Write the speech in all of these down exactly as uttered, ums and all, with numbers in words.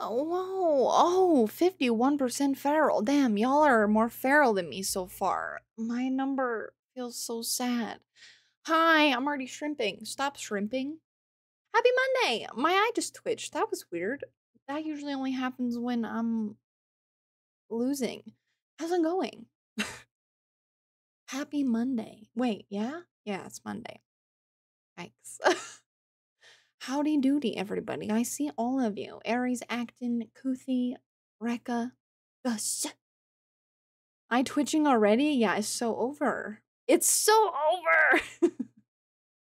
whoa, oh, fifty-one percent feral. Damn, y'all are more feral than me so far. My number feels so sad. Hi, I'm already shrimping. Stop shrimping. Happy Monday! My eye just twitched. That was weird. That usually only happens when I'm losing. How's it going? Happy Monday. Wait, yeah? Yeah, it's Monday. Yikes. Howdy doody, everybody. I see all of you. Aries Acton, Kuthi, Rekka, Gus. I twitching already? Yeah, it's so over. It's so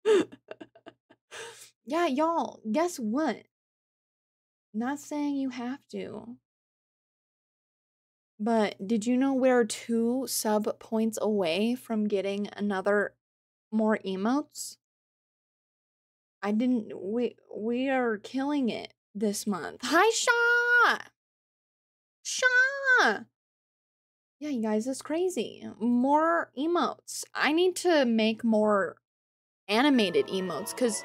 over! Yeah, y'all, guess what? Not saying you have to. But did you know we're two sub points away from getting another more emotes? I didn't, we, we are killing it this month. Hi, Sha! Sha! Yeah, you guys, that's crazy. More emotes. I need to make more animated emotes, because...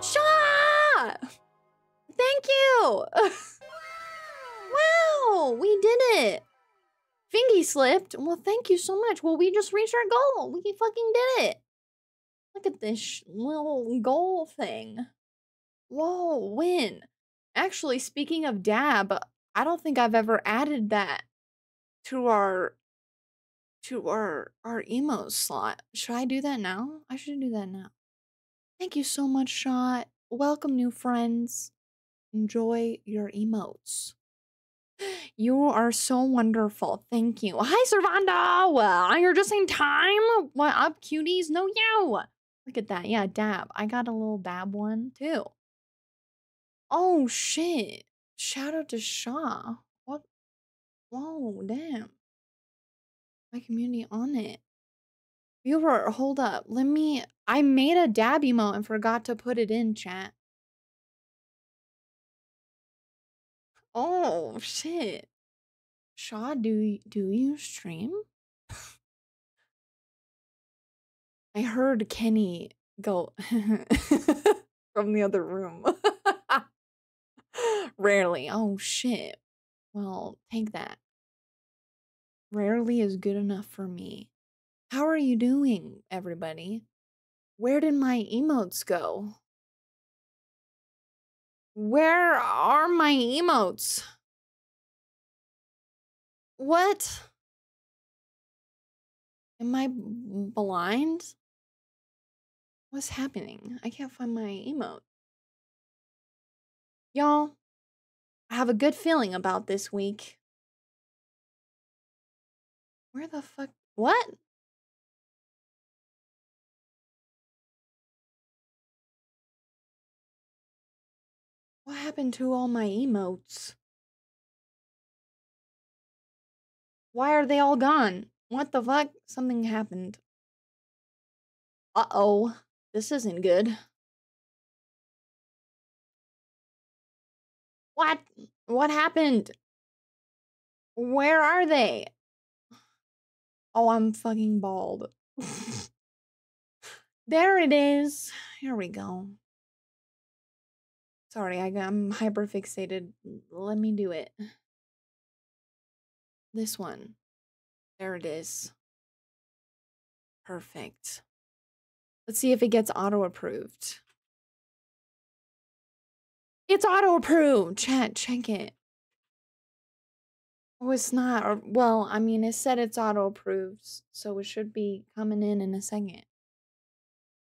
Sha! Thank you! Wow, we did it! Fingy slipped. Well, thank you so much. Well, we just reached our goal. We fucking did it. Look at this sh little goal thing. Whoa, win. Actually, speaking of dab, I don't think I've ever added that to our to our our emote slot. Should I do that now? I should do that now. Thank you so much, Shot. Welcome, new friends. Enjoy your emotes. You are so wonderful. Thank you. Hi, Servando. Uh, you're just in time. What up, cuties? No, you. Look at that. Yeah, dab. I got a little dab one, too. Oh, shit. Shout out to Shaw. What? Whoa, damn. My community on it. Viewer, hold up. Let me... I made a dab emote and forgot to put it in, chat. Oh, shit. Shaw, do, do you stream? I heard Kenny go from the other room. Rarely. Oh, shit. Well, take that. Rarely is good enough for me. How are you doing, everybody? Where did my emotes go? Where are my emotes? What? Am I blind? What's happening? I can't find my emote. Y'all, I have a good feeling about this week. Where the fuck? What? What happened to all my emotes? Why are they all gone? What the fuck? Something happened. Uh-oh. This isn't good. What? What happened? Where are they? Oh, I'm fucking bald. There it is. Here we go. Sorry, I, I'm hyperfixated. Let me do it. This one. There it is. Perfect. Let's see if it gets auto-approved. It's auto-approved! Chat, check it. Oh, it's not. Or, well, I mean, it said it's auto-approved, so it should be coming in in a second.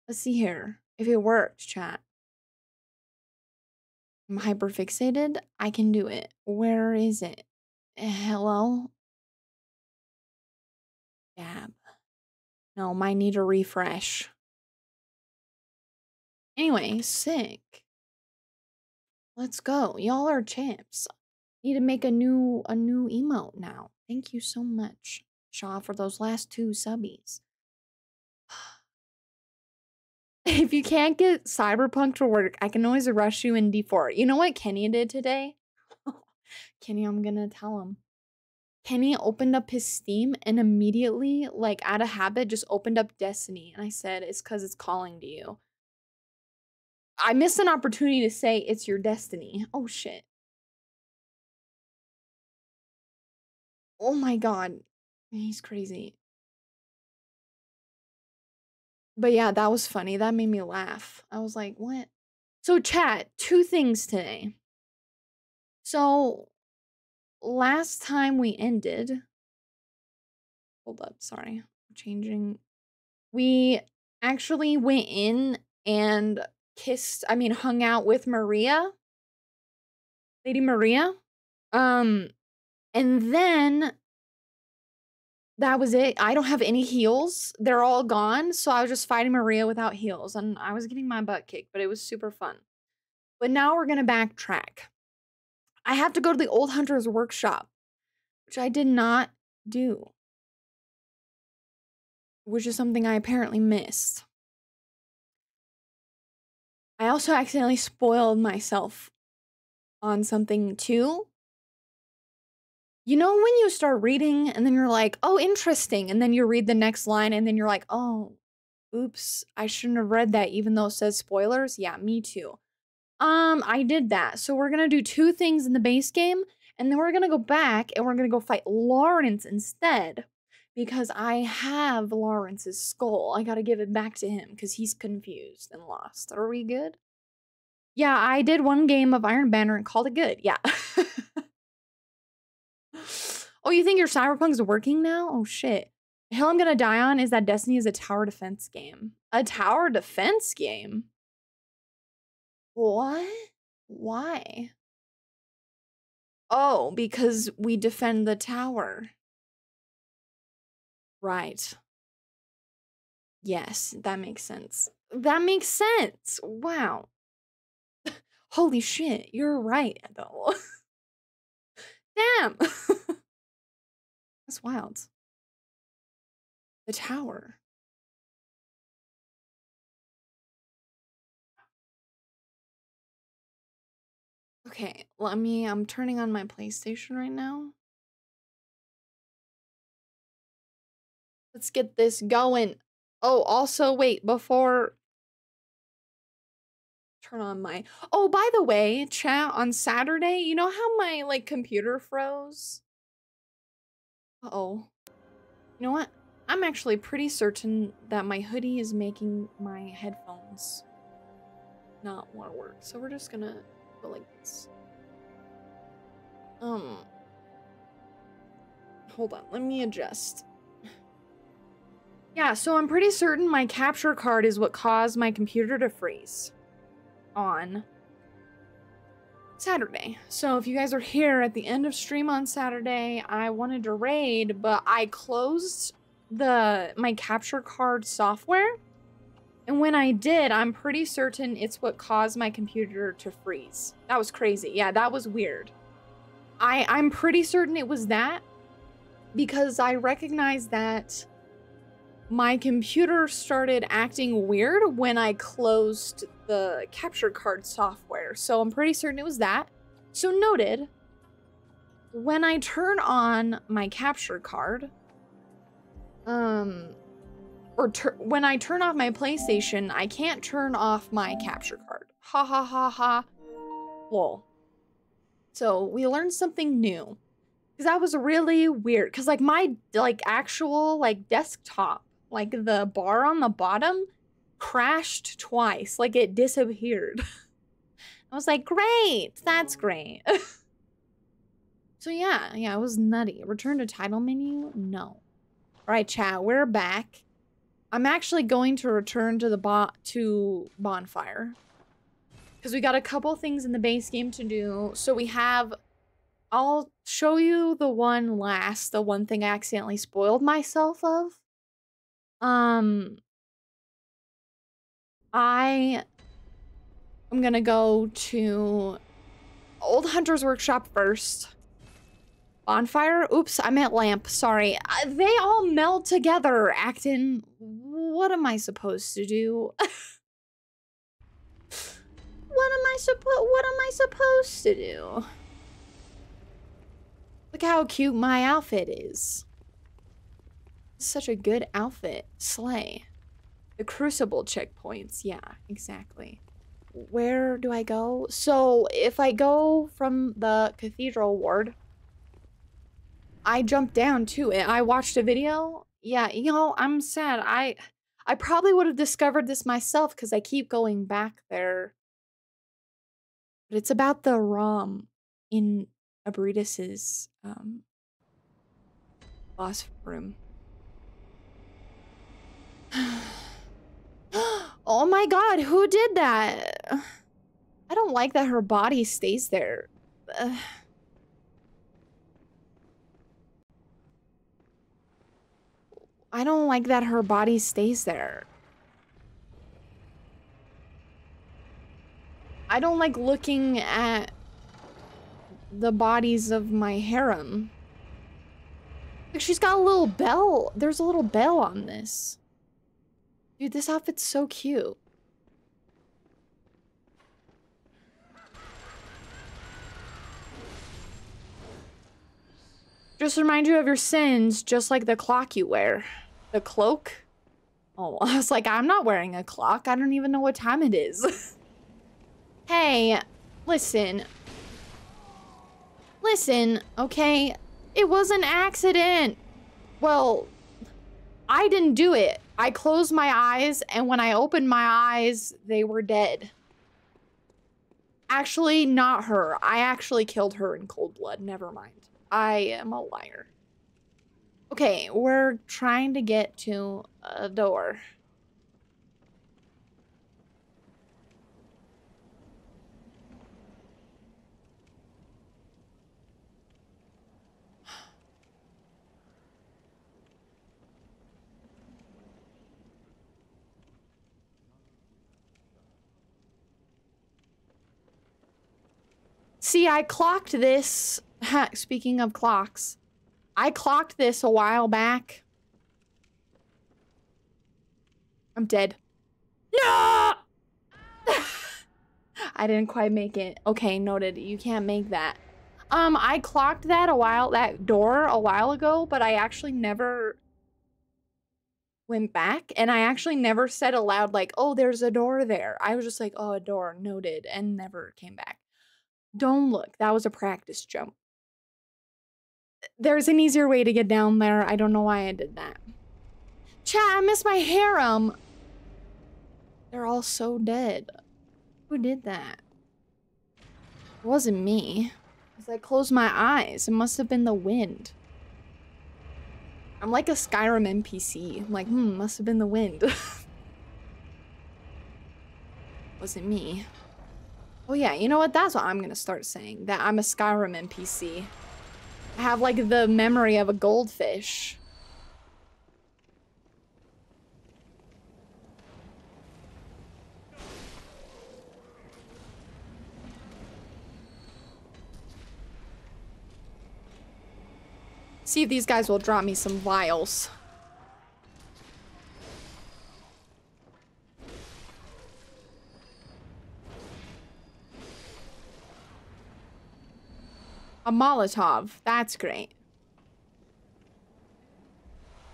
Let's see here. If it works, chat. I'm hyperfixated. I can do it. Where is it? Hello? Dab. No, might need a refresh. Anyway, sick. Let's go. Y'all are champs. Need to make a new a new emote now. Thank you so much, Shaw, for those last two subbies. If you can't get Cyberpunk to work, I can always rush you in D four. You know what Kenny did today? Kenny, I'm gonna tell him. Kenny opened up his Steam and immediately, like out of habit, just opened up Destiny. And I said, it's because it's calling to you. I missed an opportunity to say it's your destiny. Oh, shit. Oh, my God. He's crazy. But yeah, that was funny. That made me laugh. I was like, what? So, chat, two things today. So, last time we ended... Hold up, sorry. I'm changing. We actually went in and kissed, I mean, hung out with Maria. Lady Maria. Um, and then... That was it. I don't have any heals. They're all gone. So I was just fighting Maria without heals. And I was getting my butt kicked, but it was super fun. But now we're going to backtrack. I have to go to the Old Hunter's Workshop, which I did not do. Which is something I apparently missed. I also accidentally spoiled myself on something too. You know when you start reading and then you're like, oh, interesting. And then you read the next line and then you're like, oh, oops, I shouldn't have read that even though it says spoilers. Yeah, me too. Um, I did that. So we're going to do two things in the base game. And then we're going to go back and we're going to go fight Lawrence instead. Because I have Lawrence's skull. I got to give it back to him because he's confused and lost. Are we good? Yeah, I did one game of Iron Banner and called it good. Yeah. Oh, you think your Cyberpunk's working now? Oh, shit. The hell I'm gonna die on is that Destiny is a tower defense game. A tower defense game? What? Why? Oh, because we defend the tower. Right. Yes, that makes sense. That makes sense. Wow. Holy shit, you're right, though. Damn. That's wild. The tower. Okay, let me, I'm turning on my PlayStation right now. Let's get this going. Oh, also, wait, before... Turn on my, oh, by the way, chat, on Saturday, you know how my, like, computer froze? Uh-oh. You know what? I'm actually pretty certain that my hoodie is making my headphones not want to work. So we're just gonna go like this. Um. Hold on. Let me adjust. Yeah, so I'm pretty certain my capture card is what caused my computer to freeze on Saturday. So if you guys are here at the end of stream on Saturday, I wanted to raid, but I closed the my capture card software. And when I did, I'm pretty certain it's what caused my computer to freeze. That was crazy. Yeah, that was weird. I, I'm pretty certain it was that because I recognized that my computer started acting weird when I closed the capture card software. So I'm pretty certain it was that. So noted, when I turn on my capture card, um, or when I turn off my PlayStation, I can't turn off my capture card. Ha ha ha ha. Lol. So we learned something new. Cause that was really weird. Cause like my like actual like desktop, like the bar on the bottom crashed twice, like it disappeared. I was like, great, that's great. So yeah, yeah, it was nutty. Return to title menu? No. All right, chat, we're back. I'm actually going to return to the bo to bonfire because we got a couple things in the base game to do. So we have, I'll show you the one last, the one thing I accidentally spoiled myself of. Um, I am gonna go to Old Hunter's Workshop first. Bonfire? Oops, I meant lamp. Sorry. I, they all meld together, Acton. What am I supposed to do? What am I supposed? What am I supposed to do? Look how cute my outfit is. Such a good outfit. Slay. The Crucible checkpoints. Yeah, exactly. where do I go? So if I go from the cathedral ward, I jumped down too, and I watched a video. Yeah, you know, I'm sad. I I probably would have discovered this myself because I keep going back there. But it's about the ROM in Abritus's um boss room. Oh my god, who did that? I don't like that her body stays there. Uh. I don't like that her body stays there. I don't like looking at the bodies of my harem. Like, she's got a little bell. There's a little bell on this. Dude, this outfit's so cute. Just remind you of your sins, just like the clock you wear. The cloak? Oh, I was like, I'm not wearing a clock. I don't even know what time it is. Hey, listen. Listen, okay? It was an accident. Well, I didn't do it. I closed my eyes, and when I opened my eyes, they were dead. Actually, not her. I actually killed her in cold blood. Never mind. I am a liar. Okay, we're trying to get to a door. See, I clocked this. Speaking of clocks, I clocked this a while back. I'm dead. No! I didn't quite make it. Okay, noted. You can't make that. Um, I clocked that a while, that door a while ago, but I actually never went back, and I actually never said aloud, like, oh, there's a door there. I was just like, oh, a door, noted, and never came back. Don't look. That was a practice jump. There's an easier way to get down there. I don't know why I did that. Chat, I miss my harem. They're all so dead. Who did that? It wasn't me. Because I closed my eyes. It must have been the wind. I'm like a Skyrim N P C. I'm like, hmm, must have been the wind. Wasn't me. Oh yeah, you know what? That's what I'm gonna start saying. That I'm a Skyrim N P C. I have like the memory of a goldfish. See if these guys will drop me some vials. A Molotov, that's great.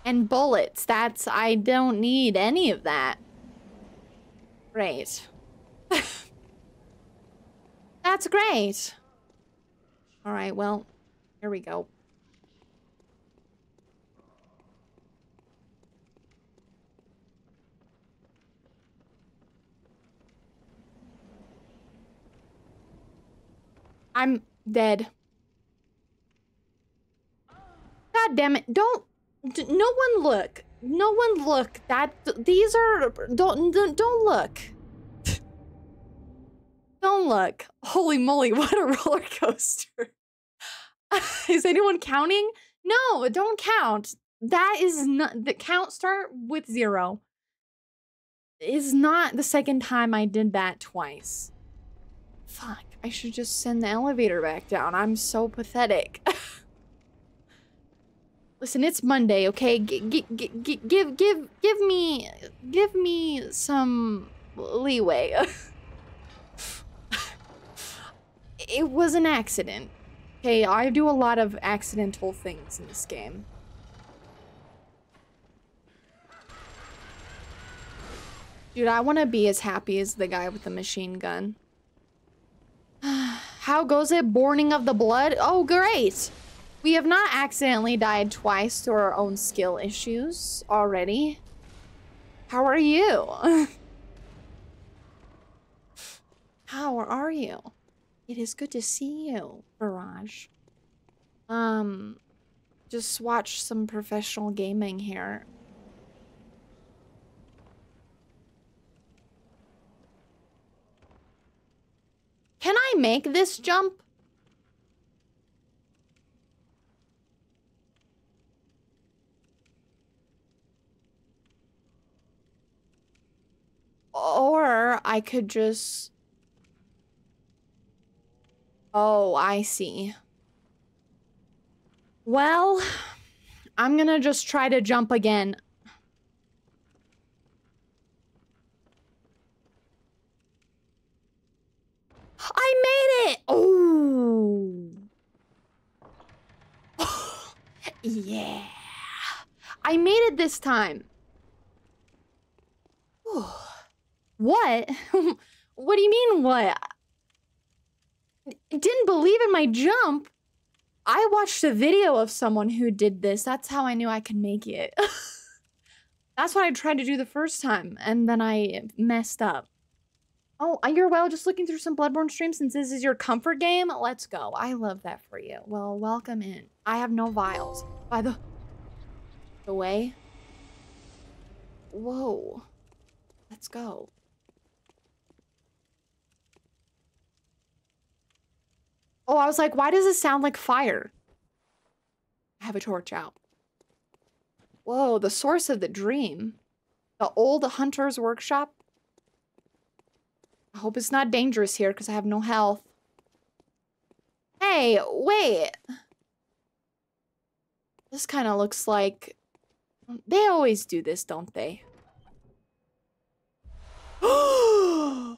And bullets, that's, I don't need any of that. Great. That's great. All right, well, here we go. I'm dead. God damn it, don't, no one look, no one look, that, these are, don't, don't look. Don't look. Holy moly, what a roller coaster. Is anyone counting? No, don't count. That is not, the count start with zero. Is not the second time I did that twice. Fuck, I should just send the elevator back down. I'm so pathetic. Listen, it's Monday, okay? G g g g give, give, give me, give me some leeway. It was an accident. Okay, I do a lot of accidental things in this game. Dude, I want to be as happy as the guy with the machine gun. How goes it? Borning of the blood? Oh, great! We have not accidentally died twice through our own skill issues already. How are you? How are you? It is good to see you, Barrage. Um, just watch some professional gaming here. Can I make this jump? Or I could just... Oh, I see. Well, I'm gonna just try to jump again. I made it! Oh! Yeah! I made it this time. Whew. What? What do you mean, what? I didn't believe in my jump. I watched a video of someone who did this. That's how I knew I could make it. That's what I tried to do the first time, and then I messed up. Oh, you're well, just looking through some Bloodborne streams since this is your comfort game? Let's go. I love that for you. Well, welcome in. I have no vials. By the... the way. Whoa. Let's go. Oh, I was like, why does it sound like fire? I have a torch out. Whoa, the source of the dream. The old hunter's workshop. I hope it's not dangerous here because I have no health. Hey, wait. This kind of looks like... They always do this, don't they? Oh!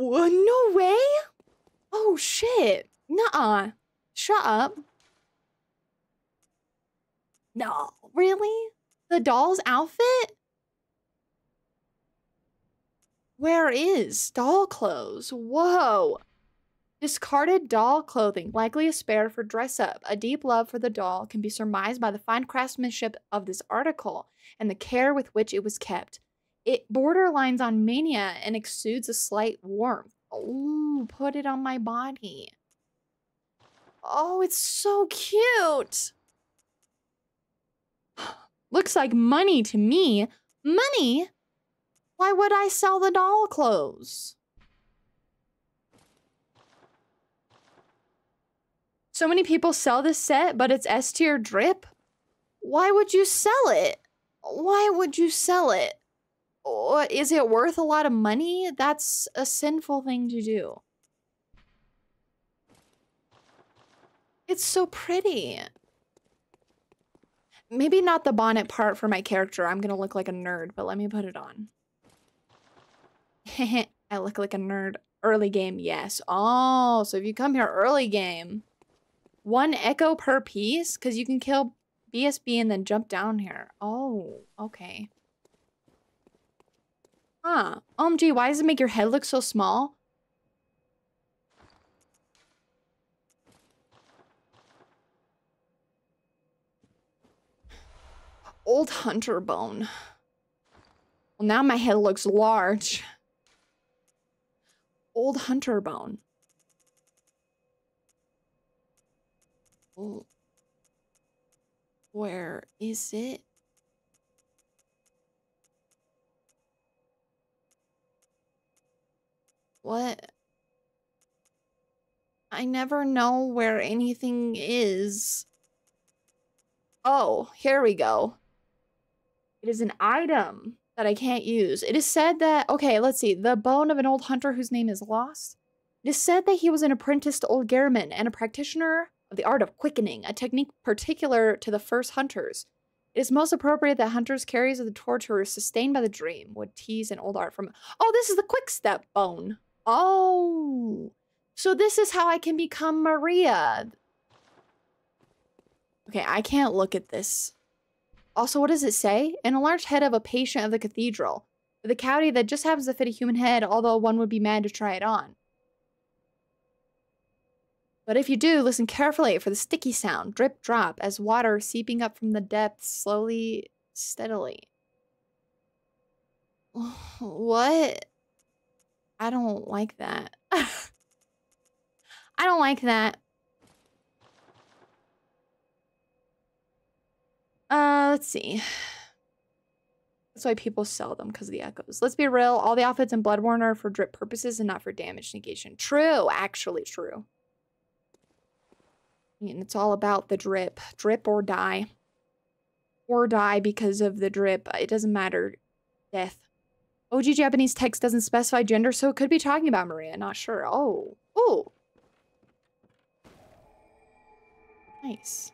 No way! Oh shit! Nuh-uh. Shut up. No. Really? The doll's outfit? Where is doll clothes? Whoa. Discarded doll clothing, likely a spare for dress-up. A deep love for the doll can be surmised by the fine craftsmanship of this article and the care with which it was kept. It borderlines on mania and exudes a slight warmth. Ooh, put it on my body. Oh, it's so cute. Looks like money to me. Money? Why would I sell the doll clothes? So many people sell this set, but it's S-tier drip? Why would you sell it? Why would you sell it? Or is it worth a lot of money? That's a sinful thing to do. It's so pretty. Maybe not the bonnet part for my character. I'm gonna look like a nerd, but let me put it on. I look like a nerd. Early game, yes. Oh, so if you come here early game, one echo per piece? Because you can kill B S B and then jump down here. Oh, okay. Huh. O M G, why does it make your head look so small? Old hunter bone. Well, now my head looks large. Old hunter bone. Oh. Where is it? What? I never know where anything is. Oh, here we go. It is an item that I can't use. It is said that, okay, let's see. The bone of an old hunter whose name is lost. It is said that he was an apprentice to old Gehrman and a practitioner of the art of quickening, a technique particular to the first hunters. It is most appropriate that hunters, carriers of the torturer, sustained by the dream, would tease an old art from... Oh, this is the quick step bone. Oh, so this is how I can become Maria. Okay, I can't look at this. Also, what does it say? And a large head of a patient of the cathedral. The cavity that just happens to fit a human head, although one would be mad to try it on. But if you do, listen carefully for the sticky sound, drip drop, as water seeping up from the depths slowly, steadily. What? I don't like that. I don't like that. Uh, let's see. That's why people sell them, because of the echoes. Let's be real, all the outfits in Bloodborne are for drip purposes and not for damage negation. True, actually true. I mean, it's all about the drip. Drip or die. Or die because of the drip. It doesn't matter. Death. O G Japanese text doesn't specify gender, so it could be talking about Maria. Not sure. Oh. Oh. Nice.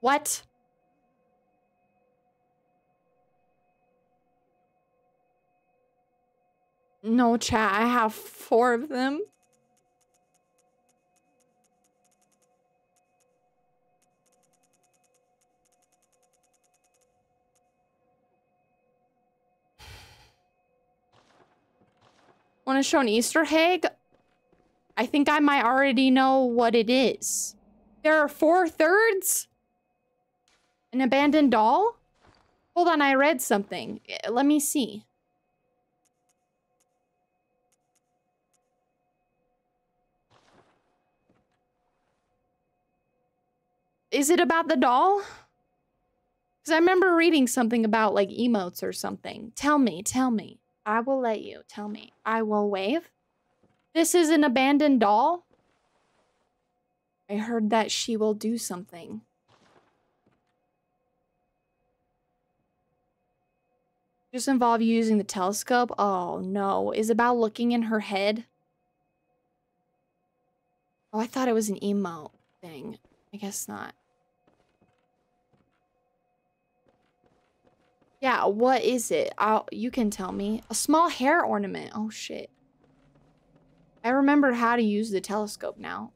What? No, chat, I have four of them. Want to show an Easter egg? I think I might already know what it is. There are four thirds? An abandoned doll? Hold on, I read something. Let me see. Is it about the doll? Because I remember reading something about like emotes or something. Tell me, tell me. I will let you. Tell me. I will wave. This is an abandoned doll? I heard that she will do something. Just involve you using the telescope? Oh no. Is about looking in her head? Oh, I thought it was an emote thing. I guess not. Yeah, what is it? I'll, you can tell me. A small hair ornament. Oh shit. I remember how to use the telescope now.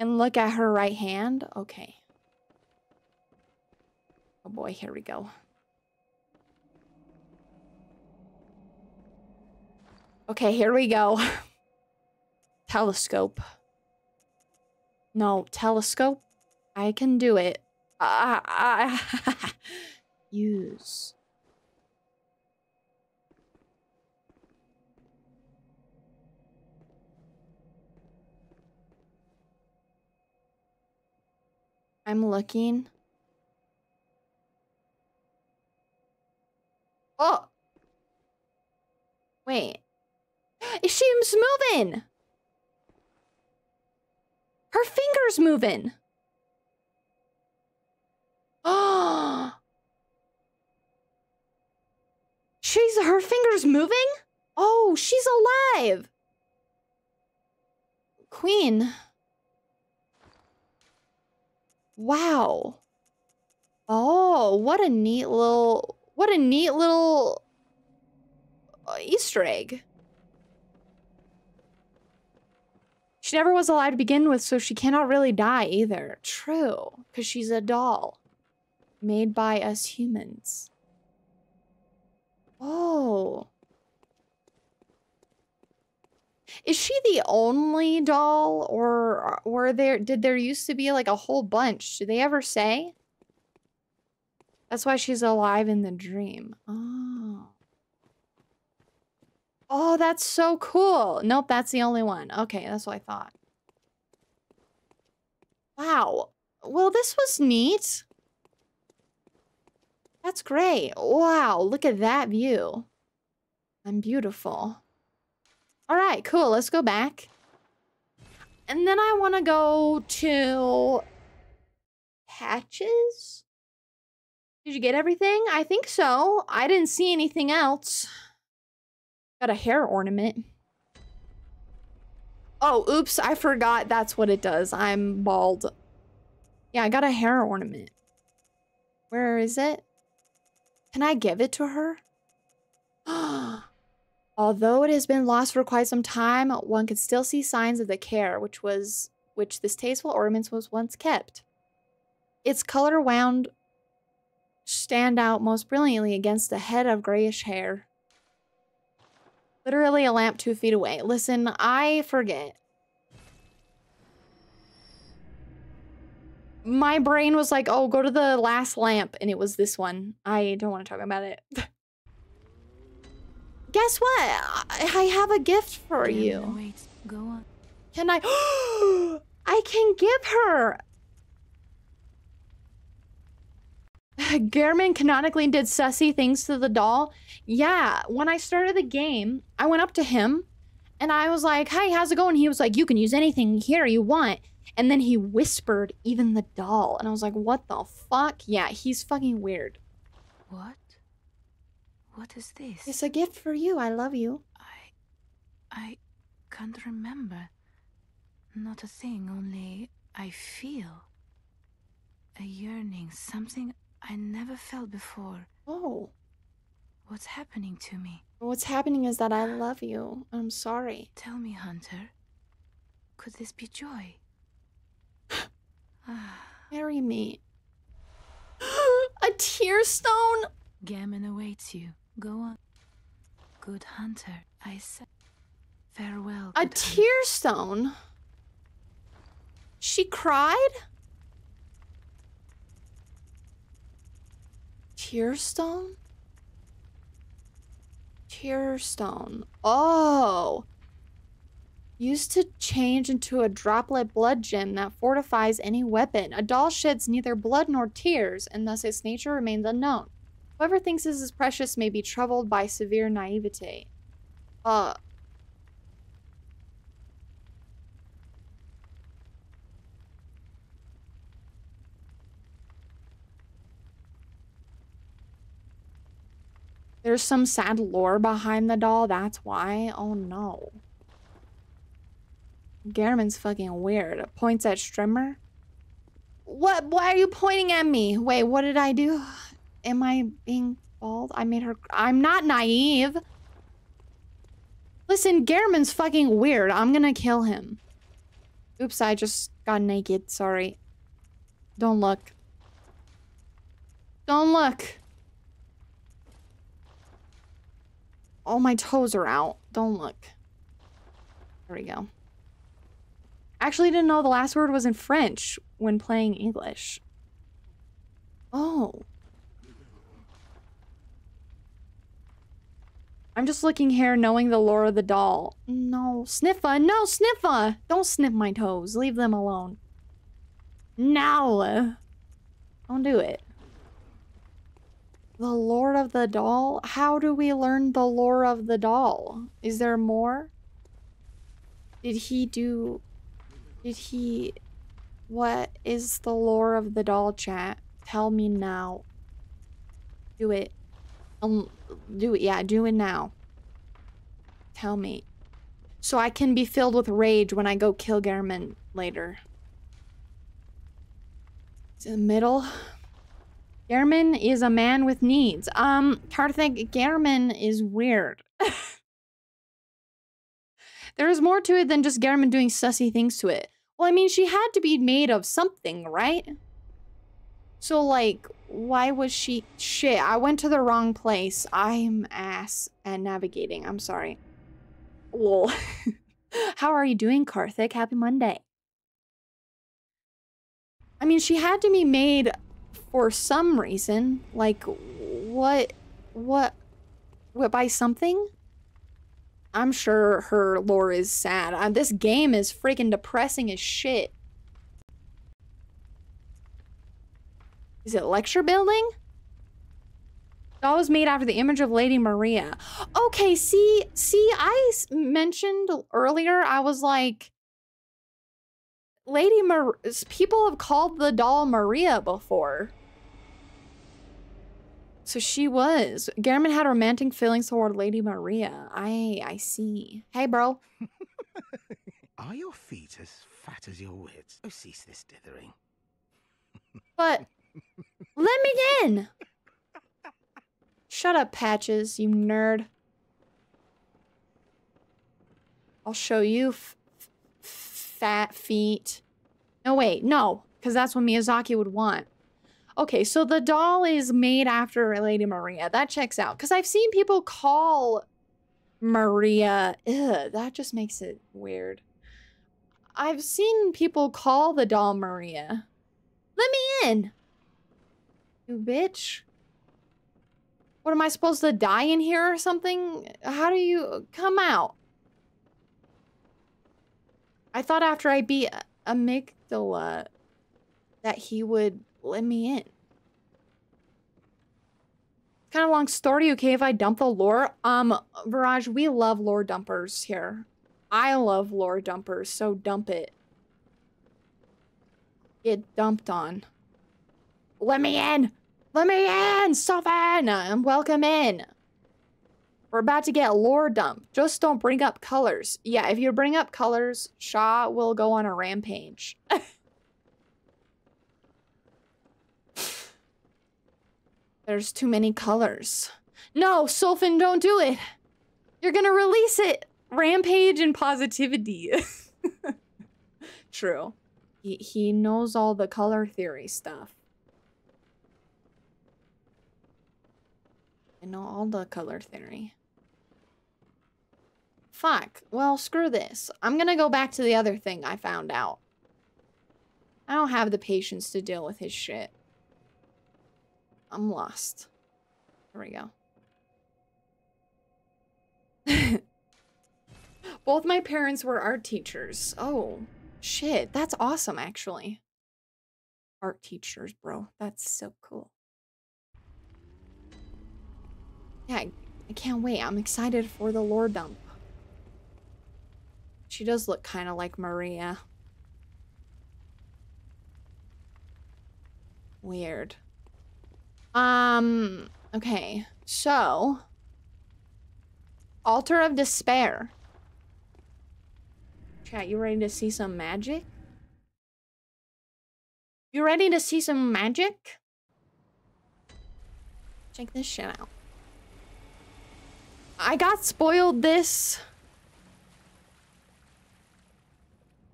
And look at her right hand. Okay. Oh boy, here we go. Okay, here we go. Telescope. No, telescope. I can do it. Uh, uh, use. I'm looking. Oh! Wait. She's moving! Her finger's moving! Oh! She's- her finger's moving? Oh, she's alive! Queen. Wow. Oh, what a neat little- what a neat little Easter egg. She never was alive to begin with, so she cannot really die either. True, because she's a doll made by us humans. Oh. Is she the only doll, or were there, did there used to be like a whole bunch? Did they ever say? That's why she's alive in the dream. Oh. Oh, that's so cool. Nope, that's the only one. Okay, that's what I thought. Wow. Well, this was neat. That's great. Wow, look at that view. I'm beautiful. All right, cool. Let's go back. And then I want to go to patches. Did you get everything? I think so. I didn't see anything else. Got a hair ornament. Oh, oops, I forgot that's what it does. I'm bald. Yeah, I got a hair ornament. Where is it? Can I give it to her? Oh, Although it has been lost for quite some time, one can still see signs of the care which was which this tasteful ornament was once kept. Its color wound stand out most brilliantly against a head of grayish hair. Literally a lamp two feet away. Listen, I forget. My brain was like, oh, go to the last lamp, and it was this one. I don't want to talk about it. Guess what? I have a gift for Damn, you. No, wait. Go on. Can I? I can give her. Gehrman canonically did sussy things to the doll. Yeah, when I started the game, I went up to him and I was like, hey, how's it going? He was like, you can use anything here you want. And then he whispered, even the doll. And I was like, what the fuck? Yeah, he's fucking weird. What? What is this? It's a gift for you. I love you. I... I can't remember. Not a thing, only I feel a yearning, something I never felt before. Oh. What's happening to me? What's happening is that I love you. I'm sorry. Tell me, Hunter. Could this be joy? Marry me. A tear stone? Gehrman awaits you. Go on. Good hunter, I say. Farewell. A tear stone? She cried? Tear stone? Tear stone. Oh. Used to change into a droplet blood gem that fortifies any weapon. A doll sheds neither blood nor tears, and thus its nature remains unknown. Whoever thinks this is precious may be troubled by severe naivete. Uh. There's some sad lore behind the doll, that's why. Oh no. Gehrman's fucking weird. Points at Stremmer. What? Why are you pointing at me? Wait, what did I do? Am I being bald? I made her... I'm not naive. Listen, Gehrman's fucking weird. I'm gonna kill him. Oops, I just got naked. Sorry. Don't look. Don't look. All my toes are out. Don't look. There we go. I actually didn't know the last word was in French when playing English. Oh. I'm just looking here knowing the lore of the doll. No, Sniffa, no, Sniffa! Don't sniff my toes, leave them alone. No! Don't do it. The lore of the doll? How do we learn the lore of the doll? Is there more? Did he do... Did he... What is the lore of the doll, chat? Tell me now. Do it. Um, do it, yeah, do it now. Tell me. So I can be filled with rage when I go kill Gehrman later. It's in the middle. Gehrman is a man with needs. Um, Karthik, Gehrman is weird. There is more to it than just Gehrman doing sussy things to it. Well, I mean, she had to be made of something, right? So, like, why was she... Shit, I went to the wrong place. I'm ass at navigating. I'm sorry. Lol. How are you doing, Karthik? Happy Monday. I mean, she had to be made for some reason. Like, what... What... What, by something? I'm sure her lore is sad. Uh, this game is freaking depressing as shit. Is it lecture building? Doll was made after the image of Lady Maria. Okay, see, see, I mentioned earlier, I was like, Lady Mar- people have called the doll Maria before. So she was. Gehrman had romantic feelings toward Lady Maria. I I see. Hey, bro. Are your feet as fat as your wits? Oh, cease this dithering. But let me in. Shut up, Patches, you nerd. I'll show you f f fat feet. No, wait, no, because that's what Miyazaki would want. Okay, so the doll is made after Lady Maria. That checks out. Because I've seen people call Maria. Ugh, that just makes it weird. I've seen people call the doll Maria. Let me in! You bitch. What, am I supposed to die in here or something? How do you... come out? I thought after I beat Amygdala that he would let me in. Kind of long story, okay, if I dump the lore? Um, Viraj, we love lore dumpers here. I love lore dumpers, so dump it. Get dumped on. Let me in! Let me in, Sulfen! And welcome in! We're about to get lore dumped. Just don't bring up colors. Yeah, if you bring up colors, Shaw will go on a rampage. There's too many colors. No, Sulfen, don't do it! You're gonna release it! Rampage and positivity. True. He, he knows all the color theory stuff. I know all the color theory. Fuck. Well, screw this. I'm gonna go back to the other thing I found out. I don't have the patience to deal with his shit. I'm lost. There we go. Both my parents were art teachers. Oh, shit. That's awesome, actually. Art teachers, bro. That's so cool. Yeah, I, I can't wait. I'm excited for the lore dump. She does look kind of like Maria. Weird. Um, okay. So, Altar of Despair. Chat, you ready to see some magic? You ready to see some magic? Check this shit out. I got spoiled this.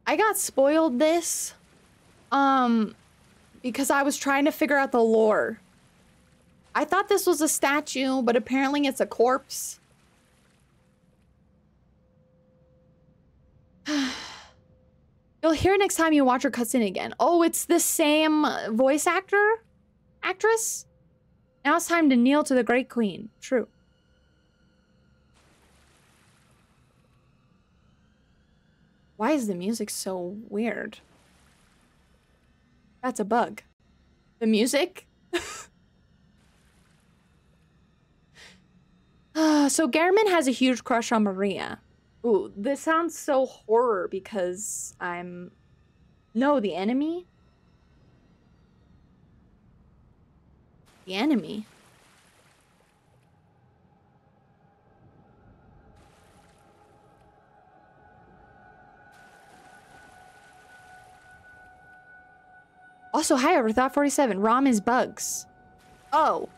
I got spoiled this. Um, because I was trying to figure out the lore. I thought this was a statue, but apparently it's a corpse. You'll hear next time you watch her cutscene again. Oh, it's the same voice actor? Actress? Now it's time to kneel to the Great Queen. True. Why is the music so weird? That's a bug. The music? So Gehrman has a huge crush on Maria. Ooh, this sounds so horror because I'm... No, the enemy? The enemy? Also, hi, Overthought forty-seven. ROM is bugs. Oh.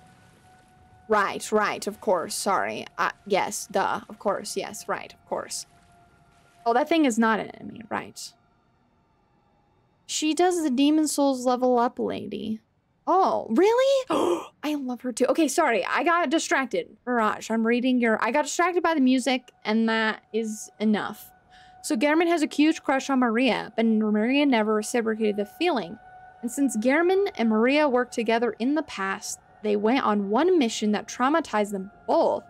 Right, right, of course, sorry. Uh, yes, duh, of course, yes, right, of course. Oh, that thing is not an enemy, right. She does the Demon's Souls level up lady. Oh, really? I love her too. Okay, sorry, I got distracted. Mirage, I'm reading your... I got distracted by the music, and that is enough. So Gehrman has a huge crush on Maria, but Maria never reciprocated the feeling. And since Gehrman and Maria worked together in the past, they went on one mission that traumatized them both.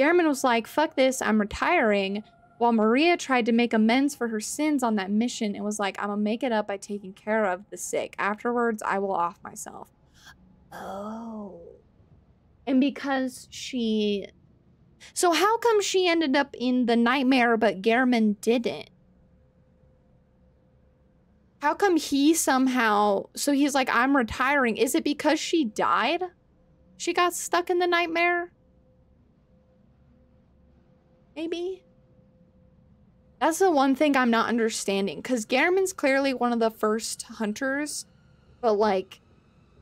Gehrman was like, fuck this, I'm retiring, while Maria tried to make amends for her sins on that mission and was like, I'm gonna make it up by taking care of the sick. Afterwards, I will off myself. Oh. And because she... So how come she ended up in the nightmare but Gehrman didn't? How come he somehow... So he's like, I'm retiring. Is it because she died? She got stuck in the nightmare? Maybe? That's the one thing I'm not understanding. Because Gehrman's clearly one of the first hunters. But, like,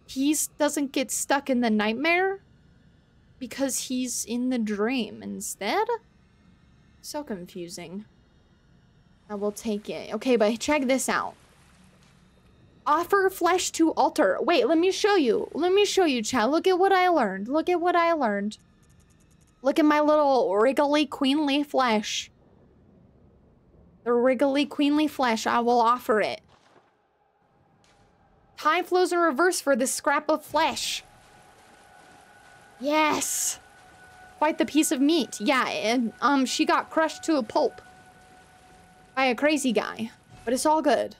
he doesn't get stuck in the nightmare? Because he's in the dream instead? So confusing. I will take it. Okay, but check this out. Offer flesh to altar. Wait, let me show you. Let me show you, chat. Look at what I learned. Look at what I learned. Look at my little wriggly queenly flesh. The wriggly queenly flesh. I will offer it. Time flows in reverse for this scrap of flesh. Yes. Quite the piece of meat. Yeah, and um, she got crushed to a pulp by a crazy guy. But it's all good.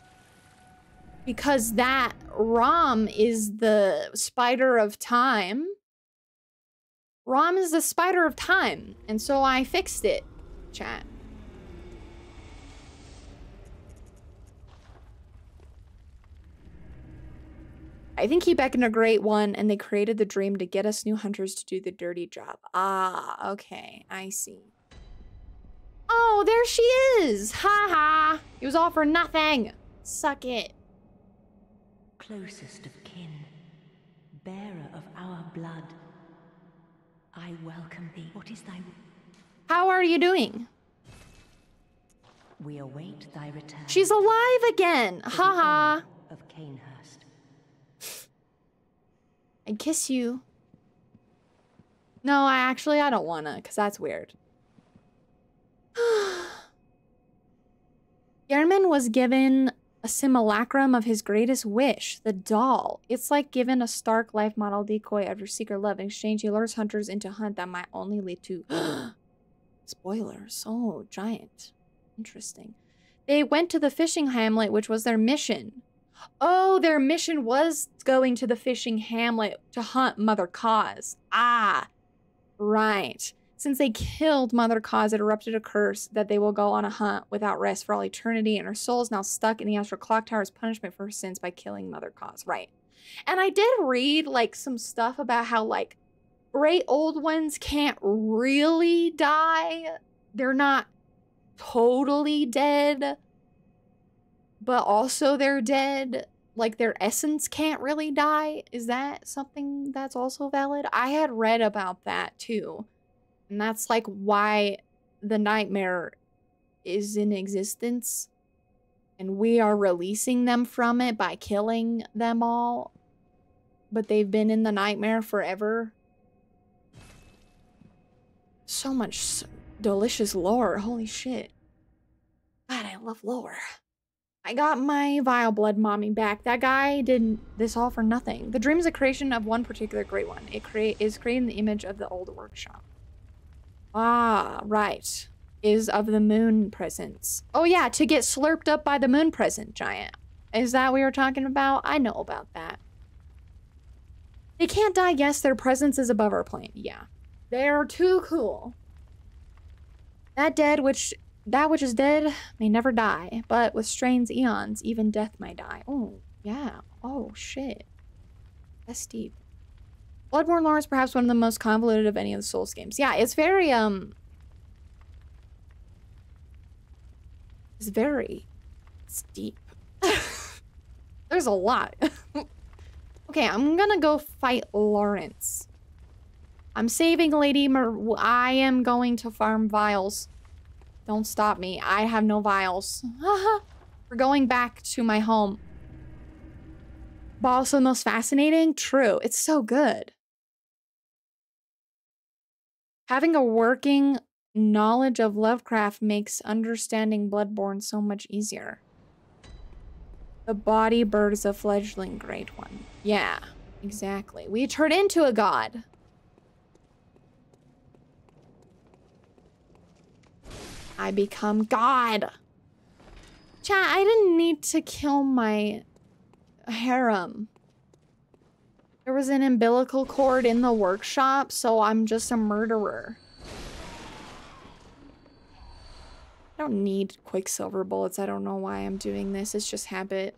Because that Rom is the spider of time. Rom is the spider of time. And so I fixed it, chat. I think he beckoned a great one, and they created the dream to get us new hunters to do the dirty job. Ah, okay. I see. Oh, there she is! Ha ha! It was all for nothing! Suck it. Closest of kin, bearer of our blood, I welcome thee. What is thy... How are you doing? We await thy return. She's alive again. Ha ha. Of Canehurst. I kiss you. No, I actually I don't wanna, because that's weird. Gehrman was given a simulacrum of his greatest wish, the doll. It's like giving a stark life model decoy of your secret love. In exchange, he lures hunters into hunt that might only lead to spoilers. Oh, giant. Interesting. They went to the fishing hamlet, which was their mission. Oh, their mission was going to the fishing hamlet to hunt Mother Kos. Ah, right. Since they killed Mother Kos, it erupted a curse that they will go on a hunt without rest for all eternity, and her soul is now stuck in the astral clock tower as punishment for her sins by killing Mother Kos. Right. And I did read, like, some stuff about how, like, great old ones can't really die. They're not totally dead, but also they're dead. Like, their essence can't really die. Is that something that's also valid? I had read about that, too. And that's, like, why the nightmare is in existence. And we are releasing them from it by killing them all. But they've been in the nightmare forever. So much delicious lore. Holy shit. God, I love lore. I got my vile blood mommy back. That guy did this all for nothing. The dream is a creation of one particular great one. It crea- is creating the image of the old workshop. Ah, right. Is of the moon presence. Oh yeah, to get slurped up by the moon present giant. Is that what we were talking about? I know about that. They can't die, yes, their presence is above our plane. Yeah. They are too cool. That dead which that which is dead may never die, but with strains eons, even death may die. Oh, yeah. Oh shit. That's deep. Bloodborne lore is perhaps one of the most convoluted of any of the Souls games. Yeah, it's very, um... It's very... It's deep. There's a lot. Okay, I'm gonna go fight Lawrence. I'm saving Lady Mar- I am going to farm vials. Don't stop me. I have no vials. We're going back to my home. But also the most fascinating? True. It's so good. Having a working knowledge of Lovecraft makes understanding Bloodborne so much easier. The body bird is a fledgling great one. Yeah, exactly. We turn into a god. I become God. Chat, I didn't need to kill my harem. There was an umbilical cord in the workshop, so I'm just a murderer. I don't need Quicksilver bullets. I don't know why I'm doing this. It's just habit.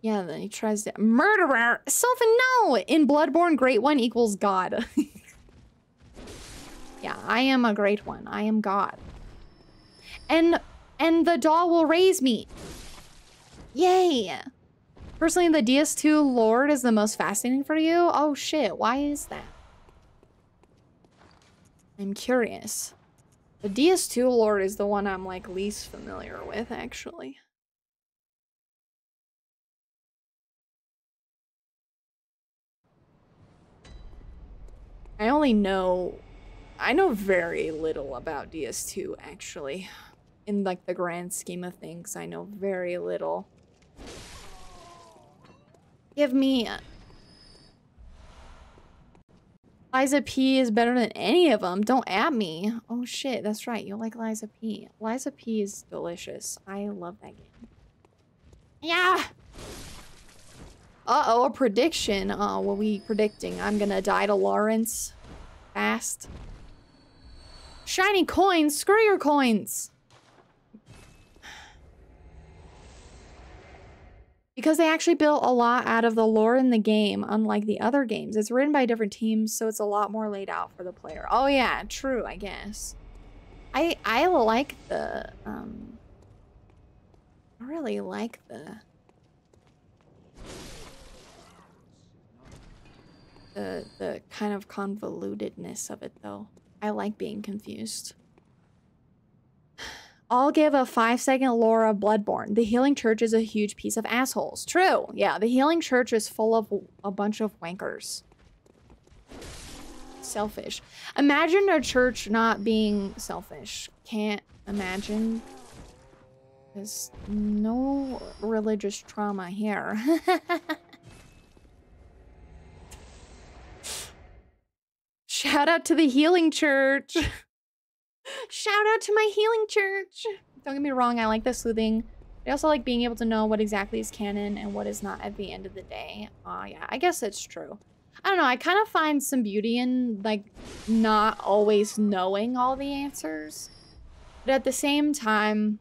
Yeah, then he tries to... Murderer! Sulfen, no! In Bloodborne, Great One equals God. Yeah, I am a Great One. I am God. And... And the doll will raise me. Yay. Personally, the D S two Lord is the most fascinating for you. Oh, shit. Why is that? I'm curious. The D S two lore is the one I'm like least familiar with, actually. I only know, I know very little about D S two, actually. In like the grand scheme of things, I know very little. Give me a... Lies of P is better than any of them. Don't at me. Oh shit, that's right. You like Lies of P. Lies of P is delicious. I love that game. Yeah! Uh-oh, a prediction. Oh, what are we predicting? I'm gonna die to Lawrence. Fast. Shiny coins! Screw your coins! Because they actually built a lot out of the lore in the game, unlike the other games. It's written by different teams, so it's a lot more laid out for the player. Oh yeah, true, I guess. I I like the... Um, I really like the... The, the kind of convolutedness of it, though. I like being confused. I'll give a five-second lore of Bloodborne. The Healing Church is a huge piece of assholes. True! Yeah, the Healing Church is full of a bunch of wankers. Selfish. Imagine a church not being selfish. Can't imagine. There's no religious trauma here. Shout out to the Healing Church. Shout out to my Healing Church. Don't get me wrong, I like the sleuthing. I also like being able to know what exactly is canon and what is not at the end of the day. Oh yeah, I guess it's true. I don't know, I kind of find some beauty in like not always knowing all the answers. But at the same time,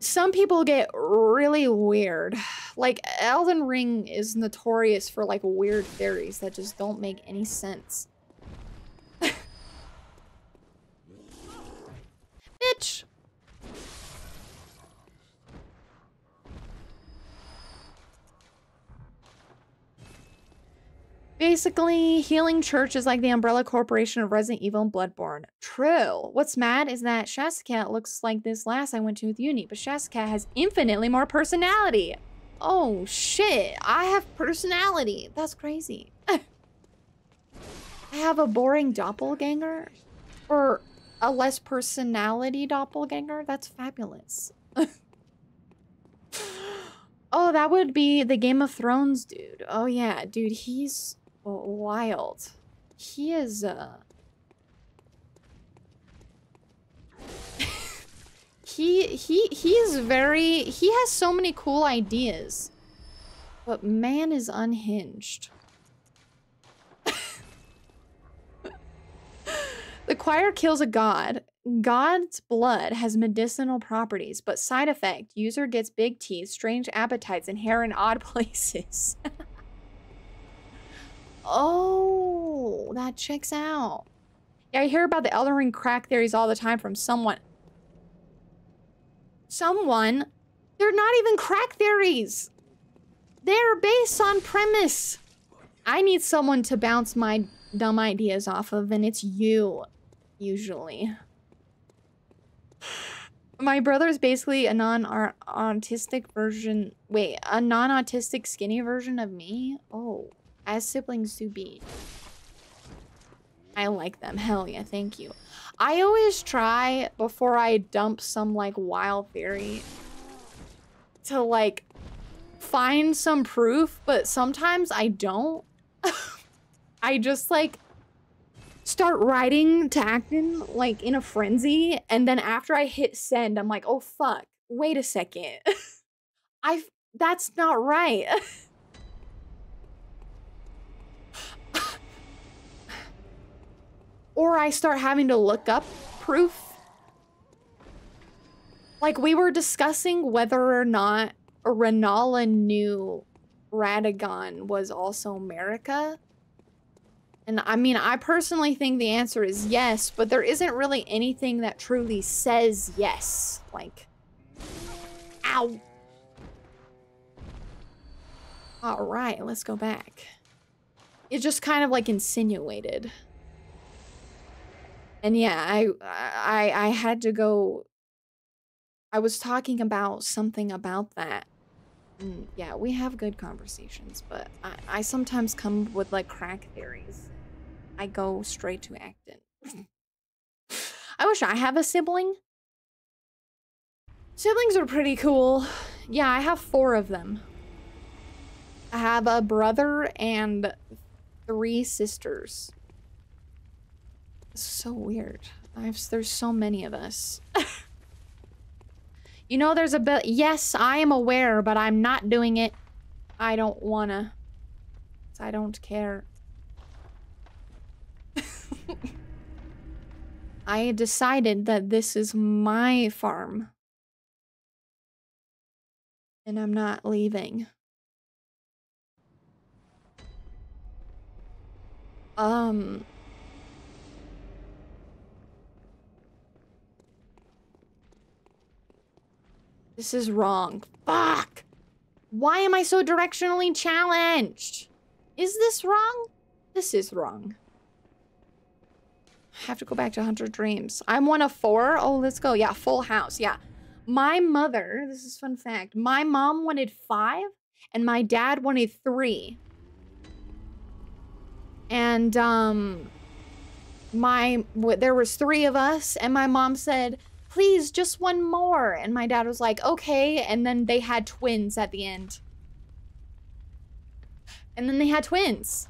some people get really weird. Like, Elden Ring is notorious for, like, weird theories that just don't make any sense. Bitch! Basically, Healing Church is like the umbrella corporation of Resident Evil and Bloodborne. True. What's mad is that ShastaKat looks like this last I went to with Uni, but ShastaKat has infinitely more personality. Oh shit, I have personality. That's crazy. I have a boring doppelganger? Or a less personality doppelganger? That's fabulous. Oh, that would be the Game of Thrones dude. Oh yeah, dude, he's... wild. He is, uh... he, he, he is very... He has so many cool ideas. But man is unhinged. The choir kills a god. God's blood has medicinal properties, but side effect, user gets big teeth, strange appetites, and hair in odd places. Oh, that checks out. Yeah, I hear about the Elden Ring crack theories all the time from someone. Someone? They're not even crack theories. They're based on premise. I need someone to bounce my dumb ideas off of, and it's you, usually. My brother is basically a non-autistic version... Wait, a non-autistic skinny version of me? Oh. As siblings do be. I like them. Hell yeah, thank you. I always try, before I dump some, like, wild theory, to, like, find some proof, but sometimes I don't. I just, like, start writing to Acton, like, in a frenzy, and then after I hit send, I'm like, oh, fuck. Wait a second. I've... That's not right. Or I start having to look up proof. Like, we were discussing whether or not Rennala knew Radagon was also Marika. And I mean, I personally think the answer is yes, but there isn't really anything that truly says yes. Like, ow. All right, let's go back. It's just kind of like insinuated. And yeah, I, I, I had to go. I was talking about something about that. And yeah, we have good conversations, but I, I sometimes come with like crack theories. I go straight to Acton. I wish I have a sibling. Siblings are pretty cool. Yeah, I have four of them. I have a brother and three sisters. So weird. I've, there's so many of us. You know, there's a bit. Yes, I am aware, but I'm not doing it. I don't wanna. I don't care. I decided that this is my farm. And I'm not leaving. Um. This is wrong. Fuck! Why am I so directionally challenged? Is this wrong? This is wrong. I have to go back to Hunter Dreams. I'm one of four? Oh, let's go. Yeah, full house. Yeah. My mother, this is fun fact, my mom wanted five and my dad wanted three. And um, my there was three of us and my mom said, please, just one more. And my dad was like, okay. And then they had twins at the end. And then they had twins.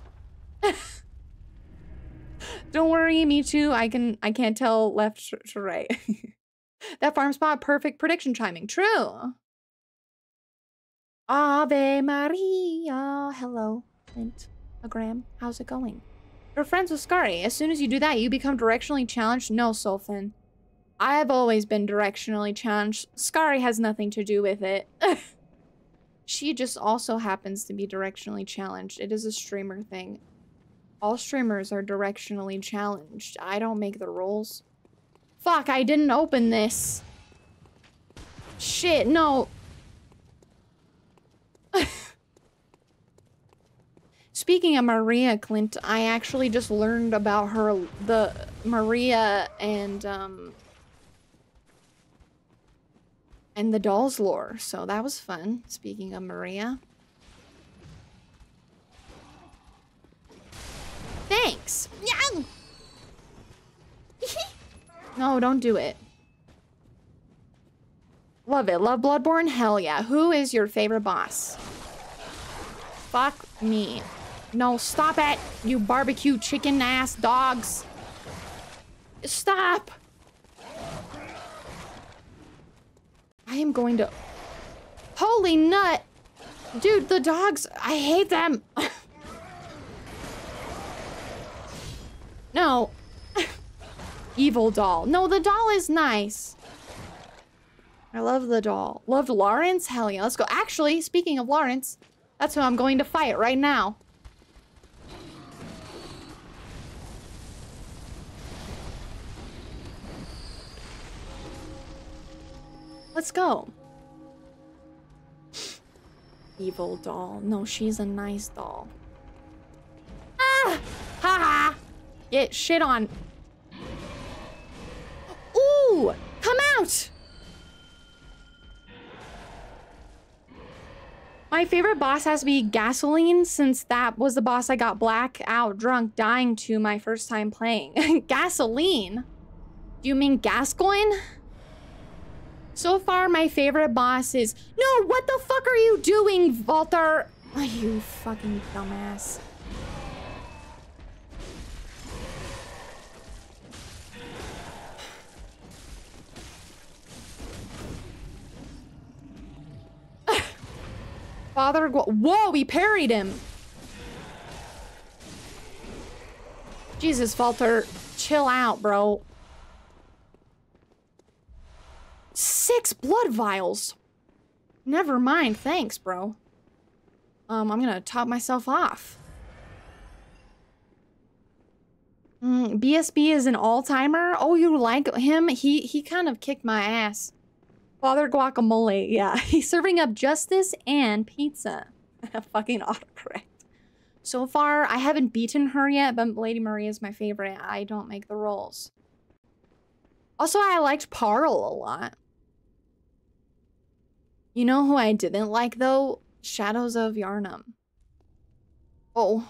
Don't worry, me too. I can, I can't tell left to right. That farm spot, perfect prediction chiming. True. Ave Maria. Hello, Clint. A Graham. How's it going? You're friends with Scary. As soon as you do that, you become directionally challenged. No, Sulfen. I have always been directionally challenged. Scary has nothing to do with it. She just also happens to be directionally challenged. It is a streamer thing. All streamers are directionally challenged. I don't make the rules. Fuck, I didn't open this. Shit, no. Speaking of Maria, Clint, I actually just learned about her, the Maria and, um, and the doll's lore. So that was fun. Speaking of Maria. Thanks. No, don't do it. Love it. Love Bloodborne? Hell yeah. Who is your favorite boss? Fuck me. No, stop it, you barbecue chicken ass dogs. Stop. I am going to... Holy nut. Dude, the dogs. I hate them. No. Evil doll. No, the doll is nice. I love the doll. Love Lawrence? Hell yeah, let's go. Actually, speaking of Lawrence, that's who I'm going to fight right now. Let's go. Evil doll. No, she's a nice doll. Ah! Haha! Get shit on. Ooh! Come out! My favorite boss has to be Gasoline, since that was the boss I got black out, drunk, dying to my first time playing. Gasoline? Do you mean Gascoigne? So far, my favorite boss is... No, what the fuck are you doing, Valtr? Oh, you fucking dumbass. Father, whoa, we parried him. Jesus, Valtr, chill out, bro. Six blood vials. Never mind, thanks, bro. Um, I'm gonna top myself off. Mm, B S B is an all-timer. Oh, you like him? He he kind of kicked my ass. Father Guacamole, yeah. He's serving up justice and pizza. Fucking autocorrect. So far, I haven't beaten her yet, but Lady Maria is my favorite. I don't make the rolls. Also, I liked Parle a lot. You know who I didn't like, though? Shadows of Yharnam. Oh.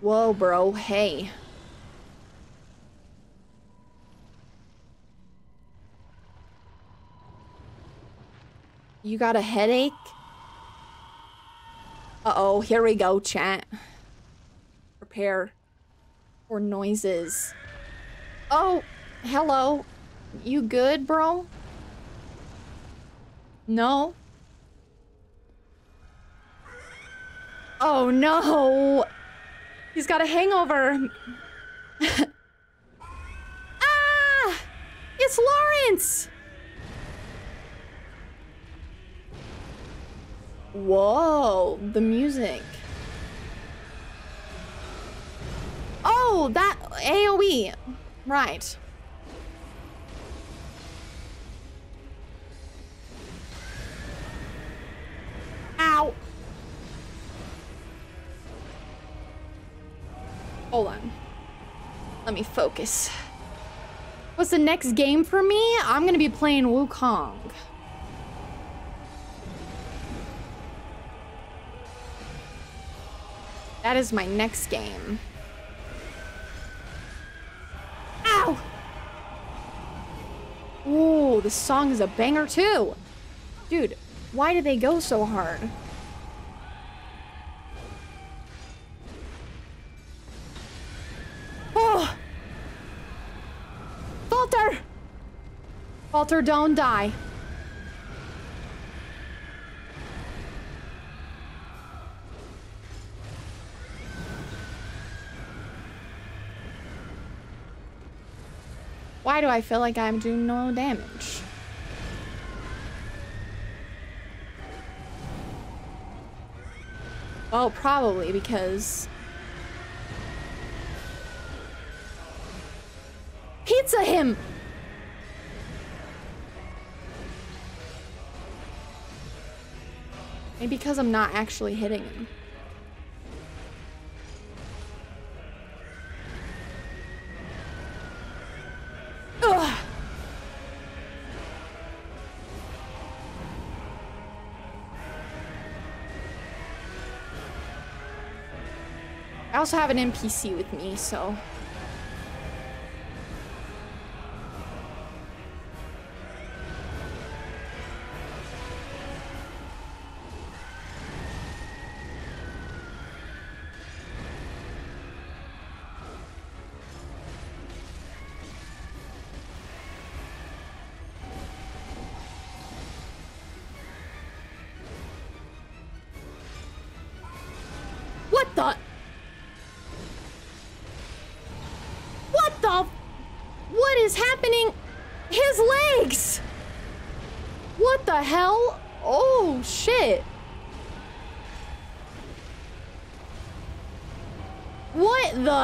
Whoa, bro, hey. You got a headache? Uh-oh, here we go, chat. Prepare for noises. Oh, hello. You good, bro? No? Oh, no! He's got a hangover. Ah! It's Lawrence! Whoa, the music. Oh, that AoE. Right. Ow. Hold on. Let me focus. What's the next game for me? I'm gonna be playing Wukong. That is my next game. Ow! Ooh, this song is a banger too! Dude, why do they go so hard? Oh! Valtr! Valtr, don't die. Why do I feel like I'm doing no damage? Well, probably because... Pizza him! Maybe because I'm not actually hitting him. I also have an N P C with me, so...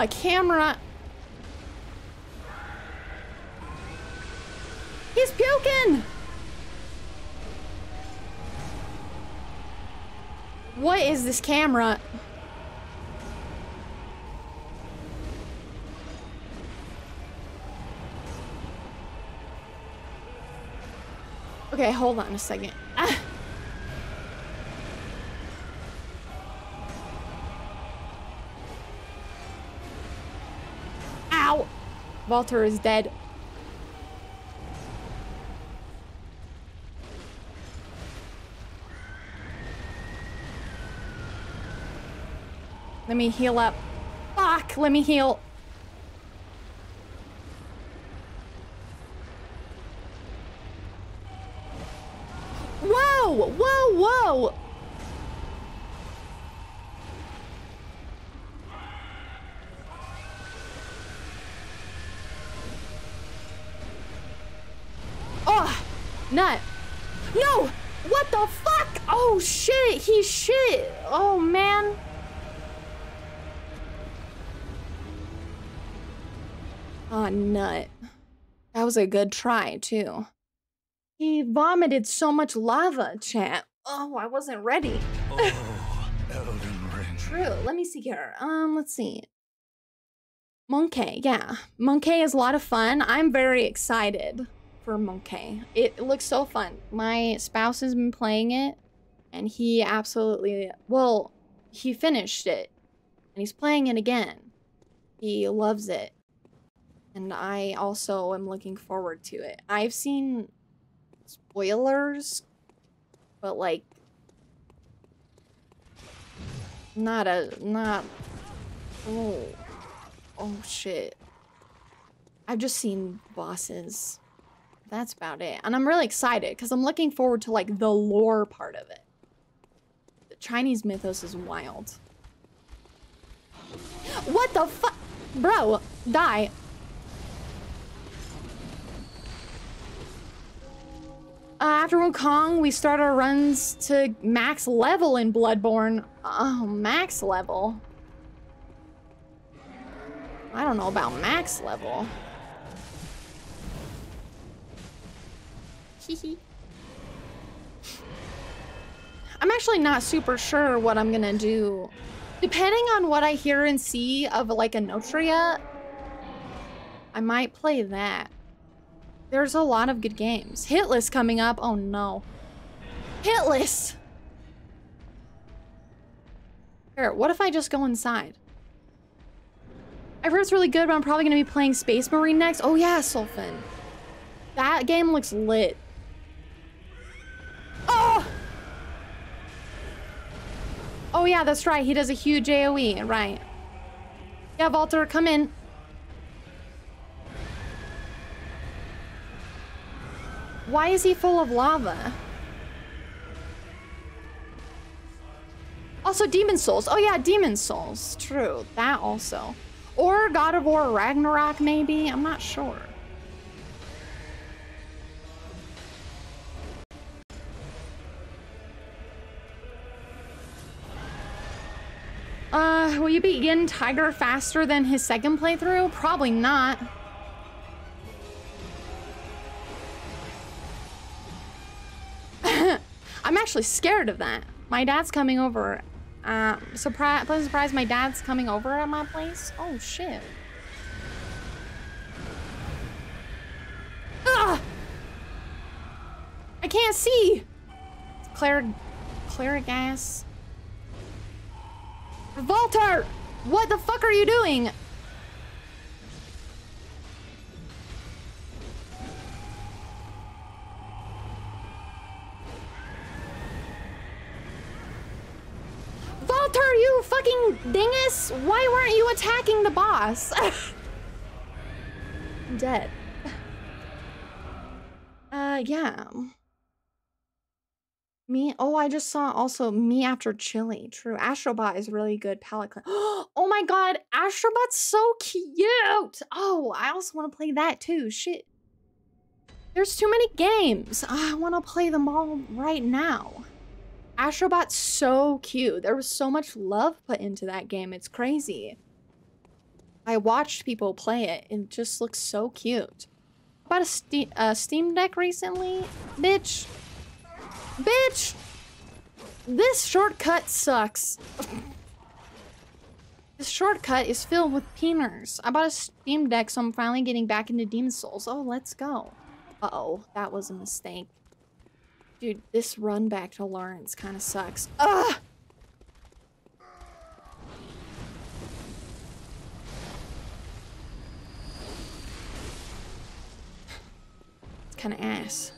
Camera. He's puking. What is this camera? Okay, hold on a second. Ah. Valtr is dead. Let me heal up. Fuck, let me heal. Whoa, whoa, whoa. Nut. No! What the fuck? Oh shit, he's shit. Oh man. Oh nut. That was a good try too. He vomited so much lava, chat. Oh, I wasn't ready. Oh, Elden Ring. True. Let me see here. Um, let's see. Monkey, yeah. Monkey is a lot of fun. I'm very excited for Monkey. It looks so fun. My spouse has been playing it, and he absolutely, well, he finished it, and he's playing it again. He loves it, and I also am looking forward to it. I've seen spoilers, but like, not a, not, oh. Oh shit. I've just seen bosses. That's about it. And I'm really excited because I'm looking forward to like the lore part of it. The Chinese mythos is wild. What the fuck? Bro, die. Uh, after Wukong, we start our runs to max level in Bloodborne. Oh, max level. I don't know about max level. Hehe. I'm actually not super sure what I'm gonna do. Depending on what I hear and see of like Enotria, I might play that. There's a lot of good games. Hitless coming up. Oh no. Hitless! Here, what if I just go inside? I've heard it's really good, but I'm probably gonna be playing Space Marine next. Oh yeah, Sulfen. That game looks lit. Oh! Oh yeah, that's right. He does a huge AoE, right. Yeah, Valtr, come in. Why is he full of lava? Also, Demon's Souls. Oh yeah, Demon's Souls. True, that also. Or God of War Ragnarok, maybe? I'm not sure. Uh, will you begin Tiger faster than his second playthrough? Probably not. I'm actually scared of that. My dad's coming over. Um, surprise, pleasant surprise, my dad's coming over at my place. Oh, shit. Ugh! I can't see! Claire, Claire gas. Valtr! What the fuck are you doing? Valtr, you fucking dingus! Why weren't you attacking the boss? I'm dead. Uh, yeah. Me? Oh, I just saw also Me After Chili. True. Astrobot is really good palette cleanser. Oh my god, Astrobot's so cute! Oh, I also want to play that too. Shit. There's too many games. I want to play them all right now. Astrobot's so cute. There was so much love put into that game. It's crazy. I watched people play it. It just looks so cute. Bought a Steam, uh, Steam Deck recently. Bitch. Bitch. This shortcut sucks. This shortcut is filled with peeners. I bought a Steam Deck, so I'm finally getting back into Demon's Souls. Oh, let's go. Uh-oh. That was a mistake. Dude, this run back to Lawrence kind of sucks. Ugh! It's kind of ass.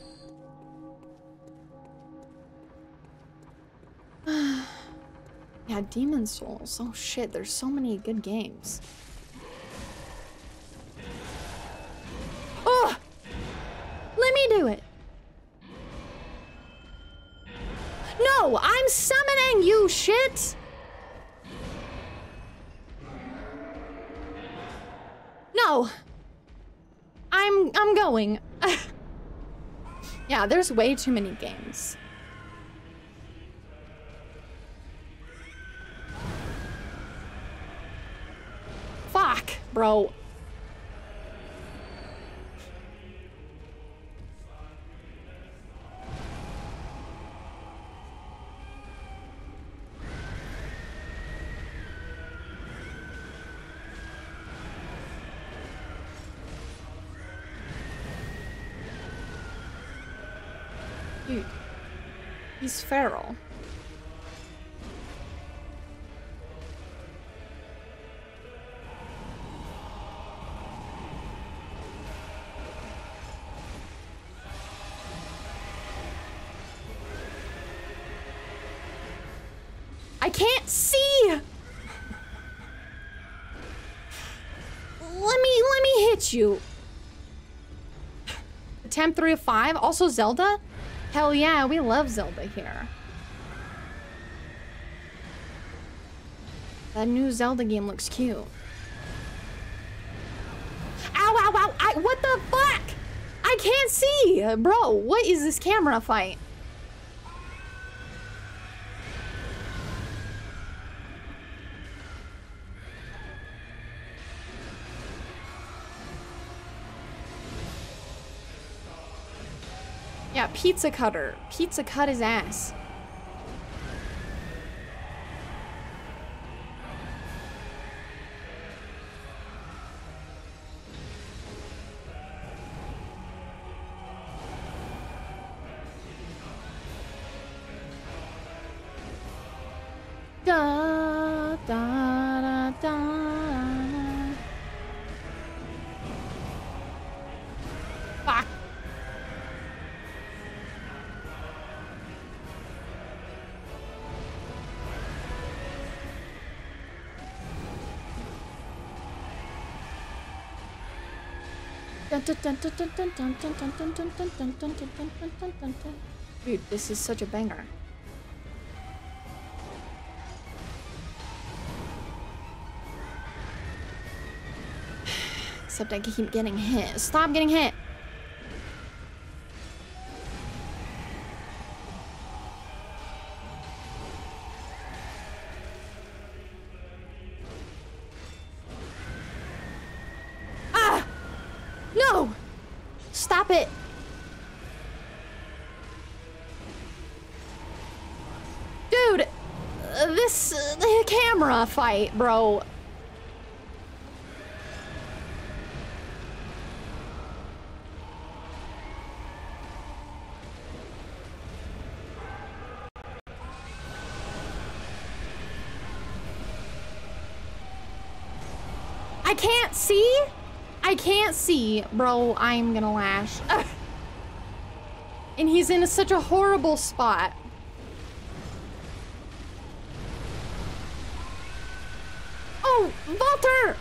Yeah, Demon's Souls. Oh shit, there's so many good games. Ugh! Let me do it! No, I'm summoning you, shit! No. I'm I'm going. Yeah, there's way too many games. Bro. Dude. He's feral. I can't see! Let me, let me hit you. Attempt three of five, also Zelda? Hell yeah, we love Zelda here. That new Zelda game looks cute. Ow, ow, ow, I, what the fuck? I can't see! Bro, what is this camera fight? Yeah, pizza cutter. Pizza cut his ass. Da, da, da, da. Fuck. Dude, this is such a banger. Except I keep getting hit. Stop getting hit! Fight, bro. I can't see. I can't see, bro. I'm gonna lash. And he's in such a horrible spot. Valtr!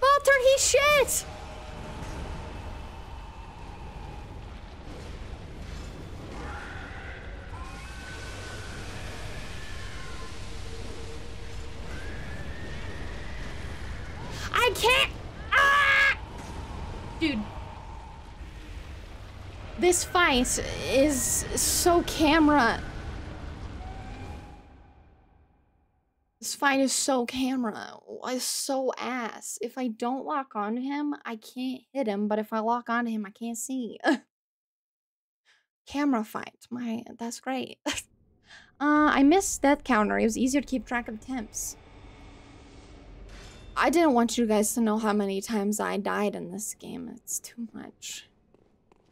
Valtr, he's shit! I can't! Ah! Dude. This fight is so camera. This fight is so camera, it's so ass. If I don't lock onto him, I can't hit him, but if I lock onto him, I can't see. Camera fight, my, that's great. uh, I missed death counter, it was easier to keep track of temps. I didn't want you guys to know how many times I died in this game, it's too much.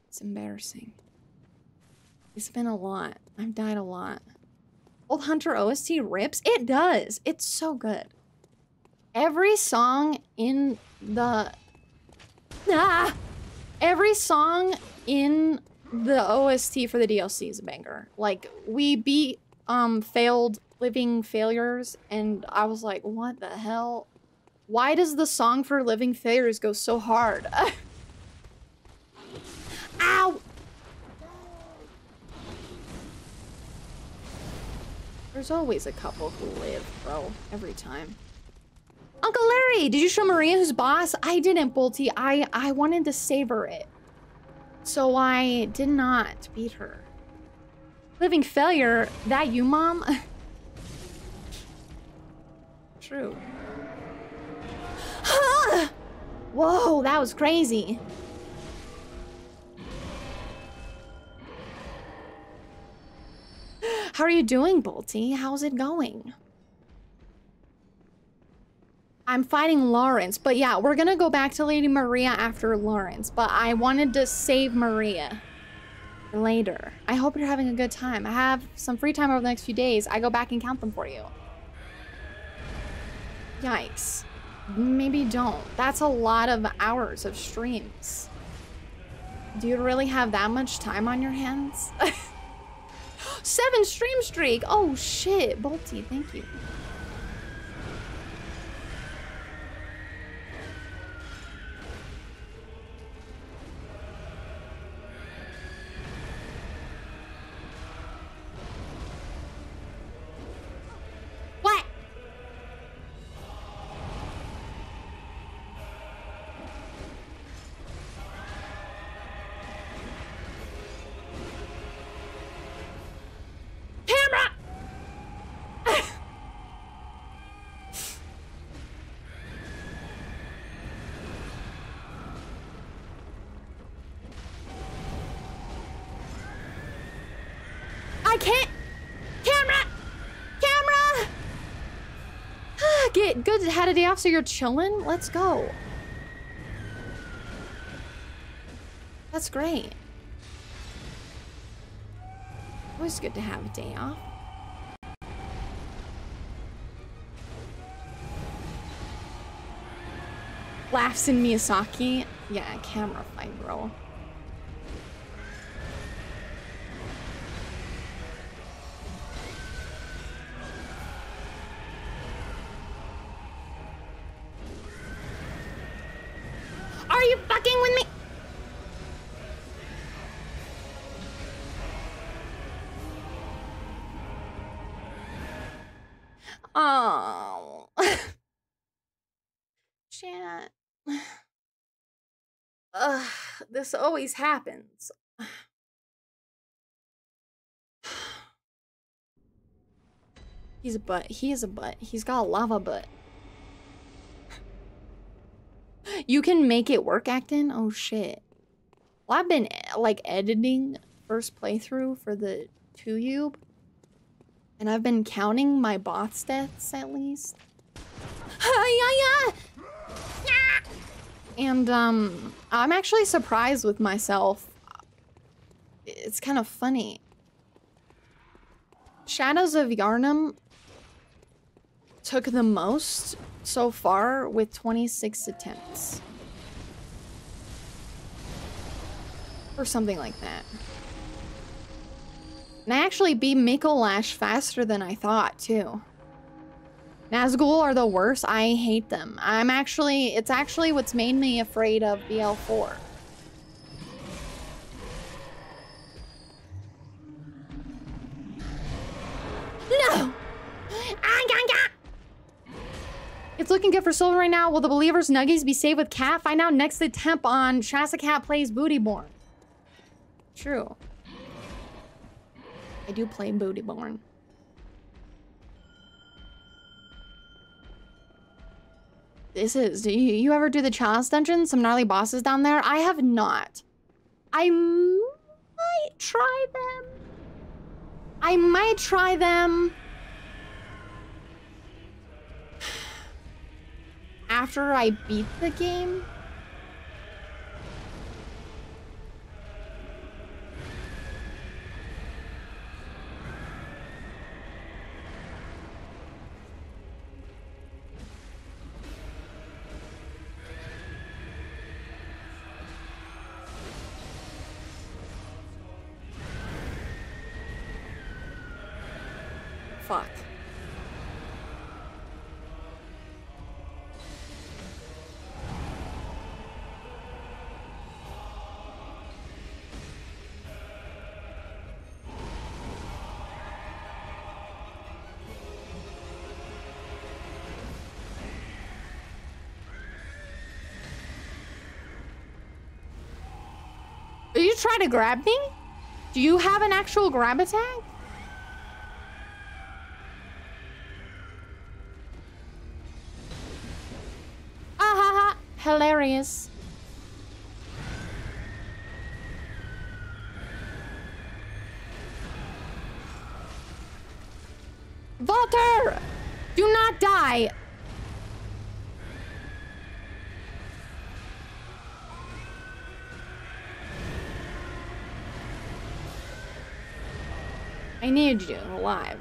It's embarrassing. It's been a lot, I've died a lot. Old Hunter O S T rips? It does. It's so good. Every song in the... Ah! Every song in the O S T for the D L C is a banger. Like, we beat um, failed Living Failures, and I was like, what the hell? Why does the song for Living Failures go so hard? Ow! There's always a couple who live, bro. Every time. Uncle Larry, did you show Maria who's boss? I didn't, Bolty. I, I wanted to savor it. So I did not beat her. Living failure? That you, Mom? True. Huh? Whoa, that was crazy. How are you doing, Bolty? How's it going? I'm fighting Lawrence, but yeah, we're gonna go back to Lady Maria after Lawrence, but I wanted to save Maria later. I hope you're having a good time. I have some free time over the next few days. I go back and count them for you. Yikes. Maybe don't. That's a lot of hours of streams. Do you really have that much time on your hands? Seven stream streak! Oh shit, Bolty, thank you. Good, had a day off, so you're chilling? Let's go. That's great. Always good to have a day off. Laughs in Miyazaki. Yeah, camera fight, bro. This always happens. He's a butt. He is a butt. He's got a lava butt. You can make it work, Acton? Oh, shit. Well, I've been, like, editing first playthrough for the two-Ube. And I've been counting my bot's deaths, at least. And, um, I'm actually surprised with myself. It's kind of funny. Shadows of Yharnam took the most so far with twenty-six attempts. Or something like that. And I actually beat Mikolash faster than I thought, too. Nazgul are the worst. I hate them. I'm actually, it's actually what's made me afraid of B L four. No! It's looking good for silver right now. Will the believers' nuggies be saved with Cat? Find out next attempt on ShastaKat Plays Bootyborn. True. I do play Bootyborn. This is, do you, you ever do the chalice dungeon? Some gnarly bosses down there? I have not. I might try them. I might try them. After I beat the game. Fuck. Are you trying to grab me? Do you have an actual grab attack? Failures. Valtr! Do not die! I need you alive.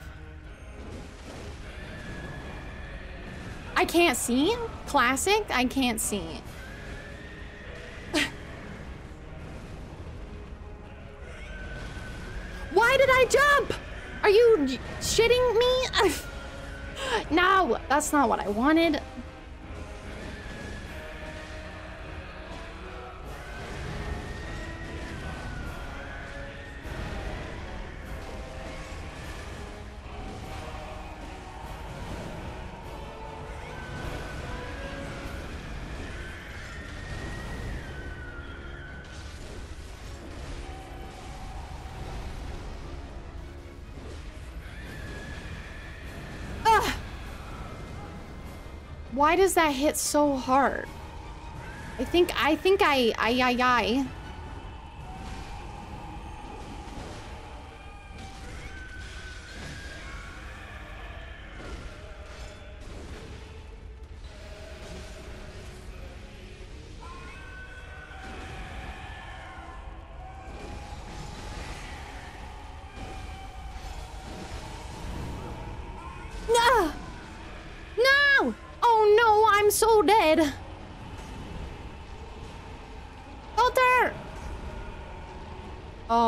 I can't see? Classic? I can't see. Why did I jump? Are you shitting me? No, that's not what I wanted. Why does that hit so hard? I think, I think I, I, I, I.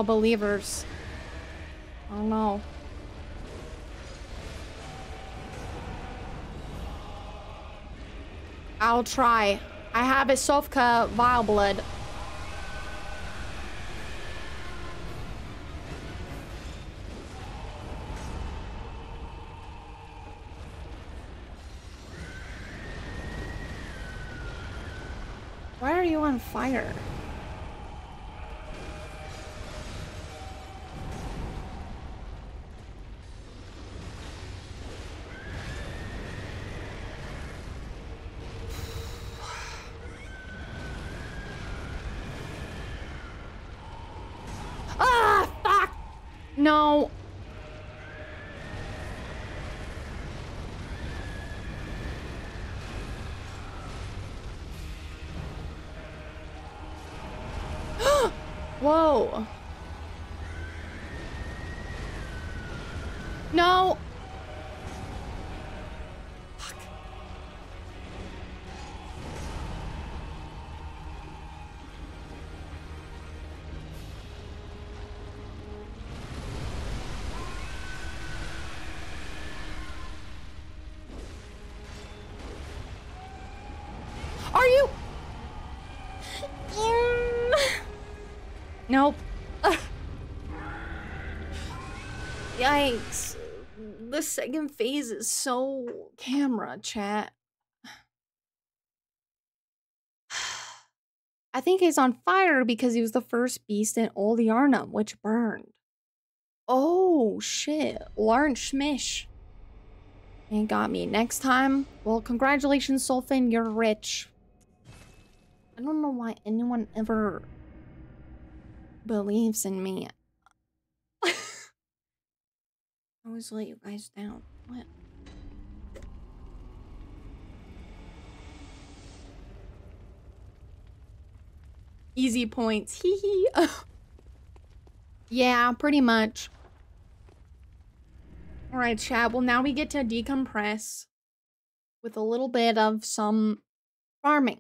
Believers. Oh no. I'll try. I have a Sofka vile blood. Why are you on fire? No. Whoa. No. Fuck. Nope. Ugh. Yikes. The second phase is so camera chat. I think he's on fire because he was the first beast in all the Arnhem, which burned. Oh shit. Larn Schmish. Ain't got me. Next time. Well, congratulations, Sulfen, you're rich. I don't know why anyone ever believes in me. I always let you guys down. What? Easy points. Hee hee. Yeah, pretty much. All right, chat. Well, now we get to decompress with a little bit of some farming.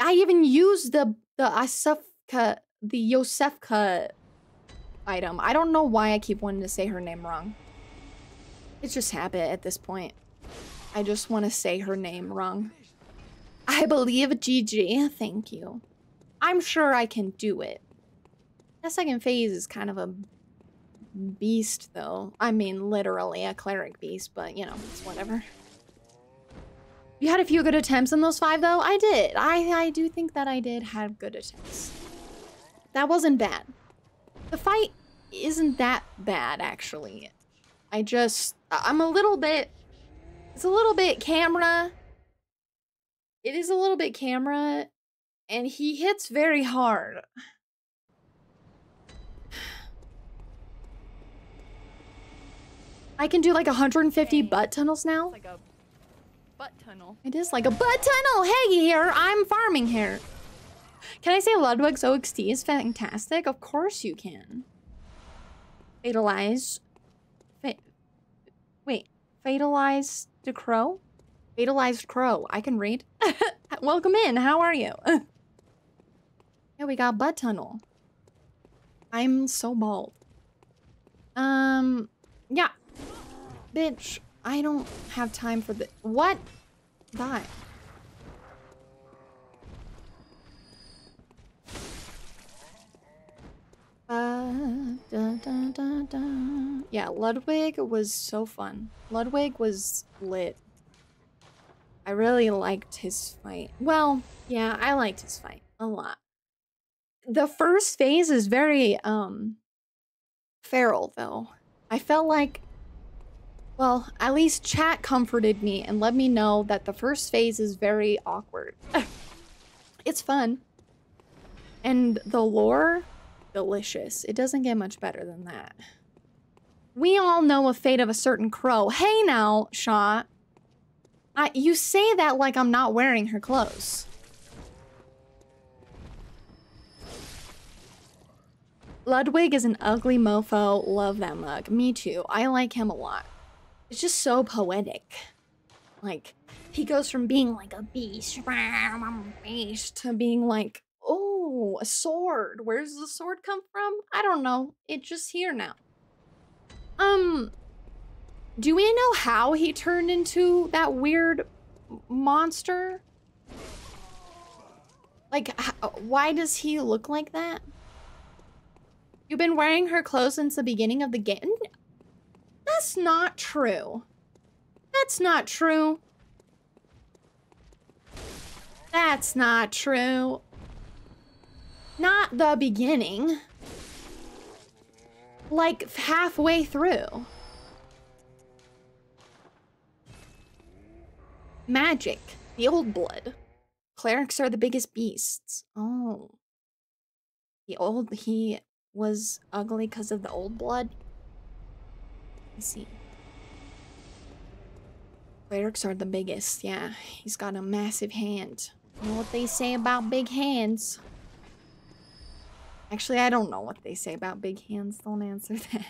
I even used the The Asefka, the Yosefka item. I don't know why I keep wanting to say her name wrong. It's just habit at this point. I just want to say her name wrong. I believe G G. Thank you. I'm sure I can do it. That second phase is kind of a beast, though. I mean, literally a cleric beast, but you know, it's whatever. You had a few good attempts in those five, though? I did. I, I do think that I did have good attempts. That wasn't bad. The fight isn't that bad, actually. I just... I'm a little bit... It's a little bit camera It is a little bit camera, and he hits very hard. I can do like one hundred fifty Dang. butt tunnels now. Like a butt tunnel. It is like a butt tunnel. Hey, here I'm farming here. Can I say Ludwig's O X T is fantastic? Of course you can. Fatalize. Fa wait, fatalize the crow. Fatalized crow. I can read. Welcome in. How are you? Yeah, we got butt tunnel. I'm so bald. Um, yeah. Bitch, I don't have time for this. What? Die. Uh, da, da, da, da. Yeah, Ludwig was so fun. Ludwig was lit. I really liked his fight. Well, yeah, I liked his fight a lot. The first phase is very, um, feral, though. I felt like, well, at least chat comforted me and let me know that the first phase is very awkward. It's fun. And the lore, delicious. It doesn't get much better than that. We all know the fate of a certain crow. Hey now, Shaw. I, you say that like I'm not wearing her clothes. Ludwig is an ugly mofo. Love that mug. Me too. I like him a lot. It's just so poetic. Like, he goes from being like a beast, beast to being like, oh, a sword. Where does the sword come from? I don't know. It's just here now. Um... Do we know how he turned into that weird monster? Like, how, why does he look like that? You've been wearing her clothes since the beginning of the game? That's not true. That's not true. That's not true. Not the beginning. Like, halfway through. Magic. The old blood. Clerics are the biggest beasts. Oh. The old... He was ugly because of the old blood? I see. Clerics are the biggest. Yeah. He's got a massive hand. You know what they say about big hands? Actually, I don't know what they say about big hands. Don't answer that.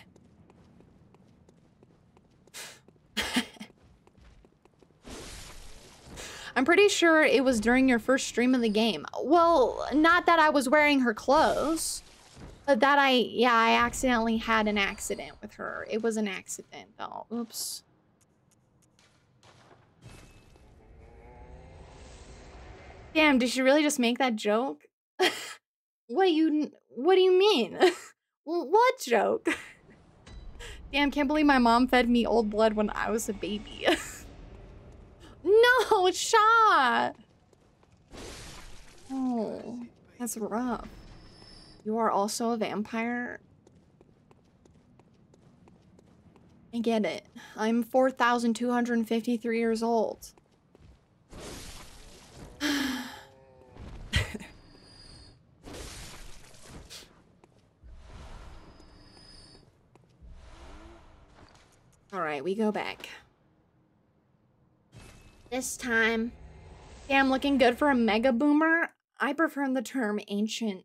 I'm pretty sure it was during your first stream of the game. Well, not that I was wearing her clothes, but that I, yeah, I accidentally had an accident with her. It was an accident, though. Oops. Damn, did she really just make that joke? What you, what do you mean? What joke? Damn, can't believe my mom fed me old blood when I was a baby. No, Shaw! Oh, that's rough. You are also a vampire? I get it. I'm four thousand two hundred fifty-three years old. Alright, we go back. This time. Damn, looking good for a mega boomer. I prefer the term ancient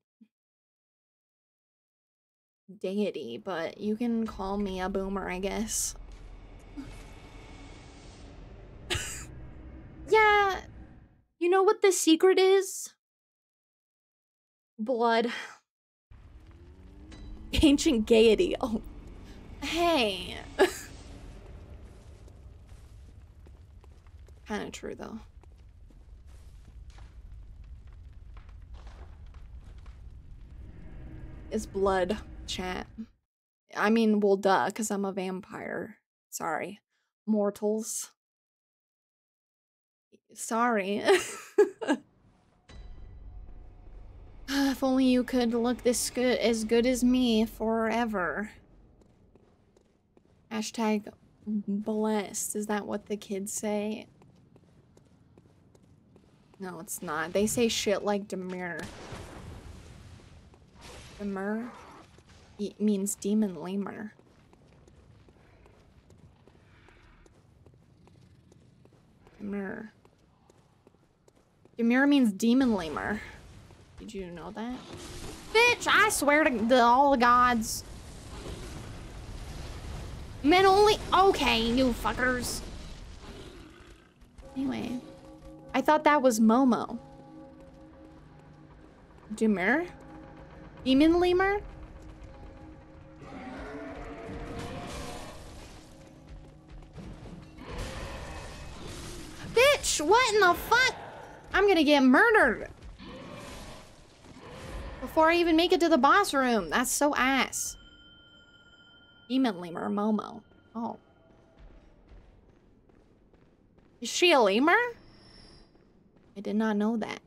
deity, but you can call me a boomer, I guess. Yeah, you know what the secret is? Blood. Ancient gaiety. Oh, hey. Kind of true, though. It's blood, chat. I mean, well, duh, because I'm a vampire. Sorry. Mortals. Sorry. If only you could look this good, as good as me forever. Hashtag blessed. Is that what the kids say? No, it's not. They say shit like demure. Demure means demon lamer. Demure. Demure means demon lamer. Did you know that? Bitch, I swear to the, all the gods. Men only. Okay, you fuckers. Anyway. I thought that was Momo. Demure? Demon lemur? Bitch, what in the fuck? I'm gonna get murdered. Before I even make it to the boss room. That's so ass. Demon lemur, Momo. Oh. Is she a lemur? I did not know that.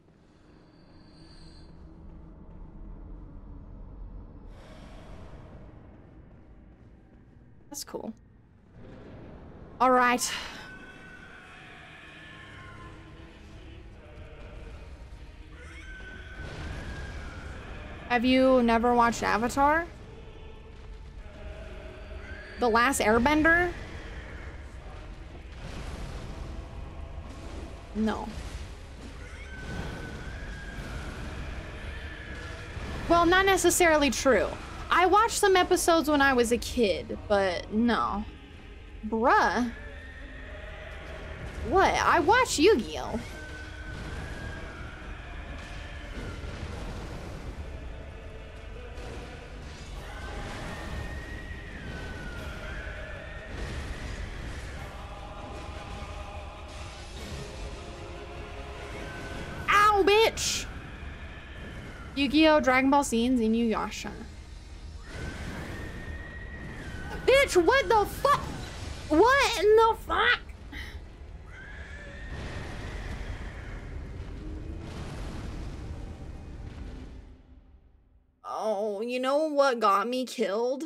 That's cool. All right. Have you never watched Avatar? The Last Airbender? No. Well, not necessarily true. I watched some episodes when I was a kid, but no. Bruh. What? I watched Yu-Gi-Oh! Ow, bitch! Yu-Gi-Oh! Dragon Ball scenes in Inuyasha. Bitch, what the fuck? What in the fuck? Oh, you know what got me killed?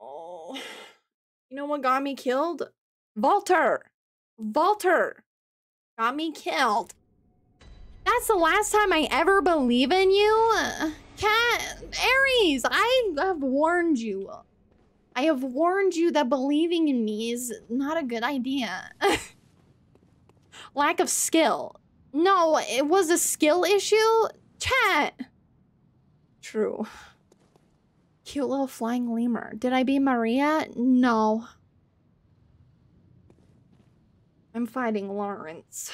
Oh, you know what got me killed? Valtr. Valtr got me killed. That's the last time I ever believe in you? Cat, Aries, I have warned you. I have warned you that believing in me is not a good idea. Lack of skill. No, it was a skill issue? Chat. True. Cute little flying lemur. Did I beat Maria? No. I'm fighting Lawrence.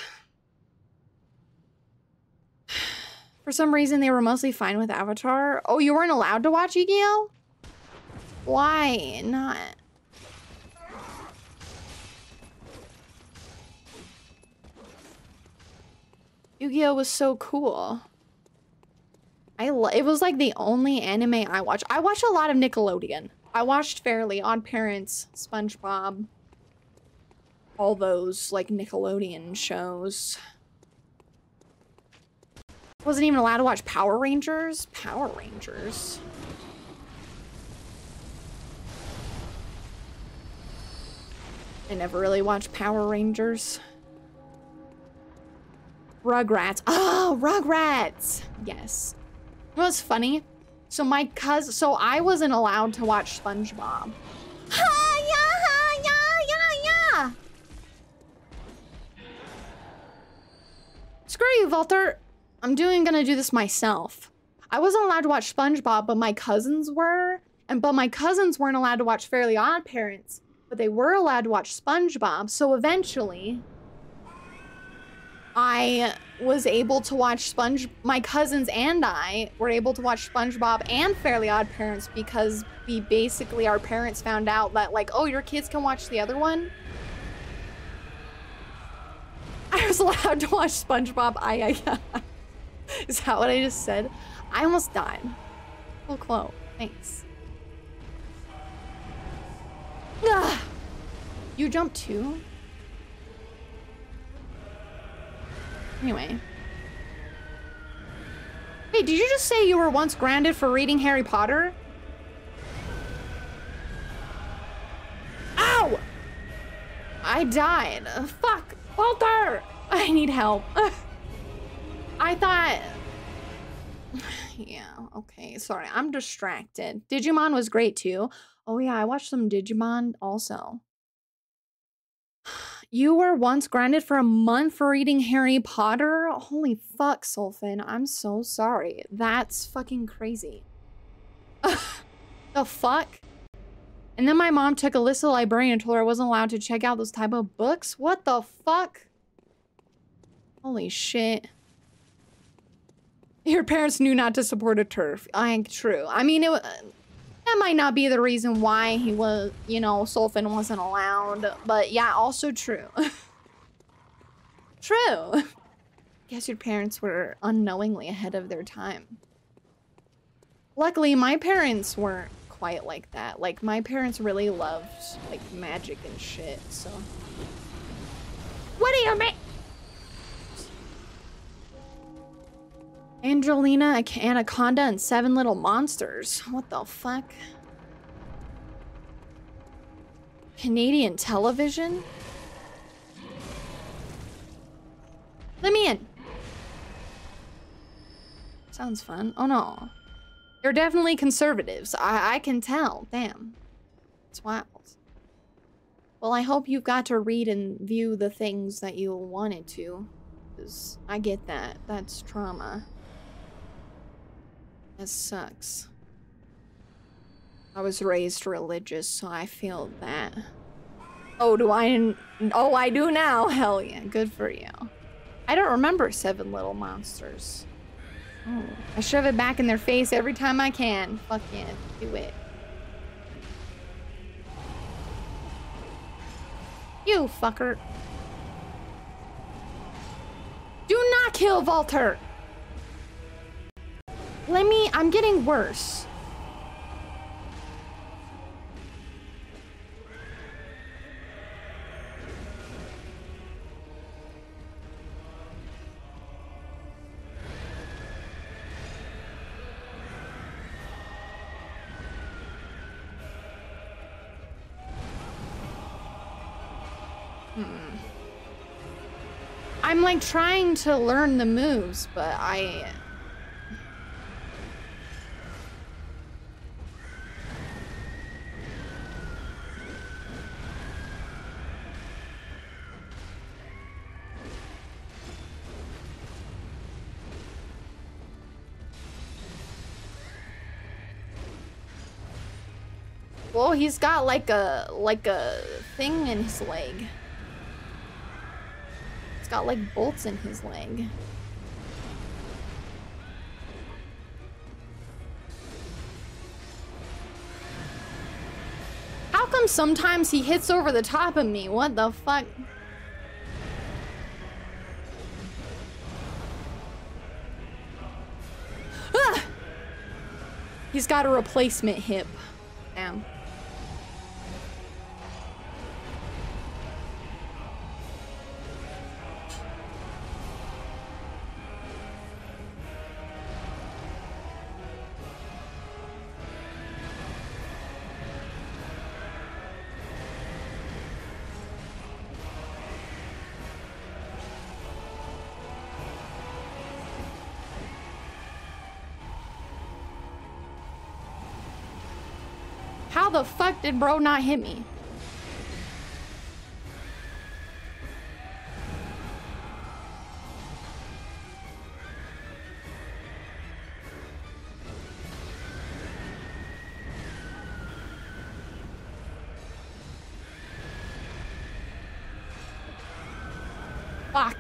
For some reason, they were mostly fine with Avatar. Oh, you weren't allowed to watch Yu-Gi-Oh? Why not? Yu-Gi-Oh was so cool. I lo- it was like the only anime I watched. I watched a lot of Nickelodeon. I watched Fairly, OddParents, SpongeBob. All those like Nickelodeon shows. Wasn't even allowed to watch Power Rangers. Power Rangers. I never really watched Power Rangers. Rugrats. Oh, Rugrats. Yes. It was funny. So my cousin. So I wasn't allowed to watch SpongeBob. Ha yeah yeah yeah yeah. Screw you, Valtr. I'm doing gonna do this myself. I wasn't allowed to watch SpongeBob, but my cousins were. And but my cousins weren't allowed to watch Fairly OddParents, but they were allowed to watch SpongeBob. So eventually, I was able to watch Sponge. My cousins and I were able to watch SpongeBob and Fairly OddParents because we basically our parents found out that like, oh, your kids can watch the other one. I was allowed to watch SpongeBob. I. I Is that what I just said? I almost died. Cool quote. Thanks. Ugh. You jumped too? Anyway. Hey, did you just say you were once grounded for reading Harry Potter? Ow! I died. Uh, fuck. Valtr! I need help. I thought... Yeah, okay. Sorry, I'm distracted. Digimon was great too. Oh yeah, I watched some Digimon also. You were once grounded for a month for reading Harry Potter? Holy fuck, Sulfen. I'm so sorry. That's fucking crazy. The fuck? And then my mom took Alyssa to the librarian and told her I wasn't allowed to check out those type of books? What the fuck? Holy shit. Your parents knew not to support a turf. I ain't true. I mean, it was... That might not be the reason why he was, you know, Sulfen wasn't allowed. But yeah, also true. True. Guess your parents were unknowingly ahead of their time. Luckily, my parents weren't quite like that. Like, my parents really loved, like, magic and shit, so. What do you mean? Angelina, Anaconda, and Seven Little Monsters. What the fuck? Canadian television? Let me in. Sounds fun. Oh no. They're definitely conservatives. I, I can tell. Damn. It's wild. Well, I hope you got to read and view the things that you wanted to. 'Cause I get that. That's trauma. That sucks. I was raised religious, so I feel that. Oh, do I? Oh, I do now. Hell yeah, good for you. I don't remember Seven Little Monsters. Oh, I shove it back in their face every time I can. Fuck yeah, do it. You fucker. Do not kill Valtr. Let me, I'm getting worse. Hmm. I'm like trying to learn the moves, but I... Well, he's got like a like a thing in his leg. He's got like bolts in his leg. How come sometimes he hits over the top of me? What the fuck? Ah! He's got a replacement hip now. How the fuck did bro not hit me? Fuck.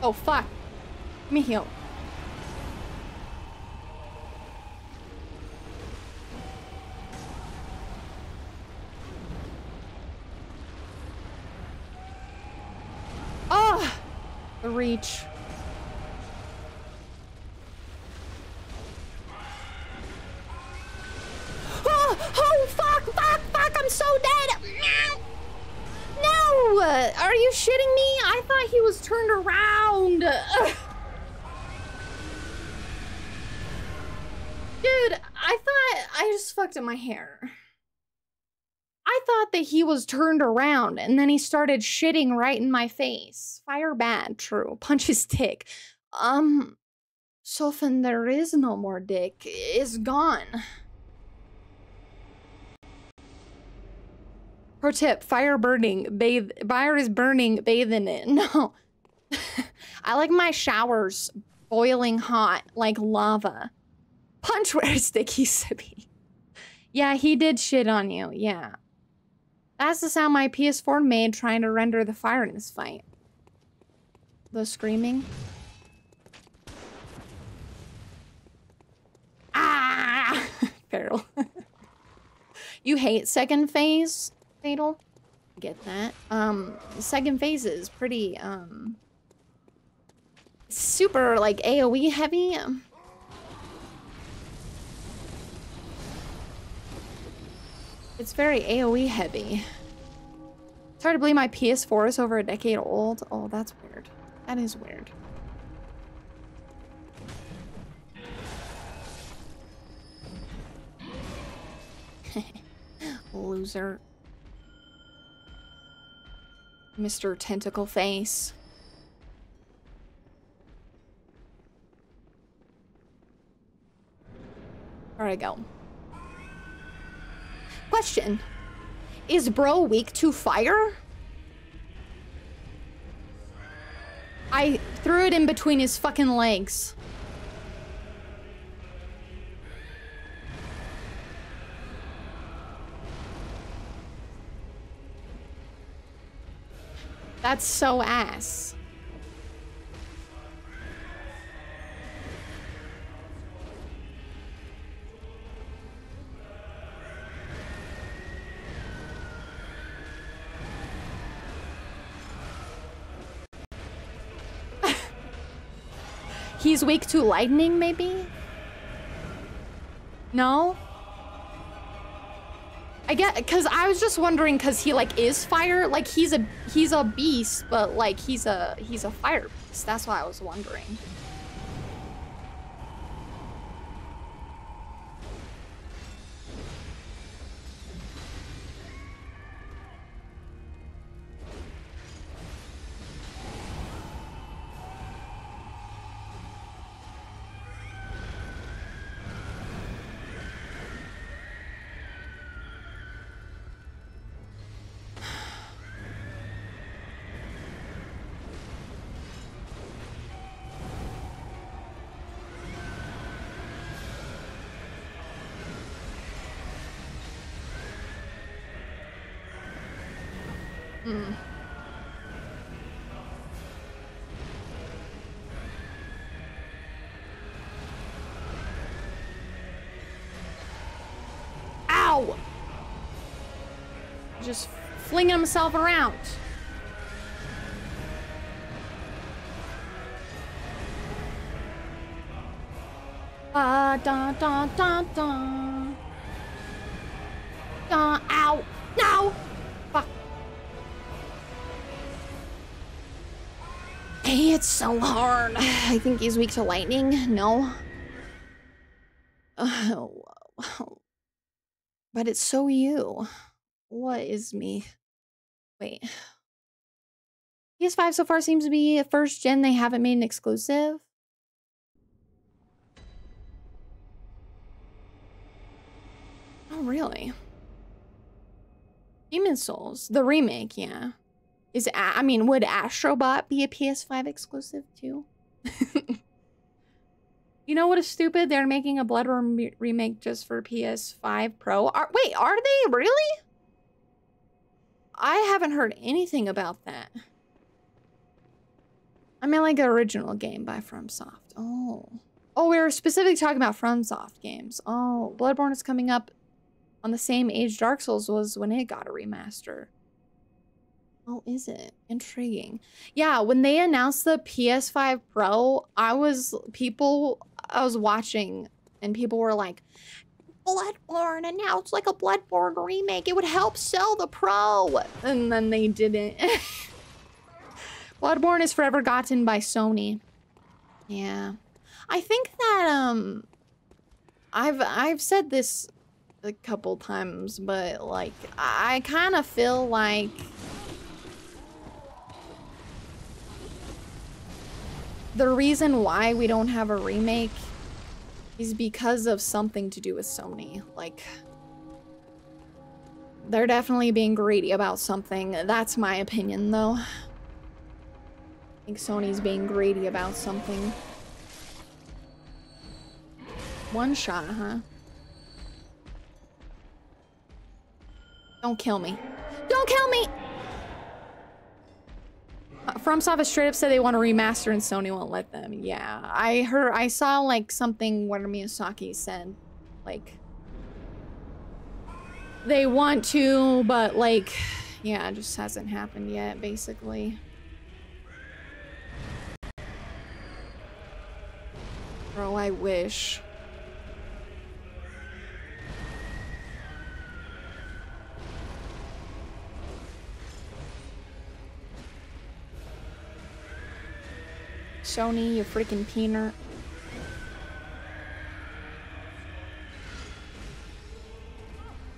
Oh fuck. Let me heal. The reach. Oh, oh, fuck, fuck, fuck, I'm so dead! No! No! Are you shitting me? I thought he was turned around. Ugh. Dude, I thought I just fucked up my hair. I thought that he was turned around and then he started shitting right in my face. Fire bad, true. Punch his dick. Um, Sulfen, there is no more dick. It's gone. Pro tip, fire burning, bathe, fire is burning, bathe in it. No. I like my showers boiling hot like lava. Punch where it's sticky, sippy. Yeah, he did shit on you, yeah. That's the sound my P S four made trying to render the fire in this fight. The screaming. Ah! Feral. You hate second phase, Fatal? Get that. Um, second phase is pretty, um... super, like, AoE heavy. It's very AoE heavy. It's hard to believe my P S four is over a decade old. Oh, that's weird. That is weird. Loser. Mister Tentacle Face. Where'd I go? Question. Is bro weak to fire? I threw it in between his fucking legs. That's so ass. He's weak to lightning, maybe? No? I get, because I was just wondering, because he like is fire, like he's a he's a beast, but like he's a he's a fire beast. That's why I was wondering. Ow! Just flinging himself around. Da da da da da. Da, ow! No! It's so hard. I think he's weak to lightning. No. Oh. But it's so you. What is me? Wait. P S five so far seems to be a first gen. They haven't made an exclusive. Oh, really? Demon's Souls. The remake, yeah. Is, I mean, would Astrobot be a P S five exclusive too? You know what is stupid? They're making a Bloodborne remake just for P S five Pro. Are, wait, are they really? I haven't heard anything about that. I mean, like the original game by FromSoft. Oh, oh, we were specifically talking about FromSoft games. Oh, Bloodborne is coming up on the same age Dark Souls was when it got a remaster. Oh, is it? Intriguing. Yeah, when they announced the P S five Pro, I was people I was watching and people were like, Bloodborne, and now it's like a Bloodborne remake. It would help sell the Pro. And then they didn't. Bloodborne is forever gotten by Sony. Yeah. I think that um I've I've said this a couple times, but like I, I kind of feel like the reason why we don't have a remake is because of something to do with Sony. Like, they're definitely being greedy about something. That's my opinion, though. I think Sony's being greedy about something. One shot, huh? Don't kill me. Don't kill me! Uh, FromSoft has straight up said they want to remaster and Sony won't let them. Yeah, I heard, I saw like something where Miyazaki said, like, they want to, but like, yeah, it just hasn't happened yet, basically. Bro, I wish. Sony, you freaking peanut.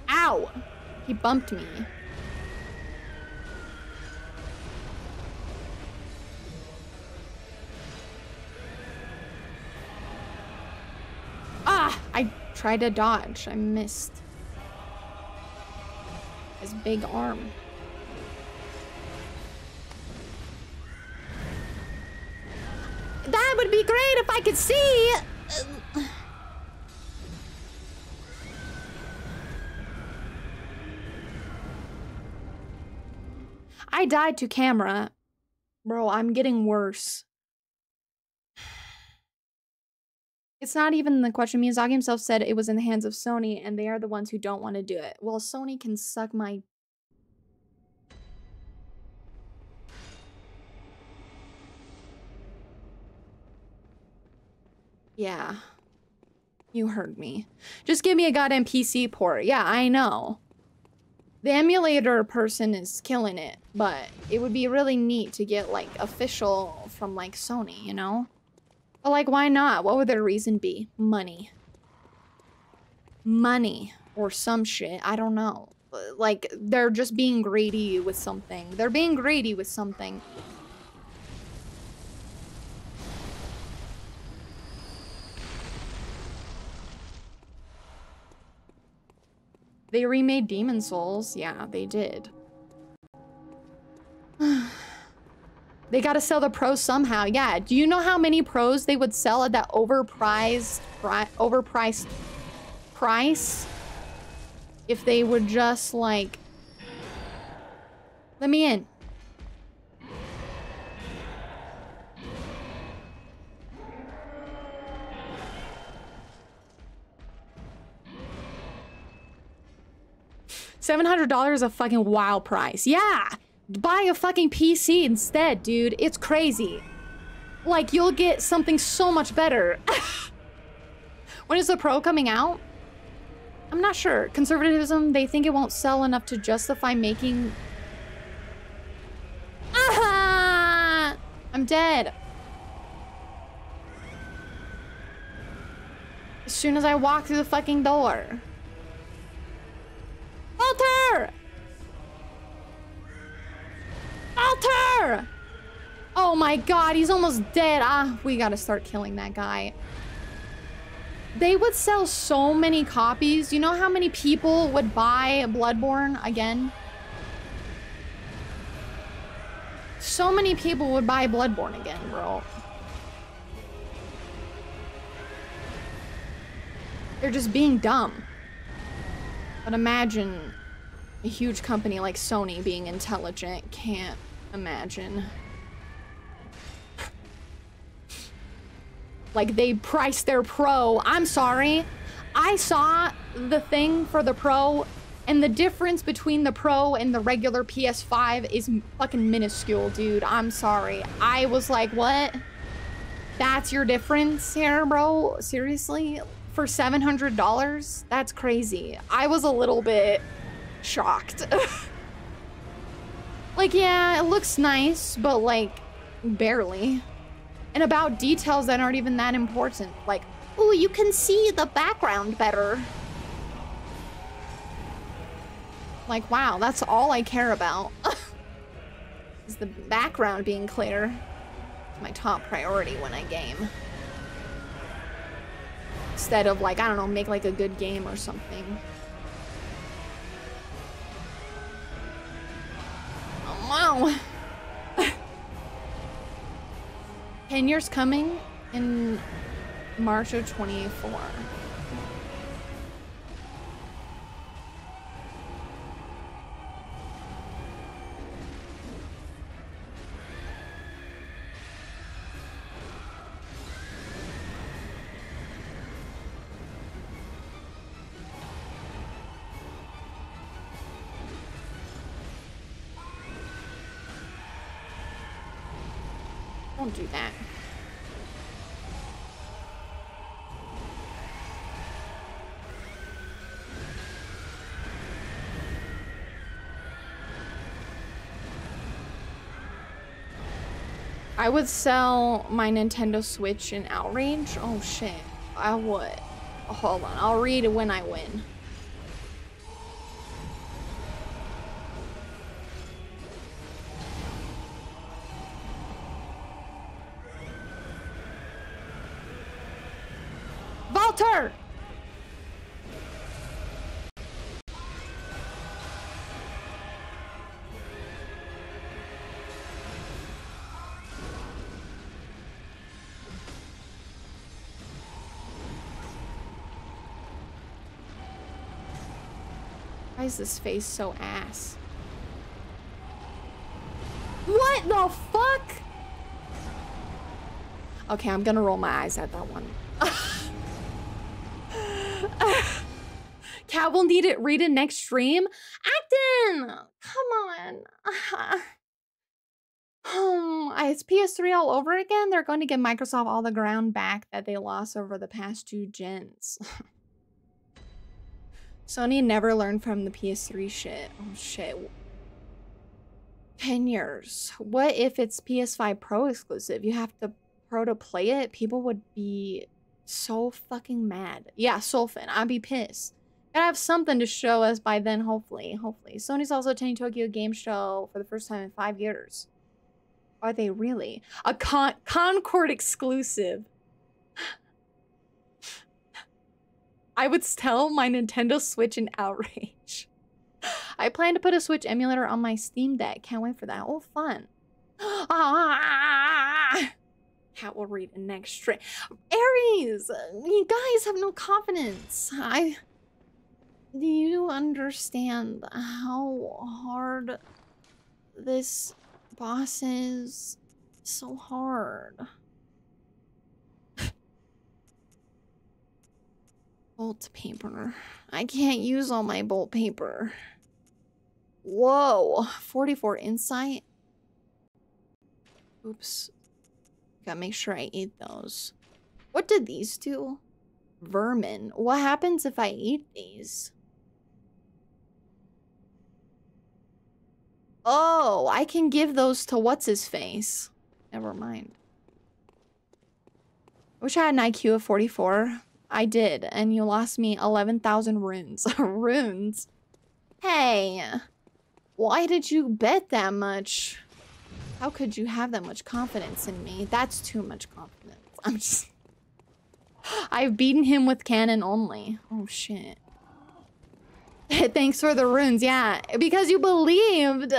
Ow! He bumped me. Ah! I tried to dodge. I missed. His big arm. That would be great if I could see. I died to camera. Bro, I'm getting worse. It's not even the question. Miyazaki himself said it was in the hands of Sony, and they are the ones who don't want to do it. Well, Sony can suck my... Yeah, you heard me. Just give me a goddamn P C port. Yeah, I know. The emulator person is killing it, but it would be really neat to get like official from like Sony, you know? But like, why not? What would their reason be? Money. Money or some shit. I don't know. Like, they're just being greedy with something. They're being greedy with something. They remade Demon's Souls. Yeah, they did. They gotta sell the Pro somehow. Yeah, do you know how many Pros they would sell at that overpriced, pri overpriced price? If they would just, like... Let me in. seven hundred dollars is a fucking wild price. Yeah! Buy a fucking P C instead, dude. It's crazy. Like, you'll get something so much better. When is the Pro coming out? I'm not sure. Conservatism, they think it won't sell enough to justify making... Ah! I'm dead. As soon as I walk through the fucking door. Valtr! Valtr! Oh my god, he's almost dead. Ah, we gotta start killing that guy. They would sell so many copies. You know how many people would buy Bloodborne again? So many people would buy Bloodborne again, bro. They're just being dumb. But imagine a huge company like Sony being intelligent. Can't imagine. Like, they priced their Pro. I'm sorry. I saw the thing for the Pro And the difference between the Pro and the regular P S five is fucking minuscule, dude. I'm sorry. I was like, what? That's your difference here, bro? Seriously? For seven hundred dollars? That's crazy. I was a little bit shocked. Like, yeah, it looks nice, but like, barely. And about details that aren't even that important. Like, ooh, you can see the background better. Like, wow, that's all I care about. Is the background being clear. It's my top priority when I game. Instead of like, I don't know, make like a good game or something. Oh, wow. Ten years coming in March of twenty-four. Don't do that. I would sell my Nintendo Switch in outrage. Oh shit, I would. Hold on, I'll read it when I win. Valtr! Why is this face so ass? What the fuck? Okay, I'm gonna roll my eyes at that one. Cat will need it read in next stream. Acton! Come on. Oh, it's P S three all over again. They're going to give Microsoft all the ground back that they lost over the past two gens. Sony never learned from the P S three shit. Oh shit. Ten years. What if it's P S five Pro exclusive? You have to Pro to play it? People would be so fucking mad. Yeah, Sulfen. I'd be pissed. Gotta have something to show us by then, hopefully. Hopefully. Sony's also attending Tokyo Game Show for the first time in five years. Are they really? A Con Concord exclusive. I would sell my Nintendo Switch in outrage. I plan to put a Switch emulator on my Steam Deck. Can't wait for that. Oh, fun. Ah! Cat will read the next string. Aries, you guys have no confidence. I. Do you understand how hard this boss is? So hard. Bolt paper. I can't use all my bolt paper. Whoa. forty-four insight. Oops. Gotta make sure I eat those. What did these do? Vermin. What happens if I eat these? Oh, I can give those to what's-his-face. Never mind. I wish I had an I Q of forty-four. I did, and you lost me eleven thousand runes. Runes? Hey, why did you bet that much? How could you have that much confidence in me? That's too much confidence. I'm just... I've beaten him with cannon only. Oh, shit. Thanks for the runes. Yeah, because you believed.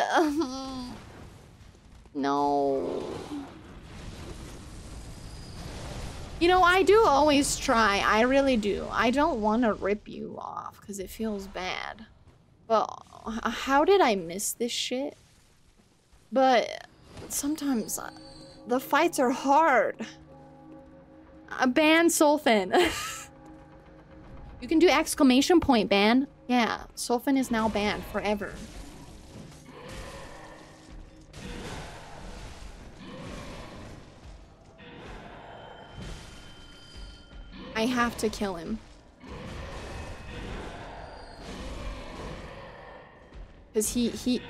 No. You know, I do always try. I really do. I don't want to rip you off because it feels bad. But how did I miss this shit? But sometimes the fights are hard. Ban Sulfen. You can do exclamation point ban. Yeah, Sulfen is now banned forever. I have to kill him. Cause he, he...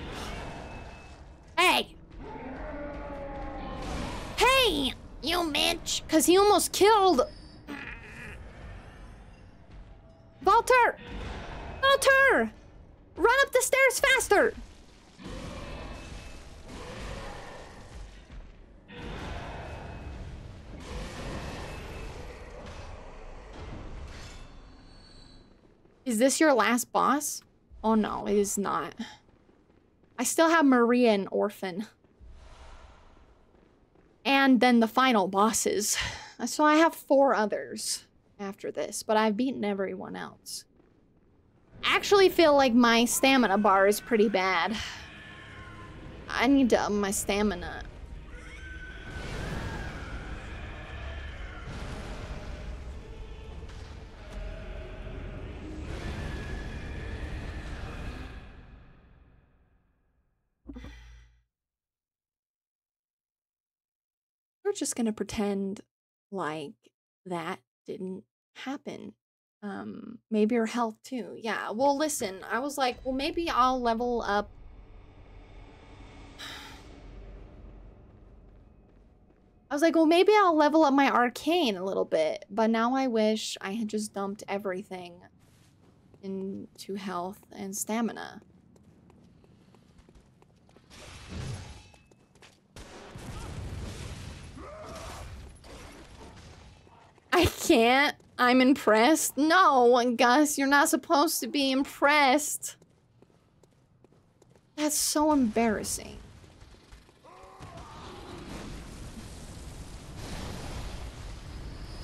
Hey! Hey! You bitch! Cause he almost killed... Valtr! Valtr! Run up the stairs faster! Is this your last boss? Oh no, it is not. I still have Maria and Orphan. And then the final bosses. So I have four others after this, but I've beaten everyone else. I actually feel like my stamina bar is pretty bad. I need to up my stamina. We're just gonna pretend like that didn't happen. Um, maybe your health too. Yeah, well listen, I was like, well maybe I'll level up. I was like, well maybe I'll level up my arcane a little bit, but now I wish I had just dumped everything into health and stamina. I can't. I'm impressed. No, Gus, you're not supposed to be impressed. That's so embarrassing.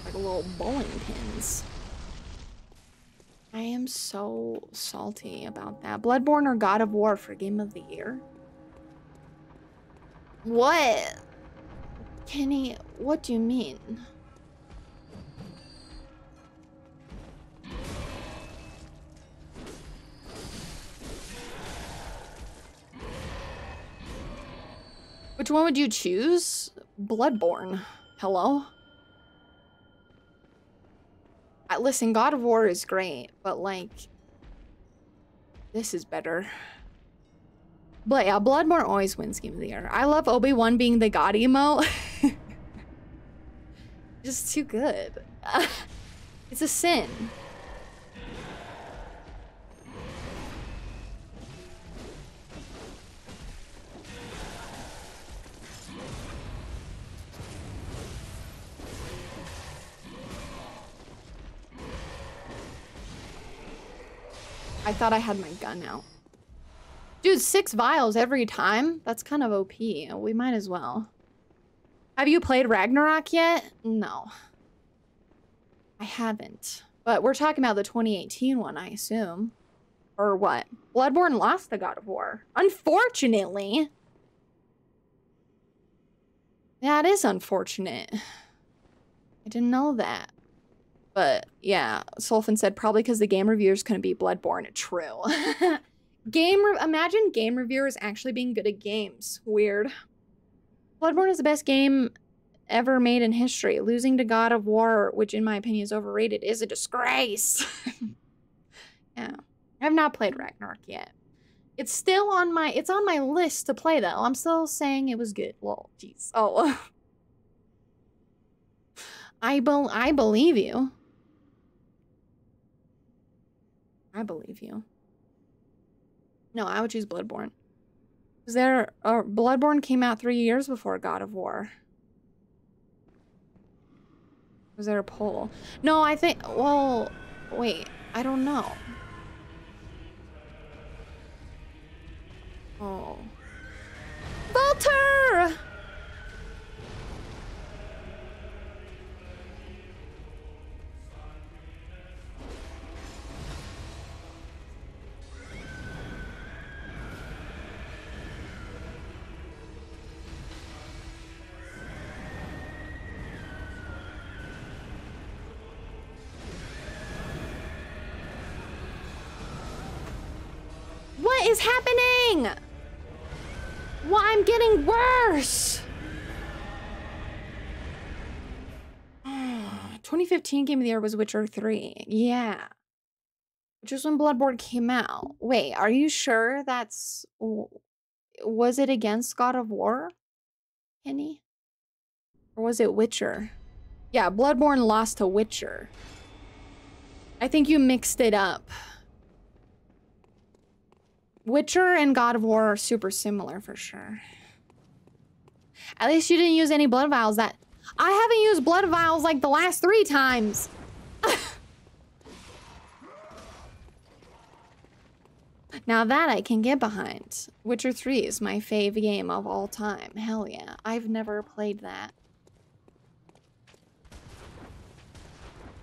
Like little bowling pins. I am so salty about that. Bloodborne or God of War for Game of the Year? What? Kenny, what do you mean? Which one would you choose? Bloodborne. Hello? Uh, listen, God of War is great, but like... This is better. But yeah, Bloodborne always wins Game of the Year. I love Obi-Wan being the god emote. Just too good. Uh, it's a sin. I thought I had my gun out. Dude, six vials every time? That's kind of O P. We might as well. Have you played Ragnarok yet? No. I haven't. But we're talking about the twenty eighteen one, I assume. Or what? Bloodborne lost to God of War. Unfortunately! That is unfortunate. I didn't know that. But yeah, Sulfen said probably because the game reviewers couldn't beat Bloodborne. True. game re imagine game reviewers actually being good at games. Weird. Bloodborne is the best game ever made in history. Losing to God of War, which in my opinion is overrated, is a disgrace. Yeah, I've not played Ragnarok yet. It's still on my it's on my list to play though. I'm still saying it was good. Well, jeez. Oh, I bel I believe you. I believe you. No, I would choose Bloodborne. Is there uh, Bloodborne came out three years before God of War. Was there a poll? No, I think well wait, I don't know. Oh. Valtr! is happening? Why, I'm getting worse. twenty fifteen Game of the Year was Witcher three. Yeah. Which was when Bloodborne came out. Wait, are you sure that's... Was it against God of War, Kenny? Or was it Witcher? Yeah, Bloodborne lost to Witcher. I think you mixed it up. Witcher and God of War are super similar for sure. At least you didn't use any blood vials that... I haven't used blood vials like the last three times. Now that I can get behind. Witcher three is my fave game of all time. Hell yeah. I've never played that.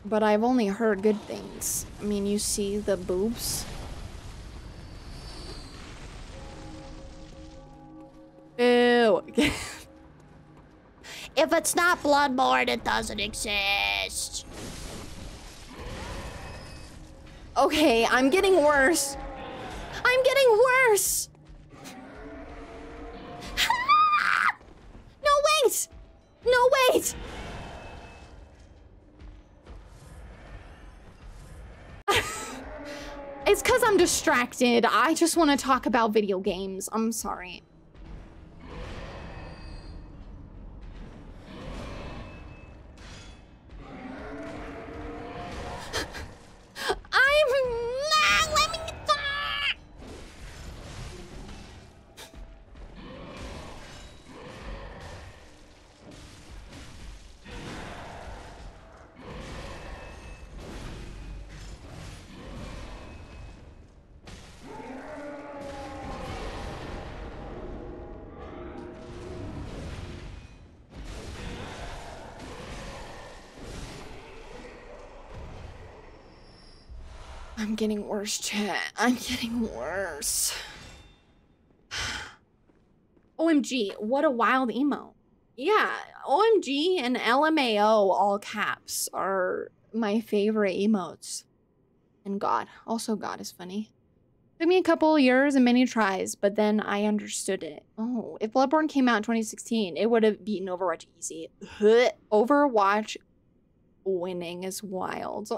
But I've only heard good things. I mean, you see the boobs. Ew. If it's not Bloodborne, it doesn't exist. Okay, I'm getting worse. I'm getting worse. No, wait. No, wait. It's because I'm distracted. I just want to talk about video games. I'm sorry. I'm not let me talk. I'm getting worse, chat. I'm getting worse. O M G, what a wild emo. Yeah, O M G and L M A O, all caps, are my favorite emotes. And God. Also, God is funny. Took me a couple years and many tries, but then I understood it. Oh, if Bloodborne came out in twenty sixteen, it would have beaten Overwatch easy. Overwatch winning is wild.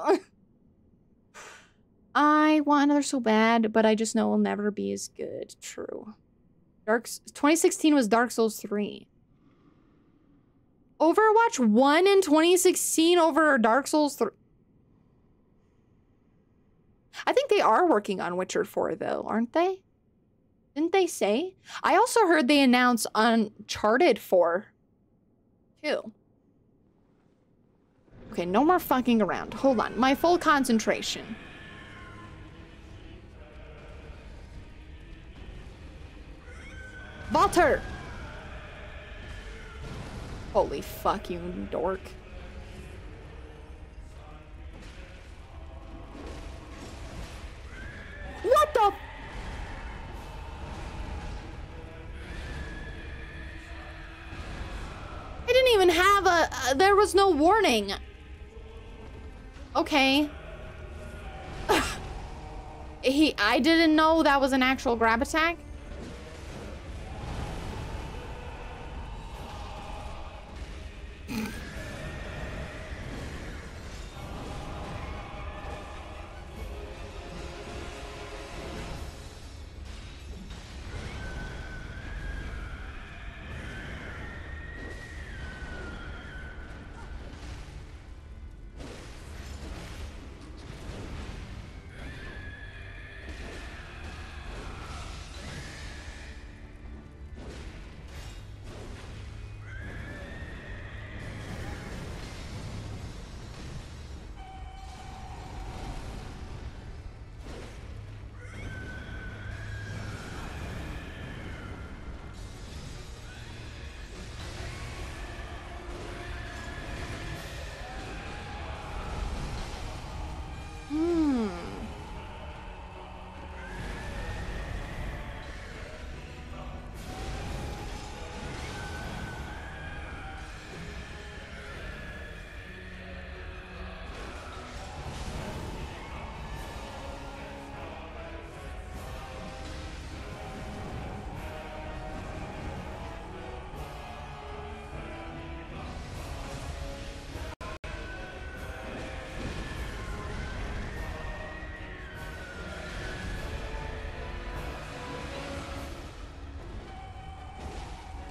I want another so bad, but I just know it'll never be as good. True. Dark twenty sixteen was Dark Souls three. Overwatch one in twenty sixteen over Dark Souls three. I think they are working on Witcher four though, aren't they? Didn't they say? I also heard they announced Uncharted four too. Okay, no more fucking around. Hold on. My full concentration. Valtr! Holy fuck, you dork. What the? I didn't even have a... Uh, there was no warning. Okay. he... I didn't know that was an actual grab attack.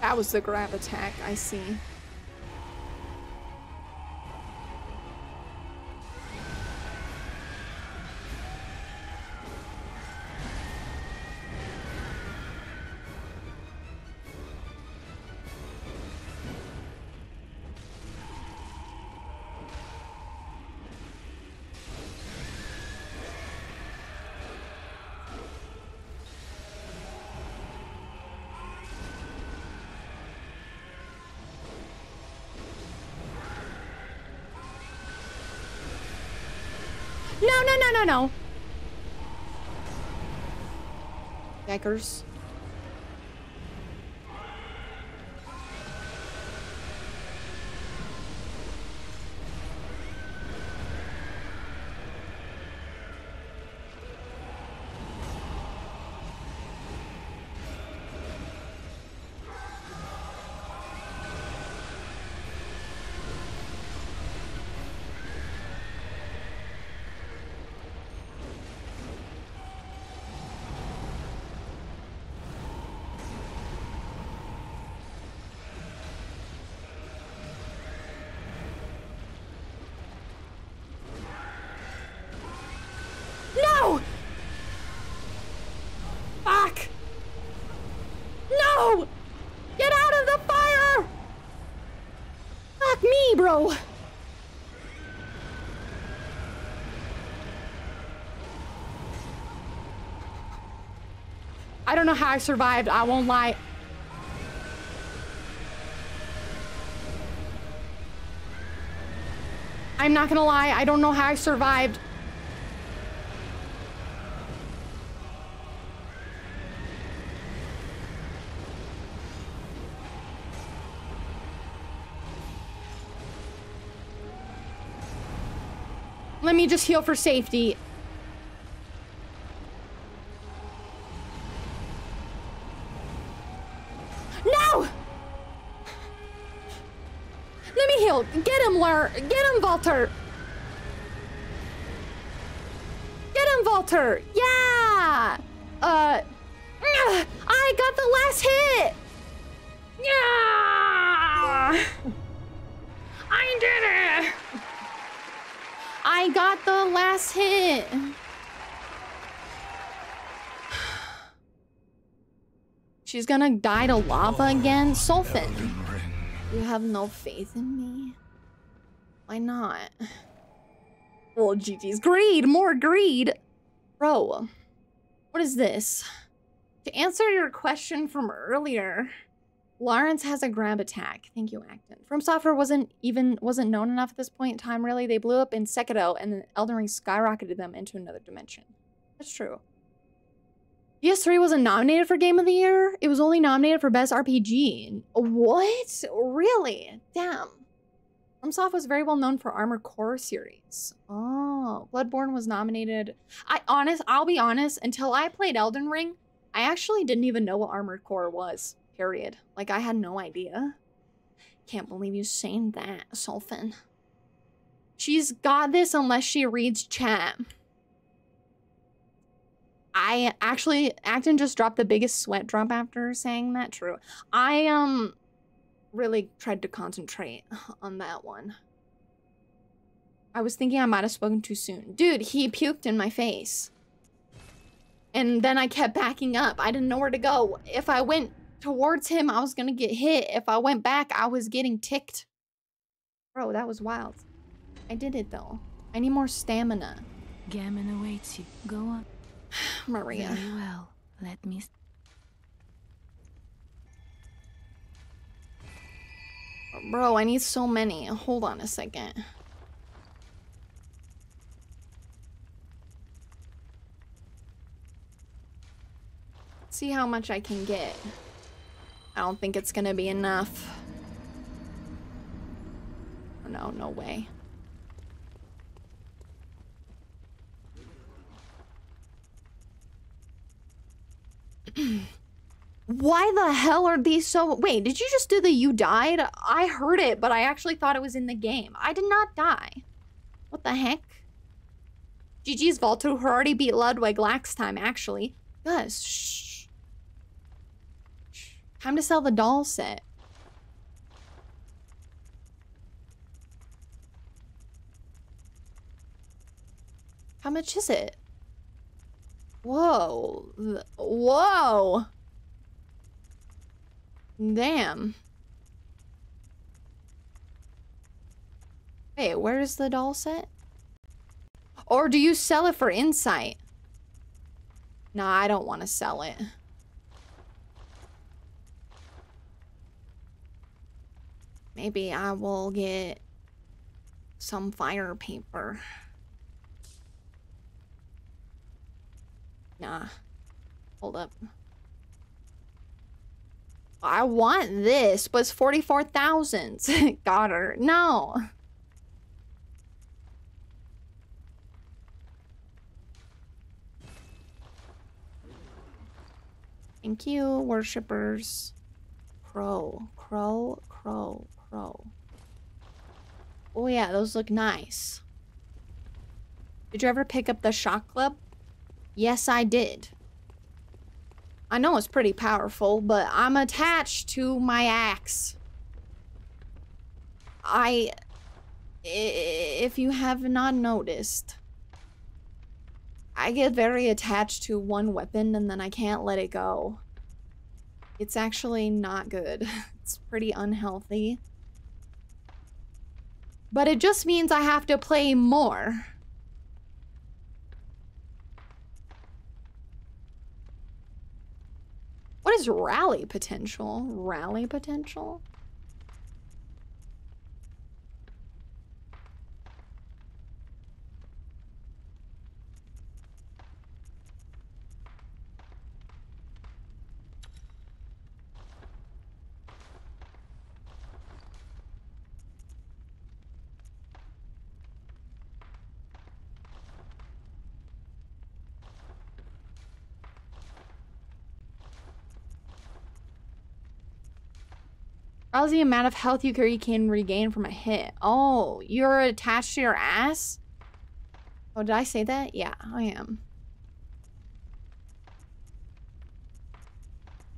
That was the grab attack, I see. No, no, no. Deckers. Bro. I don't know how I survived, I won't lie. I'm not gonna lie, I don't know how I survived. Let me just heal for safety. No! Let me heal. Get him, Lur. Get him, Valtr. Get him, Valtr. Yeah! Uh, I got the last hit! Yeah! I did it! I got the last hit. She's gonna die to lava again? Sulfen. You have no faith in me? Why not? Well, G G's. Greed! More greed! Bro. What is this? To answer your question from earlier, Lawrence has a grab attack. Thank you, Acton. FromSoft wasn't even wasn't known enough at this point in time, really. They blew up in Sekiro, and then Elden Ring skyrocketed them into another dimension. That's true. P S three wasn't nominated for Game of the Year. It was only nominated for Best R P G. What? Really? Damn. FromSoft was very well known for Armored Core series. Oh, Bloodborne was nominated. I honest, I'll be honest. Until I played Elden Ring, I actually didn't even know what Armored Core was. Period. Like, I had no idea. Can't believe you're saying that, Sulfen. She's got this unless she reads chat. I actually, Acton just dropped the biggest sweat drop after saying that. True. I, um, really tried to concentrate on that one. I was thinking I might have spoken too soon. Dude, he puked in my face. And then I kept backing up. I didn't know where to go. If I went towards him, I was gonna get hit. If I went back, I was getting ticked. Bro, that was wild. I did it though. I need more stamina. Gammon awaits you. Go on. Maria. Very well. Let me. Bro, I need so many. Hold on a second. Let's see how much I can get. I don't think it's gonna be enough. No, no way. Why the hell are these so... Wait, did you just do the you died? I heard it, but I actually thought it was in the game. I did not die. What the heck? G G's Valtr, who already beat Ludwig last time, actually. Gus, shh. Time to sell the doll set. How much is it? Whoa. Whoa. Damn. Wait, where's the doll set? Or do you sell it for insight? Nah, I don't want to sell it. Maybe I will get some fire paper. Nah. Hold up. I want this, but it's forty-four thousand. Got her. No. Thank you, worshippers. Crow, crow, crow, crow. Oh yeah, those look nice. Did you ever pick up the shock club? Yes, I did. I know it's pretty powerful, but I'm attached to my axe. I... If you have not noticed... I get very attached to one weapon and then I can't let it go. It's actually not good. It's pretty unhealthy. But it just means I have to play more. What is rally potential? Rally potential? How's the amount of health you can regain from a hit? Oh, you're attached to your ass? Oh, did I say that? Yeah, I am.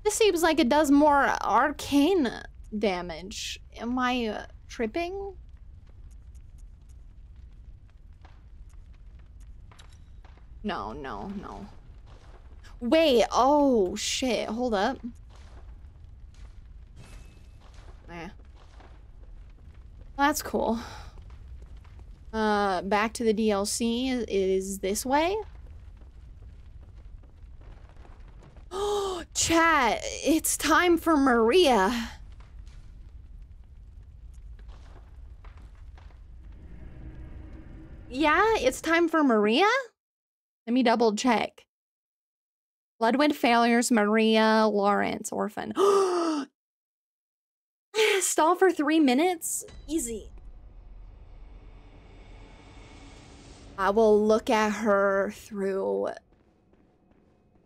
This seems like it does more arcane damage. Am I uh, tripping? No, no, no. Wait, oh shit, hold up. Yeah. Well, that's cool. Uh, back to the D L C is, is this way. Oh, chat! It's time for Maria. Yeah, it's time for Maria. Let me double check. Ludwig Failures, Maria Lawrence, Orphan. Stall for three minutes? Easy. I will look at her through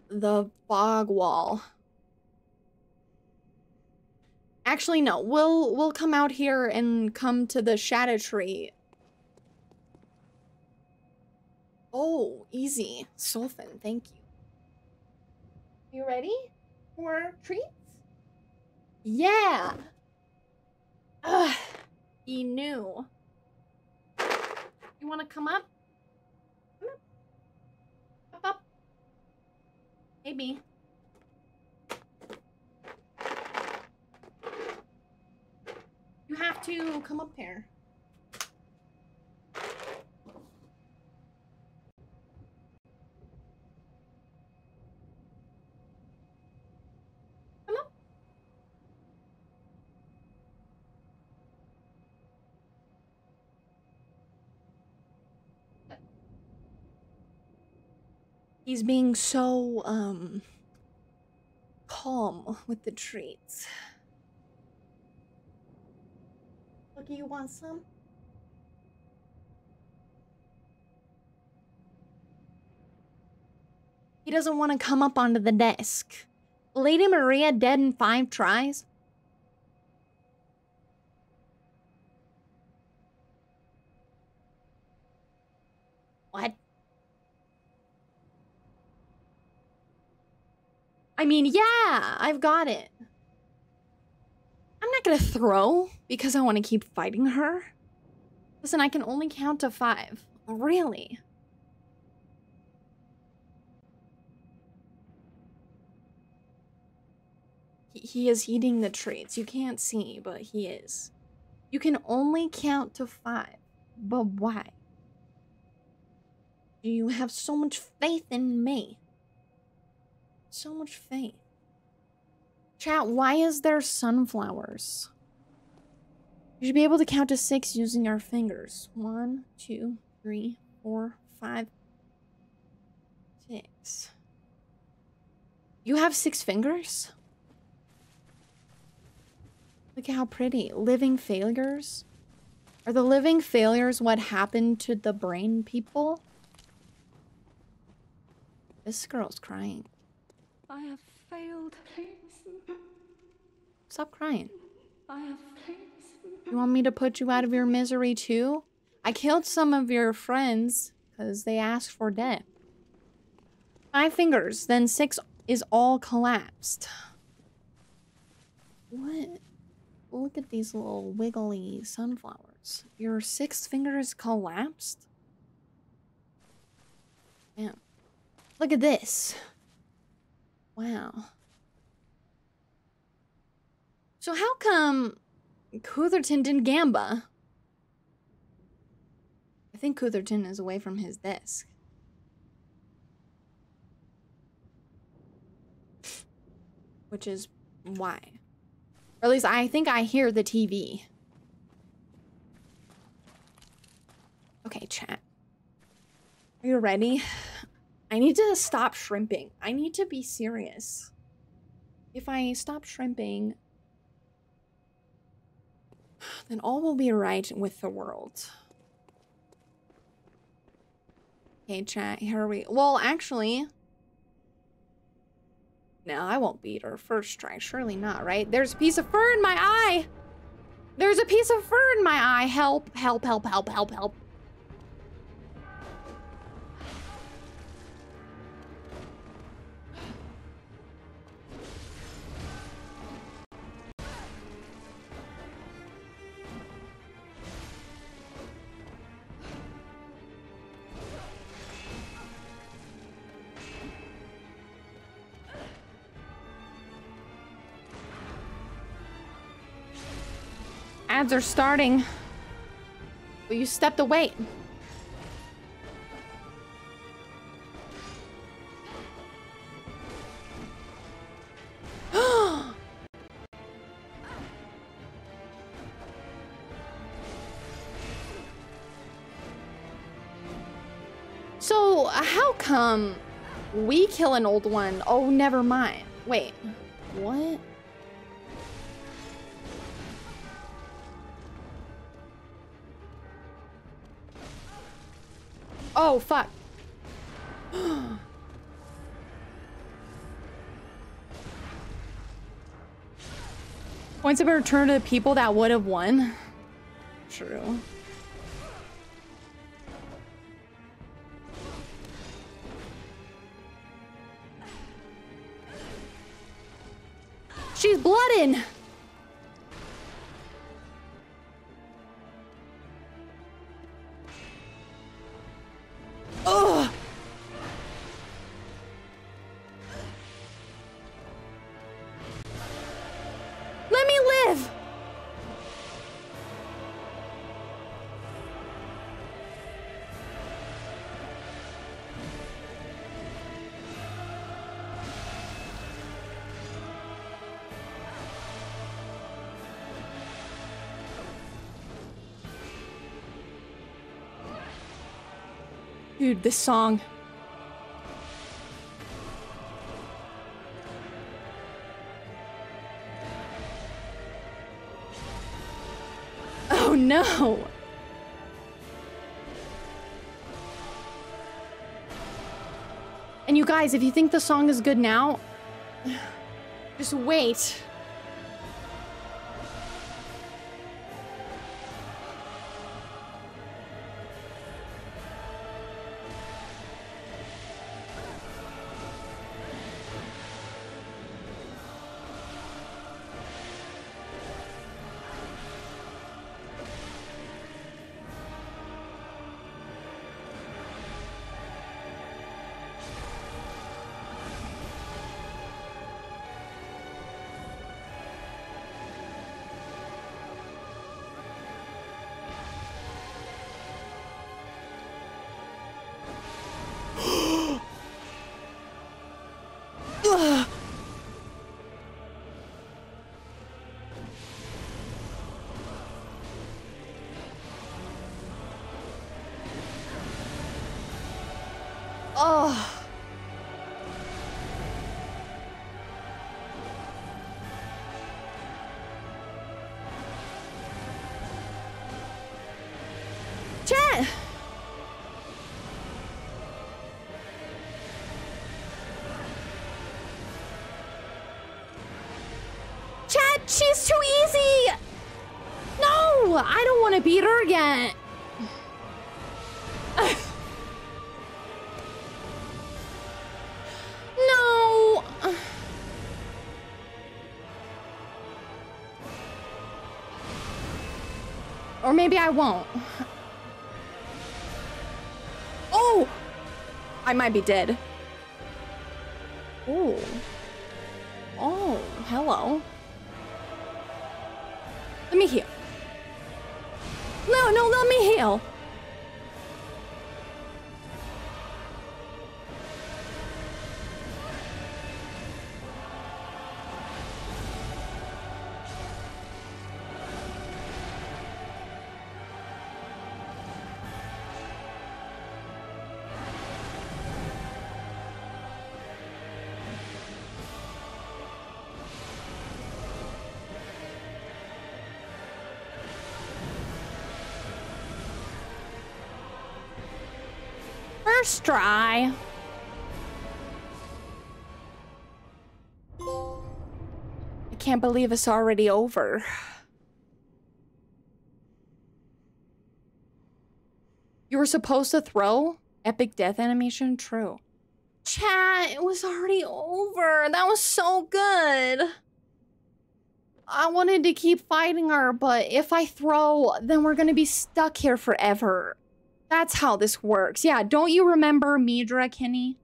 the fog wall. Actually, no. We'll we'll come out here and come to the shadow tree. Oh, easy. Sulfen, thank you. You ready for treats? Yeah! Ugh, he knew. You want to come up? Come up. Up, up. Maybe. You have to come up here. He's being so, um, calm with the treats. Look, you want some? He doesn't want to come up onto the desk. Lady Maria dead in five tries? What? I mean, yeah, I've got it. not gonna throw because I want to keep fighting her. Listen, I can only count to five. Really? He, he is eating the treats. You can't see, but he is. You can only count to five. But why? Do you have so much faith in me? So much faith. Chat, why is there sunflowers? You should be able to count to six using our fingers. One, two, three, four, five, six. You have six fingers? Look at how pretty. Living failures. Are the living failures what happened to the brain people? This girl's crying. I have failed, please. Stop crying. I have failed. You want me to put you out of your misery too? I killed some of your friends because they asked for death. Five fingers, then six is all collapsed. What? Look at these little wiggly sunflowers. Your sixth finger is collapsed? Damn. Look at this. Wow. So how come Cutherton didn't gamba? I think Cutherton is away from his desk. Which is why. Or at least I think I hear the T V. Okay, chat. Are you ready? I need to stop shrimping. I need to be serious. If I stop shrimping, then all will be right with the world. Okay, chat, here we... Well, actually... No, I won't beat her first try. Surely not, right? There's a piece of fur in my eye! There's a piece of fur in my eye! Help, help, help, help, help, help. Ads are starting. Well, you stepped away. So, how come we kill an old one? Oh, never mind. Wait, what? Oh, fuck. Points have been returned to the people that would have won. True. She's blooding! Dude, this song. Oh no! And you guys, if you think the song is good now, just wait. Ugh. Oh. Chat. Chat, she's too easy. No, I don't want to beat her again. Or maybe I won't. Oh! I might be dead. Oh. Oh, hello. Let me heal. No, no, let me heal. First try. I can't believe it's already over. You were supposed to throw? Epic death animation? True. Chat, it was already over. That was so good. I wanted to keep fighting her, but if I throw, then we're gonna be stuck here forever. That's how this works. Yeah, don't you remember Midra, Kenny?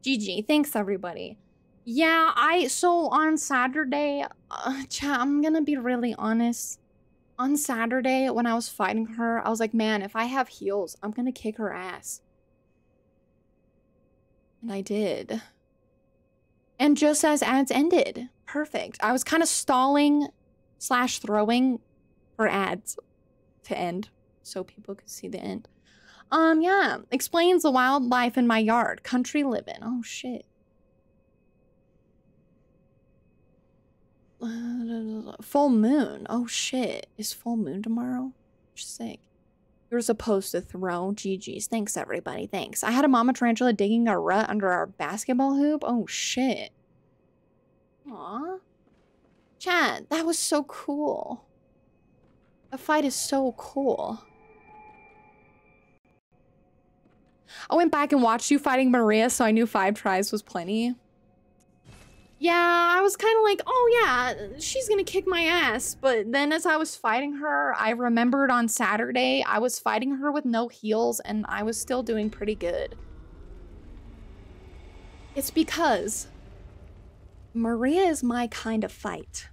G G, thanks everybody. Yeah, I, so on Saturday, uh, chat, I'm gonna be really honest. On Saturday, when I was fighting her, I was like, man, if I have heals, I'm gonna kick her ass. And I did. And just as ads ended, perfect. I was kind of stalling slash throwing for ads to end, so people could see the end. Um, yeah. Explains the wildlife in my yard. Country living. Oh, shit. Uh, full moon. Oh, shit. Is full moon tomorrow? Sick. You're supposed to throw. G Gs. Thanks, everybody. Thanks. I had a mama tarantula digging a rut under our basketball hoop. Oh, shit. Aw. Chat, that was so cool. The fight is so cool. I went back and watched you fighting Maria, so I knew five tries was plenty. Yeah, I was kind of like, oh yeah, she's gonna kick my ass. But then as I was fighting her, I remembered on Saturday, I was fighting her with no heals, and I was still doing pretty good. It's because Maria is my kind of fight.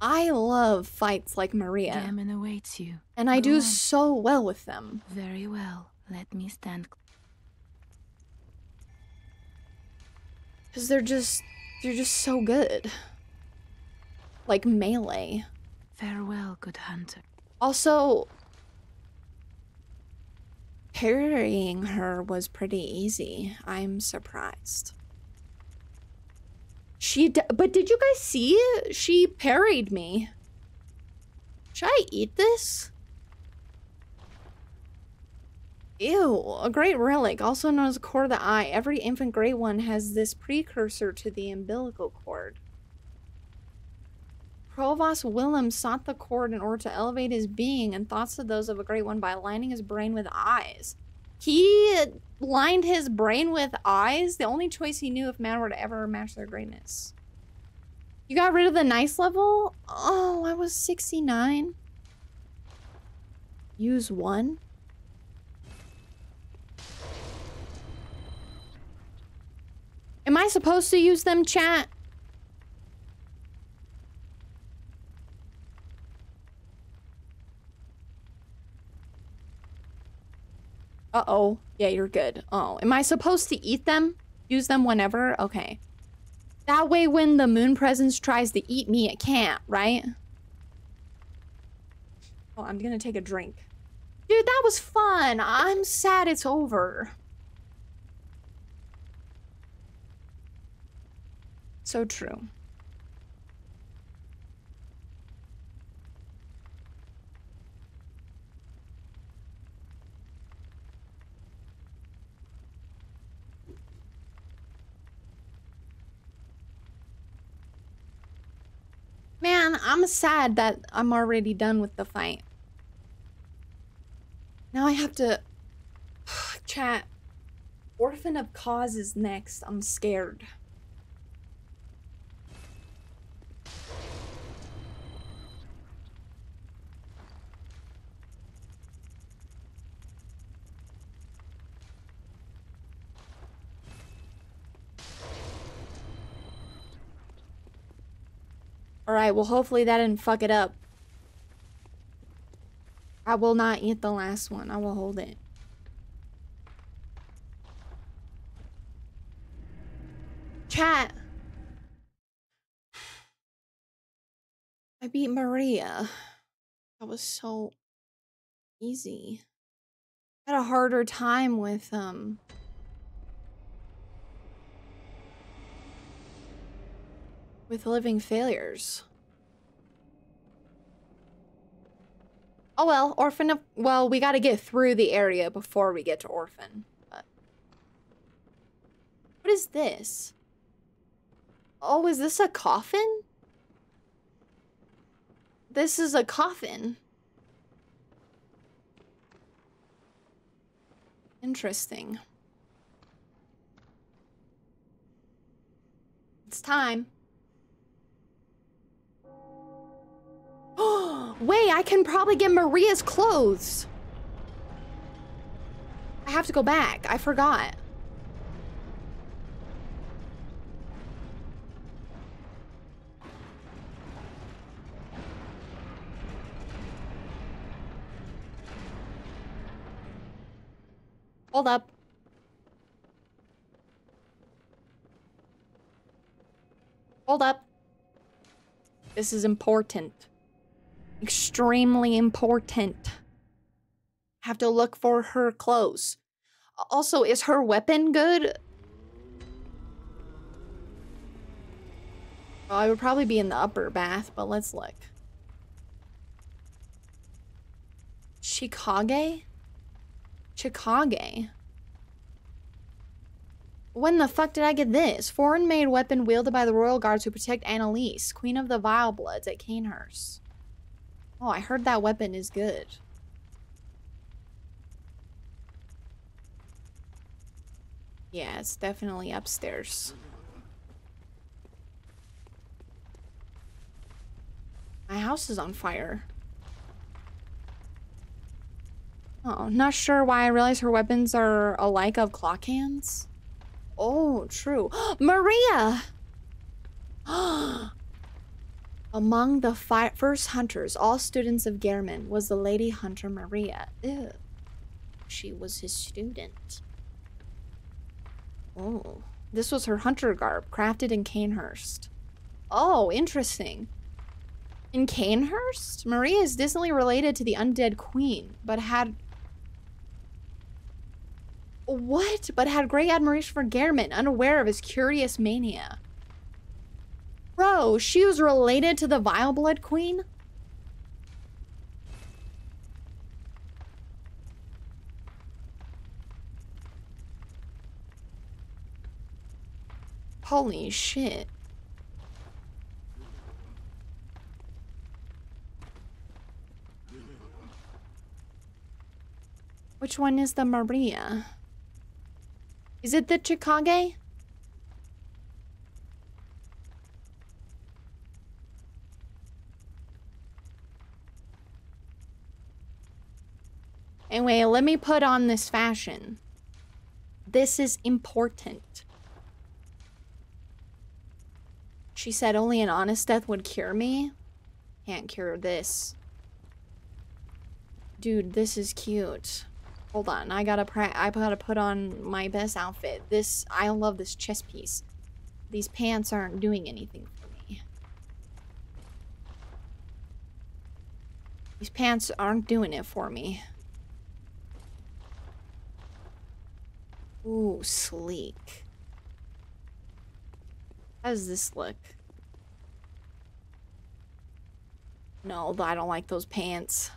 I love fights like Maria. Demon awaits you. And I Go do on. so well with them. Very well. Let me stand. Because they're just, they're just so good. Like melee. Farewell, good hunter. Also, parrying her was pretty easy. I'm surprised. She d but did you guys see? She parried me. Should I eat this? Ew, a great relic, also known as the core of the eye. Every infant grey one has this precursor to the umbilical cord. Provost Willem sought the cord in order to elevate his being and thoughts to those of a great one by aligning his brain with eyes. He lined his brain with eyes, the only choice he knew if man were to ever match their greatness. You got rid of the nice level? Oh, I was sixty-nine. Use one. Am I supposed to use them, chat? Uh-oh. Yeah, you're good. Oh, am I supposed to eat them? Use them whenever? Okay. That way when the moon presence tries to eat me, it can't, right? Oh, I'm gonna take a drink. Dude, that was fun. I'm sad it's over. So true. Man, I'm sad that I'm already done with the fight. Now I have to... Chat. Orphan of Cause is next. I'm scared. Alright, well hopefully that didn't fuck it up. I will not eat the last one. I will hold it. Chat! I beat Maria. That was so easy. I had a harder time with, um... with Living Failures. Oh well, Orphan of... Well, we gotta get through the area before we get to Orphan. But what is this? Oh, is this a coffin? This is a coffin. Interesting. It's time. Oh, wait, I can probably get Maria's clothes. I have to go back. I forgot. Hold up. Hold up. This is important. Extremely important. Have to look for her clothes. Also, is her weapon good? Oh, I would probably be in the upper bath, but let's look. Chicago? Chicago. When the fuck did I get this? Foreign-made weapon wielded by the royal guards who protect Annalise, queen of the Vile Bloods at Canehurst. Oh, I heard that weapon is good. Yeah, it's definitely upstairs. My house is on fire. Oh, not sure why I realized her weapons are alike of clock hands. Oh, true. Maria! Among the fi first hunters, all students of Gehrman, was the lady hunter Maria. Ew. She was his student. Oh. This was her hunter garb, crafted in Canehurst. Oh, interesting. In Canehurst? Maria is distantly related to the undead queen, but had... What? But had great admiration for Gehrman, unaware of his curious mania. Bro, she was related to the Vile Blood Queen? Holy shit. Which one is the Maria? Is it the Chikage? Anyway, let me put on this fashion. This is important. She said only an honest death would cure me. Can't cure this. Dude, this is cute. Hold on, I gotta pra I gotta put on my best outfit. This, I love this chest piece. These pants aren't doing anything for me. These pants aren't doing it for me. Ooh, sleek. How does this look? No, I don't like those pants.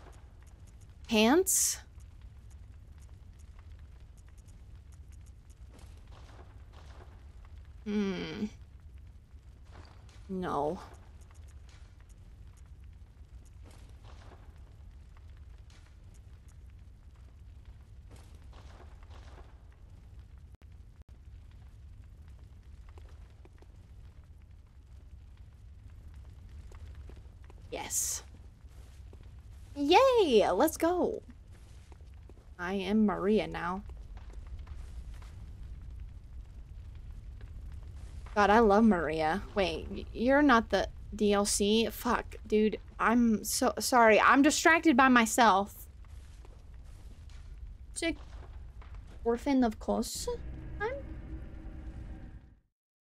Pants? Hmm. No. Yes. Yay! Let's go! I am Maria now. God, I love Maria. Wait, you're not the D L C? Fuck, dude. I'm so sorry. I'm distracted by myself. Sick. Orphan, of course. I'm...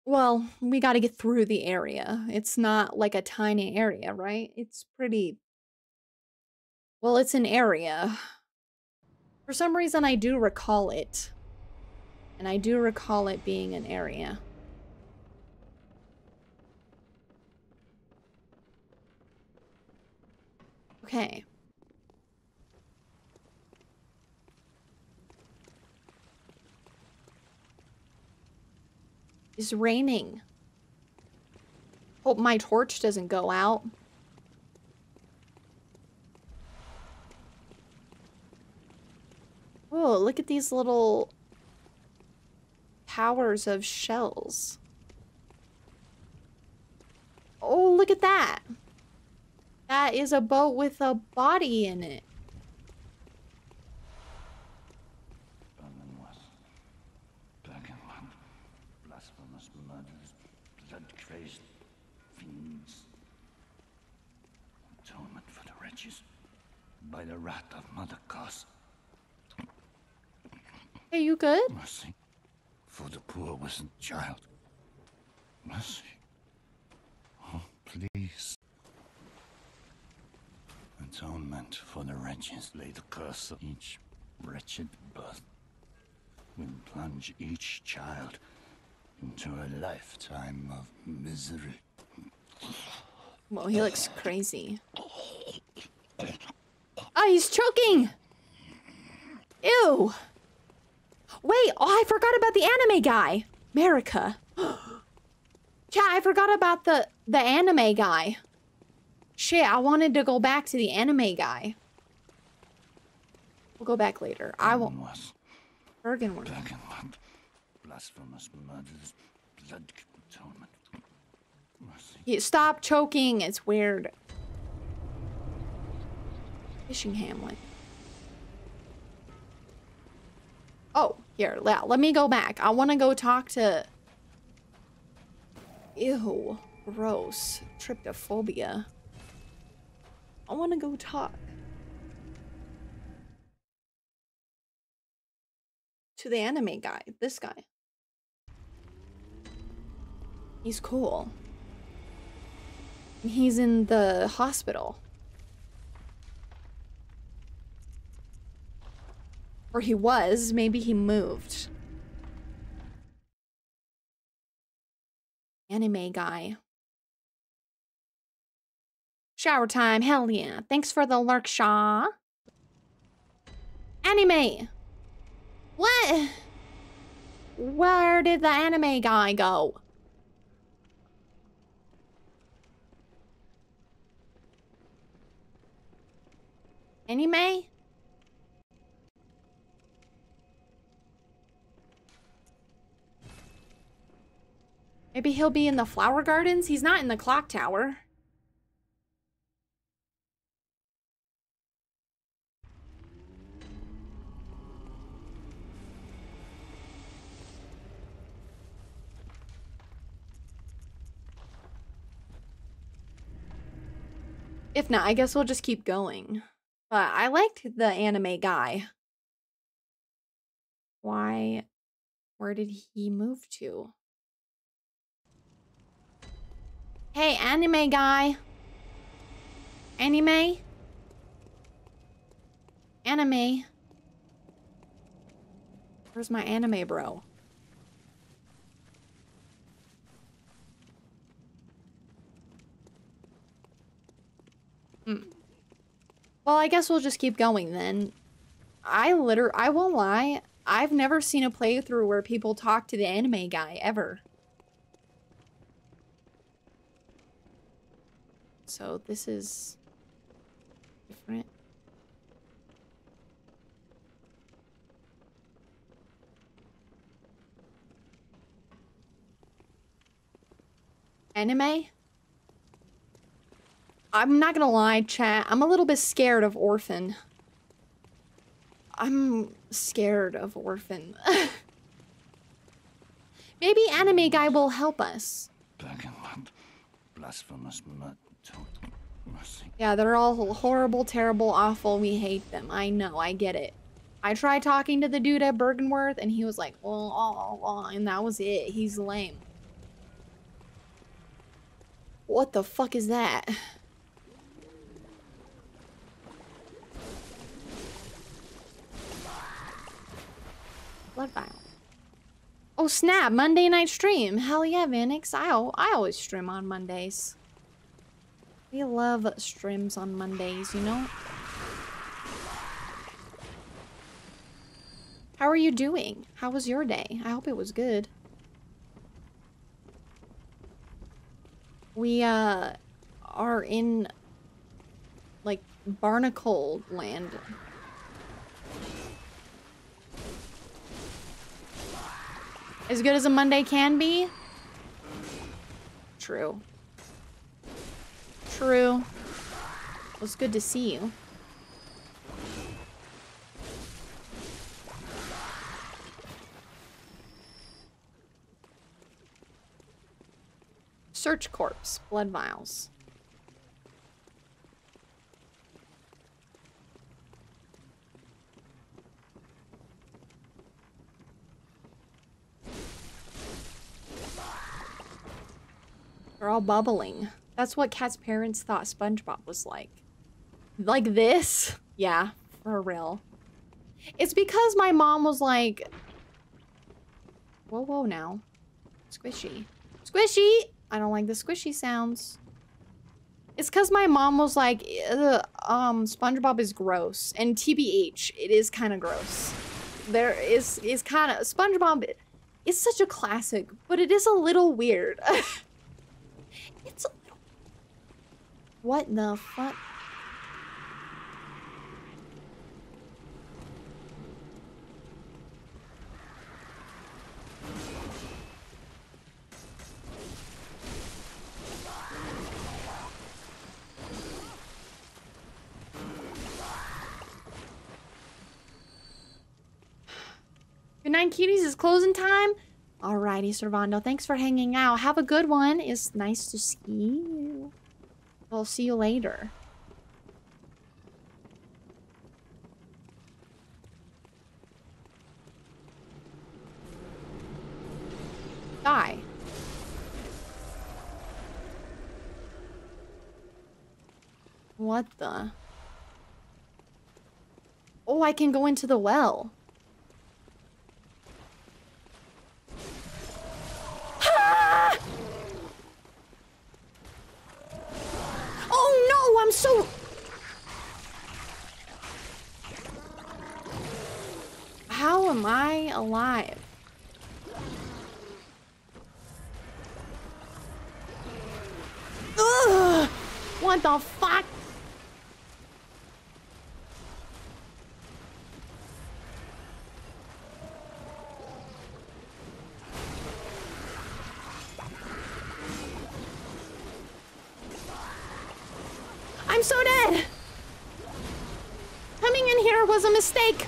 Well, we gotta get through the area. It's not like a tiny area, right? It's pretty... Well, it's an area. For some reason, I do recall it. And I do recall it being an area. Okay. It's raining. Hope my torch doesn't go out. Oh, look at these little towers of shells. Oh, look at that. That is a boat with a body in it. Blasphemous murders, blood-crazed fiends. Atonement for the wretches by the wrath of Mother Kos. Are you good? Mercy for the poor wasn't child. Mercy. Oh, please. Atonement for the wretches, lay the curse on each wretched birth. Will plunge each child into a lifetime of misery. Well, he looks crazy. Oh, he's choking! Ew! Wait, oh, I forgot about the anime guy! America. Yeah, I forgot about the, the anime guy. Shit, I wanted to go back to the anime guy. We'll go back later. I won't. Bergenworth. Bergenworth. Blasphemous murders. Blood atonement. Mercy. Stop choking. It's weird. Fishing hamlet. Oh, here. Let, let me go back. I want to go talk to. Ew. Gross. Tryptophobia. I want to go talk to the anime guy, this guy. He's cool. He's in the hospital. Or he was, maybe he moved. Anime guy. Shower time, hell yeah. Thanks for the lurk, Shaw. Anime! What? Where did the anime guy go? Anime? Maybe he'll be in the flower gardens? He's not in the clock tower. If not, I guess we'll just keep going. But I liked the anime guy. Why? Where did he move to? Hey, anime guy. Anime? Anime. Where's my anime bro? Mm. Well, I guess we'll just keep going then. I literally, I won't lie. I've never seen a playthrough where people talk to the anime guy, ever. So this is different. Anime? I'm not gonna lie, chat. I'm a little bit scared of Orphan. I'm scared of Orphan. Maybe anime guy will help us. Yeah, they're all horrible, terrible, awful. We hate them. I know. I get it. I tried talking to the dude at Bergenworth, and he was like, oh, oh, oh, and that was it. He's lame. What the fuck is that? Blood vial. Oh snap! Monday night stream. Hell yeah, Vanix. I I always stream on Mondays. We love streams on Mondays, you know. How are you doing? How was your day? I hope it was good. We uh are in like barnacle land. As good as a Monday can be? True. True. Well, it's good to see you. Search corpse, blood vials. They're all bubbling. That's what Kat's parents thought SpongeBob was like. Like this? Yeah, for real. It's because my mom was like... Whoa, whoa now. Squishy. Squishy! I don't like the squishy sounds. It's because my mom was like, um, SpongeBob is gross. And T B H, it is kind of gross. There is, is kind of... SpongeBob is such a classic, but it is a little weird. It's a little... What the fuck? Good night, cuties. It's closing time. Alrighty, Servando. Thanks for hanging out. Have a good one. It's nice to see you. We'll see you later. Die. What the? Oh, I can go into the well. Oh no, I'm so... How am I alive? Ugh! What the fuck? I'm so dead! Coming in here was a mistake!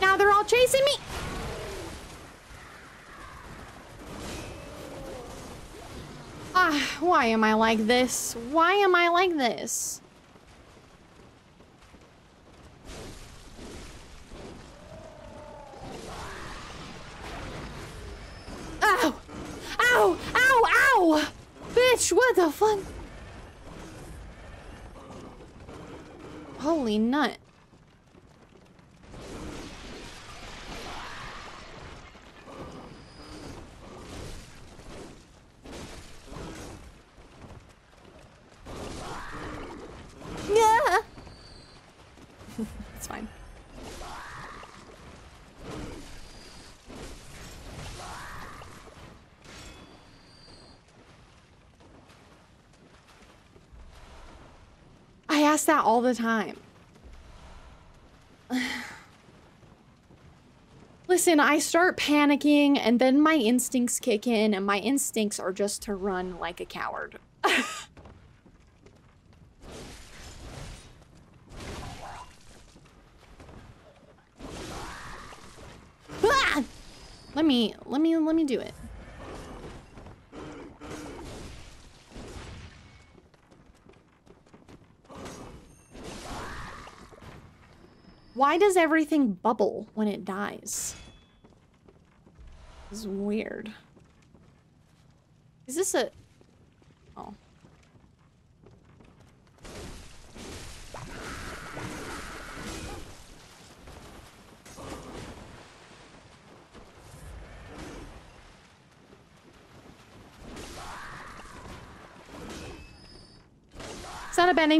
Now they're all chasing me! Why am I like this? Why am I like this? Ow! Ow! Ow! Ow! Bitch, what the fuck? Holy nut. Yeah. It's fine. I ask that all the time. Listen, I start panicking and then my instincts kick in, and my instincts are just to run like a coward. Ah! Let me, let me, let me do it. Why does everything bubble when it dies? This is weird. Is this a... Oh. It's not a bad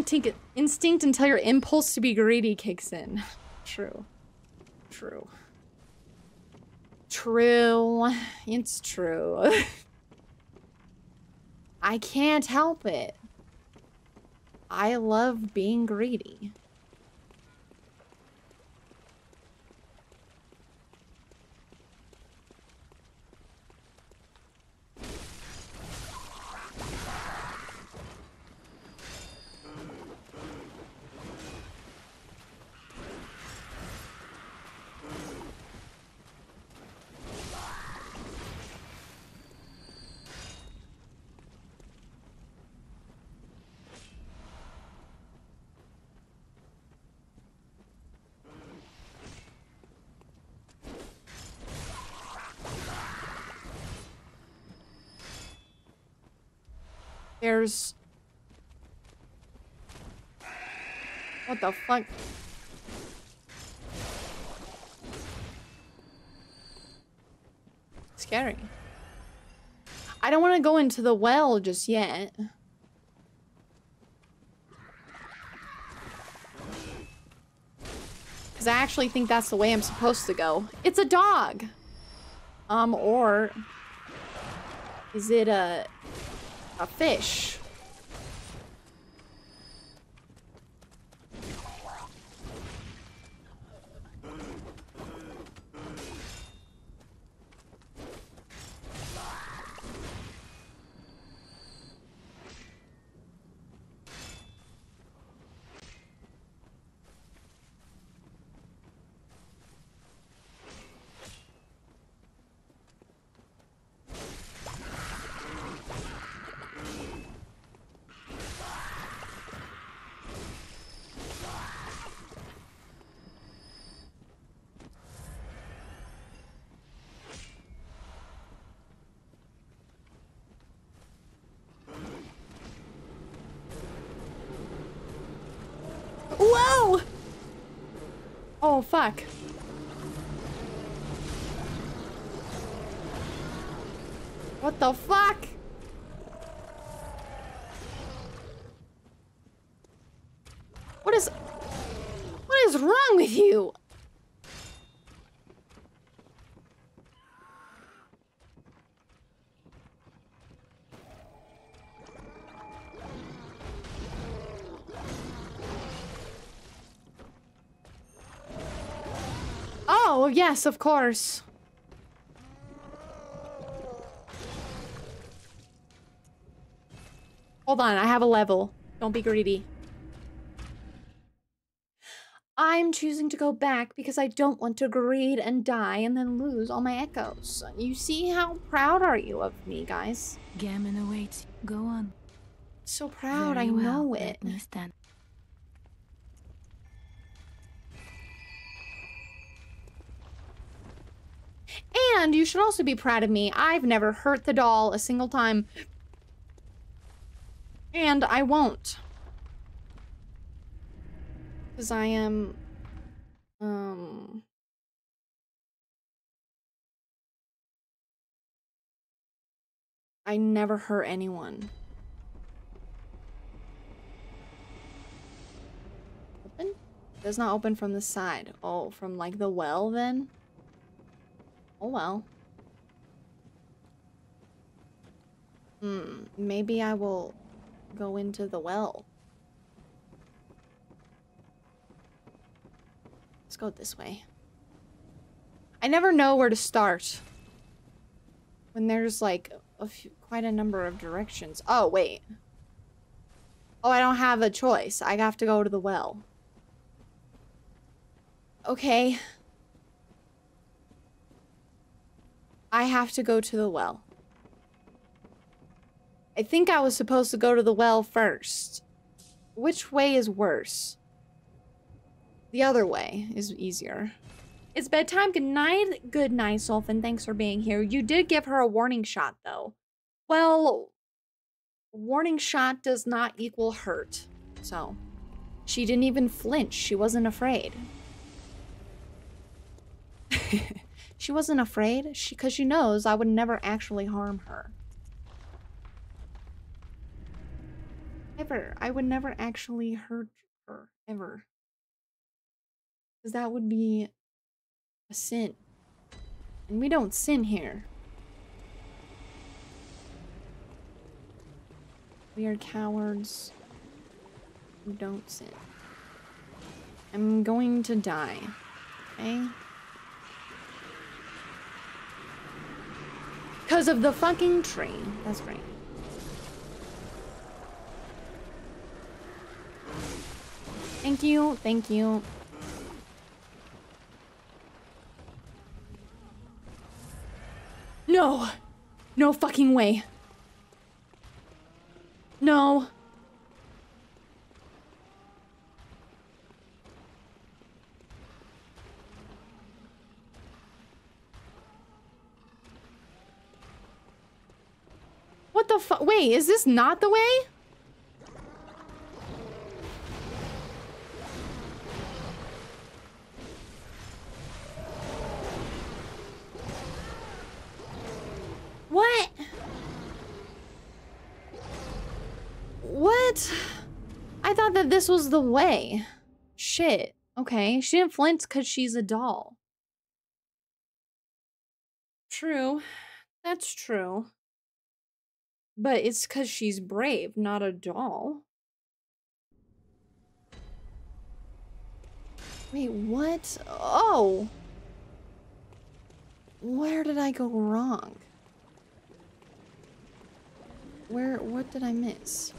instinct until your impulse to be greedy kicks in. True. True. True. It's true. I can't help it. I love being greedy. There's... What the fuck? Scary. I don't want to go into the well just yet. Because I actually think that's the way I'm supposed to go. It's a dog! Um, or... Is it a... A fish. Oh, fuck. What the fuck? What is... What is wrong with you? Yes, of course. Hold on, I have a level. Don't be greedy. I'm choosing to go back because I don't want to greed and die and then lose all my echoes. You see, how proud are you of me, guys? Gammon awaits. Go on. So proud, Very I well, know it. Understand. And you should also be proud of me. I've never hurt the doll a single time. And I won't. Because I am... Um... I never hurt anyone. Open? Does not open from the side. Oh, from like the well then? Oh well. Hmm, maybe I will go into the well. Let's go this way. I never know where to start. When there's like a few, quite a number of directions. Oh, wait. Oh, I don't have a choice. I have to go to the well. Okay. I have to go to the well. I think I was supposed to go to the well first. Which way is worse? The other way is easier. It's bedtime. Good night. Good night, Sulfen. Thanks for being here. You did give her a warning shot, though. Well, warning shot does not equal hurt. So, she didn't even flinch. She wasn't afraid. She wasn't afraid, she, 'cause she knows I would never actually harm her. Ever. I would never actually hurt her. Ever. Because that would be a sin. And we don't sin here. We are cowards who don't sin. I'm going to die. Okay? Because of the fucking tree. That's right. Thank you. Thank you. No. No fucking way. No. What the fu- wait, is this not the way? What? What? I thought that this was the way. Shit. Okay, she didn't flinch because she's a doll. True. That's true. But it's because she's brave, not a doll. Wait, what? Oh! Where did I go wrong? Where, what did I miss?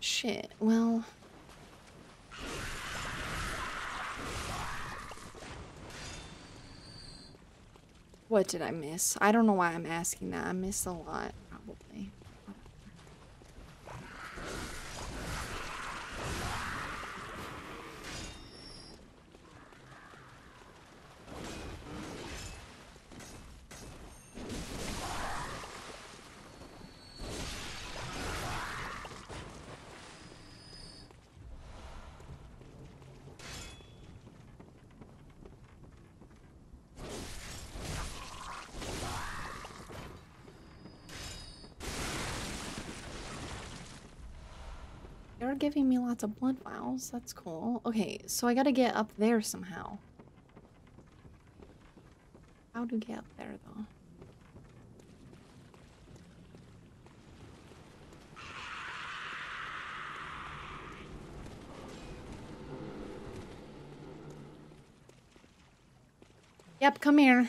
Shit, well... What did I miss? I don't know why I'm asking that. I missed a lot, probably. Giving me lots of blood vials. That's cool. Okay, so I gotta get up there somehow. How do I get up there, though? Yep, come here.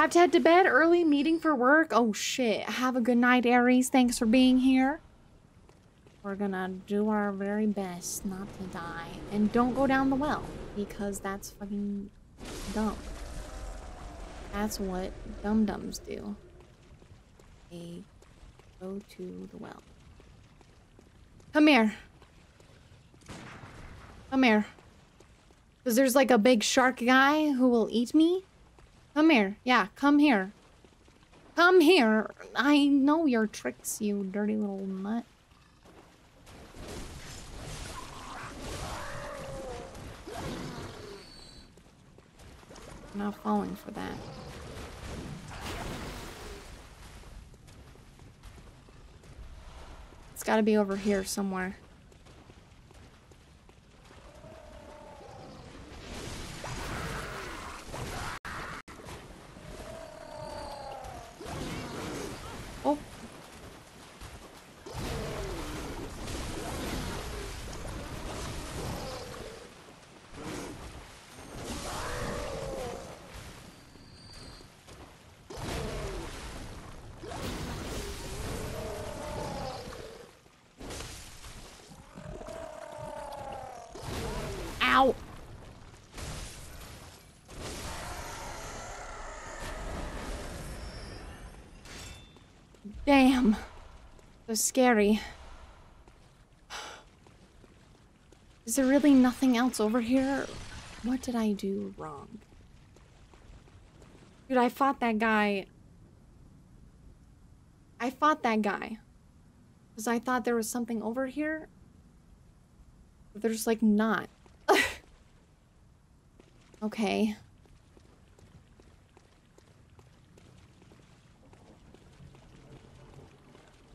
Have to head to bed early, meeting for work. Oh shit. Have a good night, Aries. Thanks for being here. We're gonna do our very best not to die. And don't go down the well, because that's fucking dumb. That's what dum-dums do. They go to the well. Come here. Come here. Because there's like a big shark guy who will eat me. Come here. Yeah, come here. Come here. I know your tricks, you dirty little nut. I'm not falling for that. It's gotta be over here somewhere. Oh. Ow. Damn. So scary. Is there really nothing else over here? What did I do wrong? Dude, I fought that guy. I fought that guy. Because I thought there was something over here. But there's like not. Okay.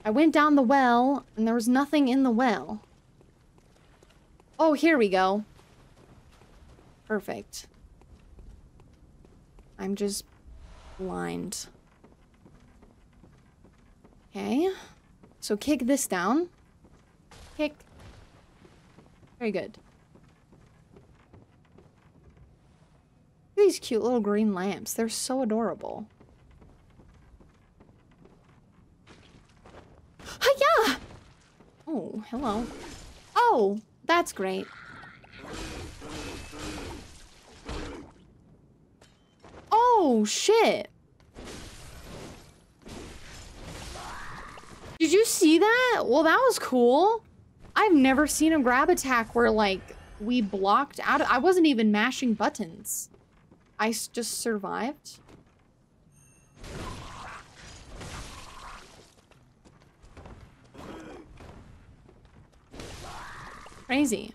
I went down the well, and there was nothing in the well. Oh, here we go. Perfect. I'm just blind. Okay. So kick this down. Kick. Very good. Look at these cute little green lamps. They're so adorable. Hiya! Oh, hello. Oh, that's great. Oh, shit. Did you see that? Well, that was cool. I've never seen a grab attack where, like, we blocked out of- I wasn't even mashing buttons. I just survived. Crazy.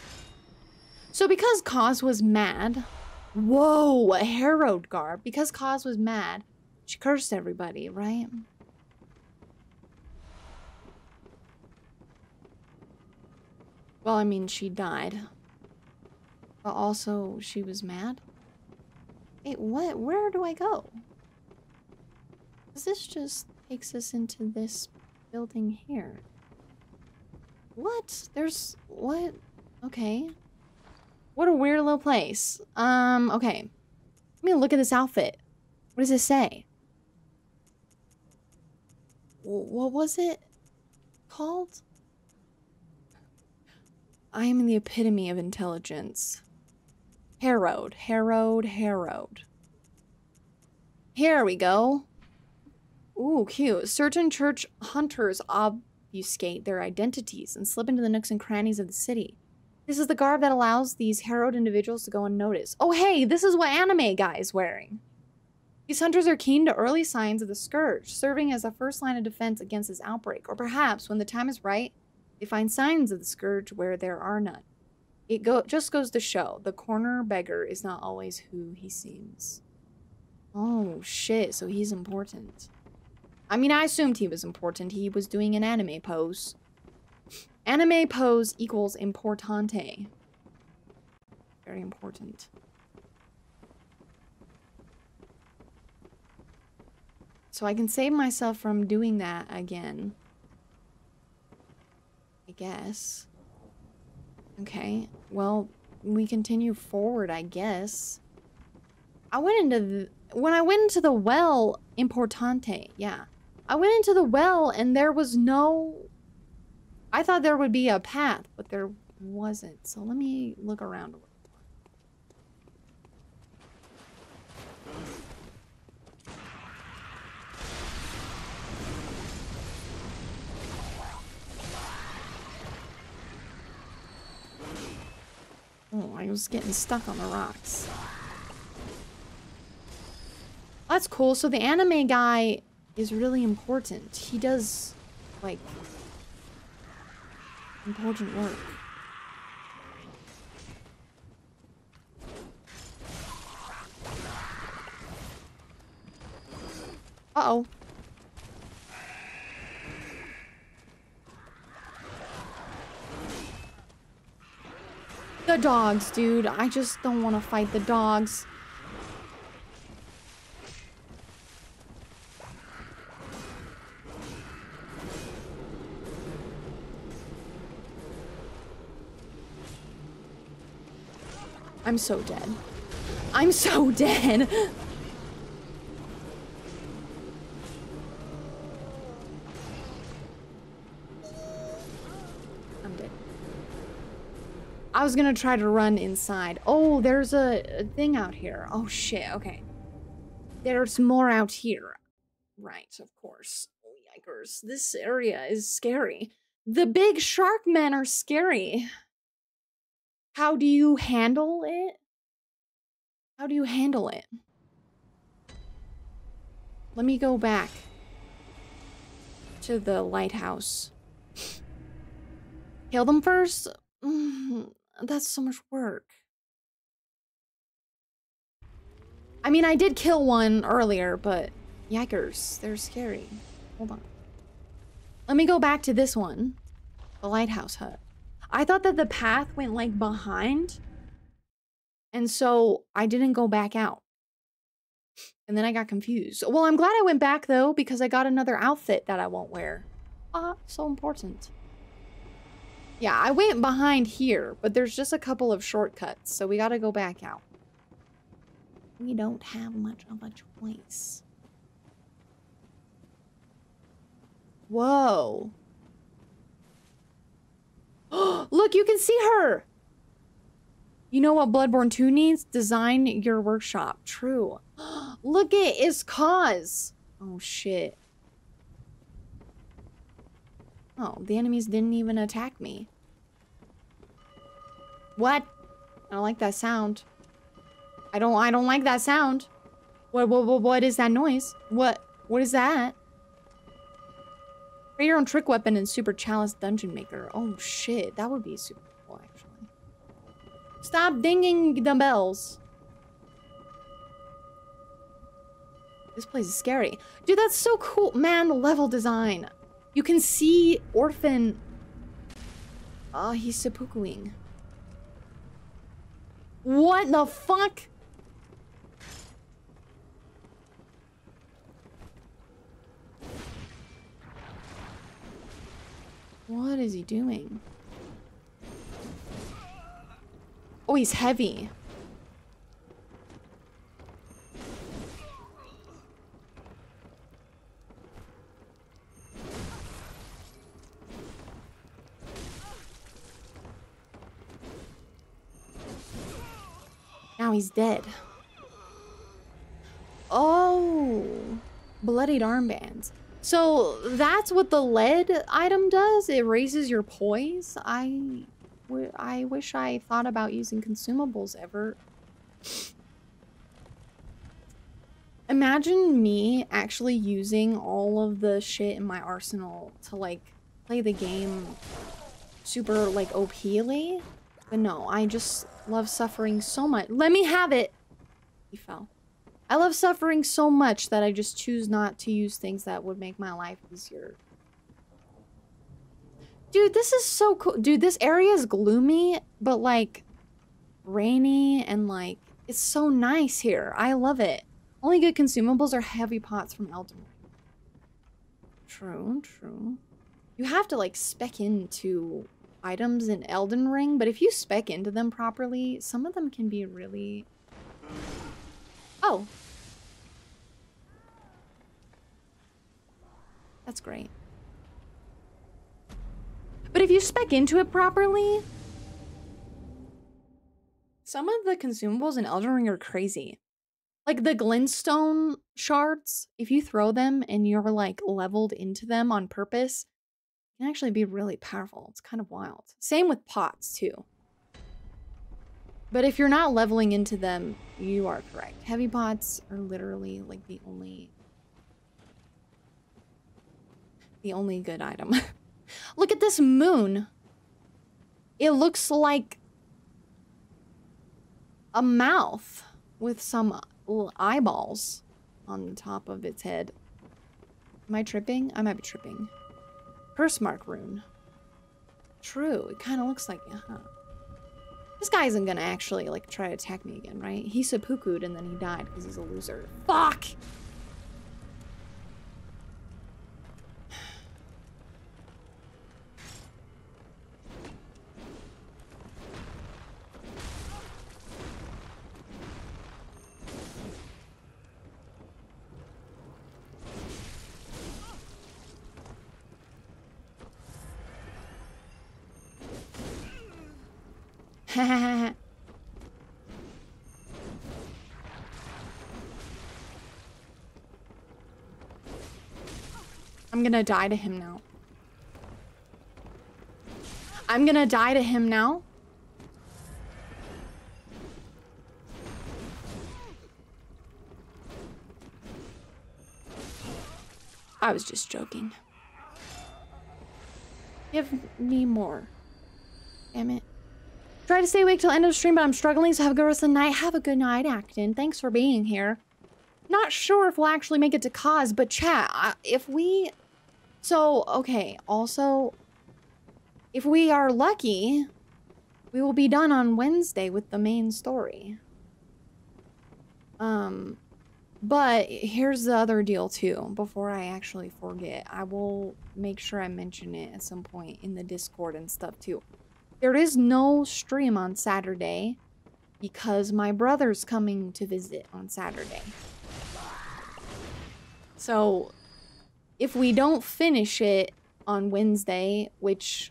So because Kos was mad, whoa, a harrowed garb. Because Kos was mad, she cursed everybody, right? Well, I mean, she died. But also, she was mad. Wait, what? Where do I go? Because this just takes us into this building here. What? There's... what? Okay. What a weird little place. Um, okay. Let me look at this outfit. What does it say? W- what was it called? I am the epitome of intelligence. Harrowed, harrowed, harrowed. Here we go. Ooh, cute. Certain church hunters obfuscate their identities and slip into the nooks and crannies of the city. This is the garb that allows these harrowed individuals to go unnoticed. Oh, hey, this is what anime guy is wearing. These hunters are keen to early signs of the scourge, serving as a first line of defense against this outbreak. Or perhaps, when the time is right, they find signs of the scourge where there are none. It go just goes to show, the corner beggar is not always who he seems. Oh, shit, so he's important. I mean, I assumed he was important. He was doing an anime pose. Anime pose equals importante. Very important. So I can save myself from doing that again. I guess. Okay, well, we continue forward, I guess. I went into when I went into the well, Importante, yeah. I went into the well and there was no... I thought there would be a path, but there wasn't. So let me look around a little. Oh, I was getting stuck on the rocks. That's cool. So the anime guy is really important. He does, like, important work. Uh-oh. The dogs, dude. I just don't want to fight the dogs. I'm so dead. I'm so dead. I'm dead. I was gonna try to run inside. Oh, there's a, a thing out here. Oh shit, okay. There's more out here. Right, of course. Oh, yikers. This area is scary. The big shark men are scary. How do you handle it? How do you handle it? Let me go back to the lighthouse. Kill them first? Mm, that's so much work. I mean, I did kill one earlier, but yikers, they're scary. Hold on. Let me go back to this one, the lighthouse hut. I thought that the path went, like, behind, and so I didn't go back out. And then I got confused. Well, I'm glad I went back, though, because I got another outfit that I won't wear. Ah, so important. Yeah, I went behind here, but there's just a couple of shortcuts, so we gotta go back out. We don't have much of a choice. Whoa. Look, you can see her! You know what Bloodborne two needs? Design your workshop. True. Look at his cause! Oh, shit. Oh, the enemies didn't even attack me. What? I don't like that sound. I don't- I don't like that sound. What- what- what, what is that noise? What- what is that? Create your own trick weapon and Super Chalice Dungeon Maker. Oh shit, that would be super cool, actually. Stop dinging the bells. This place is scary. Dude, that's so cool. Man, level design. You can see Orphan. Oh, he's seppukuing. What the fuck? What is he doing? Oh, he's heavy. Now he's dead. Oh, bloodied armbands. So that's what the lead item does? It raises your poise? I, w I wish I thought about using consumables ever. Imagine me actually using all of the shit in my arsenal to, like, play the game super, like, O P-ly. But no, I just love suffering so much. Let me have it! He fell. I love suffering so much that I just choose not to use things that would make my life easier. Dude, this is so cool. Dude, this area is gloomy, but, like, rainy and, like, it's so nice here. I love it. Only good consumables are heavy pots from Elden Ring. True, true. You have to, like, spec into items in Elden Ring, but if you spec into them properly, some of them can be really... Oh. That's great. But if you spec into it properly... Some of the consumables in Elden Ring are crazy. Like the glintstone shards, if you throw them and you're like leveled into them on purpose, it can actually be really powerful. It's kind of wild. Same with pots too. But if you're not leveling into them, you are correct. Heavy pots are literally like the only... the only good item. Look at this moon. It looks like a mouth with some little eyeballs on the top of its head. Am I tripping? I might be tripping. Cursemark rune. True, it kind of looks like it, huh? This guy isn't gonna actually like try to attack me again, right? He seppuku'd and then he died because he's a loser. Fuck! I'm gonna die to him now. I'm gonna die to him now. I was just joking. Give me more. Damn it. Try to stay awake till end of stream, but I'm struggling, so have a good rest of the night. Have a good night, Acton. Thanks for being here. Not sure if we'll actually make it to Cause, but chat, if we... So, okay, also, if we are lucky, we will be done on Wednesday with the main story. Um, but here's the other deal, too, before I actually forget. I will make sure I mention it at some point in the Discord and stuff, too. There is no stream on Saturday because my brother's coming to visit on Saturday. So if we don't finish it on Wednesday, which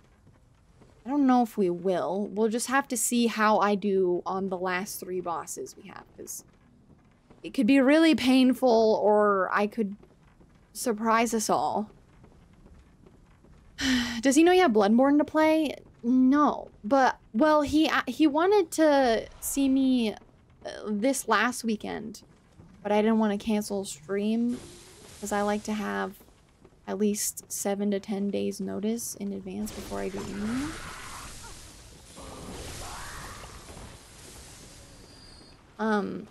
I don't know if we will, we'll just have to see how I do on the last three bosses we have, because it could be really painful or I could surprise us all. Does he know you have Bloodborne to play? No, but, well, he he wanted to see me uh, this last weekend, but I didn't want to cancel stream because I like to have at least seven to ten days notice in advance before I do anything. Um,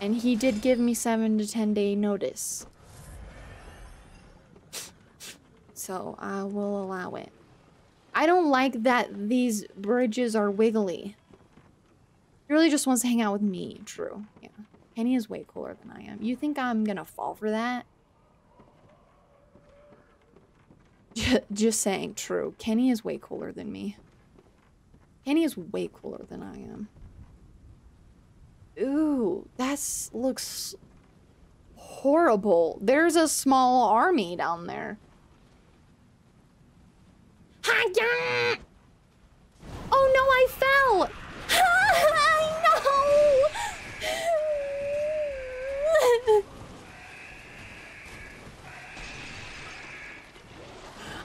and he did give me seven to ten day notice. So I will allow it. I don't like that these bridges are wiggly. He really just wants to hang out with me. True. Yeah. Kenny is way cooler than I am. You think I'm gonna fall for that? Just saying. True. Kenny is way cooler than me. Kenny is way cooler than I am. Ooh, that looks horrible. There's a small army down there. Oh no, I fell! No!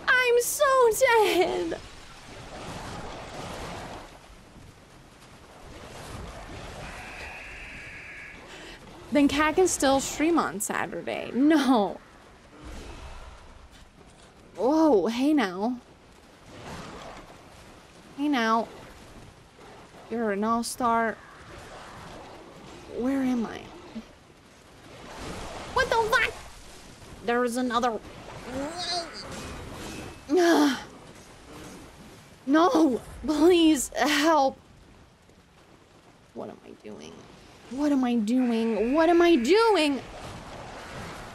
I'm so dead! Then Cat can still stream on Saturday. No! Whoa, hey now. Hey now, you're an all-star. Where am I? What the fuck? There's another... No, please help. What am I doing? What am I doing? What am I doing?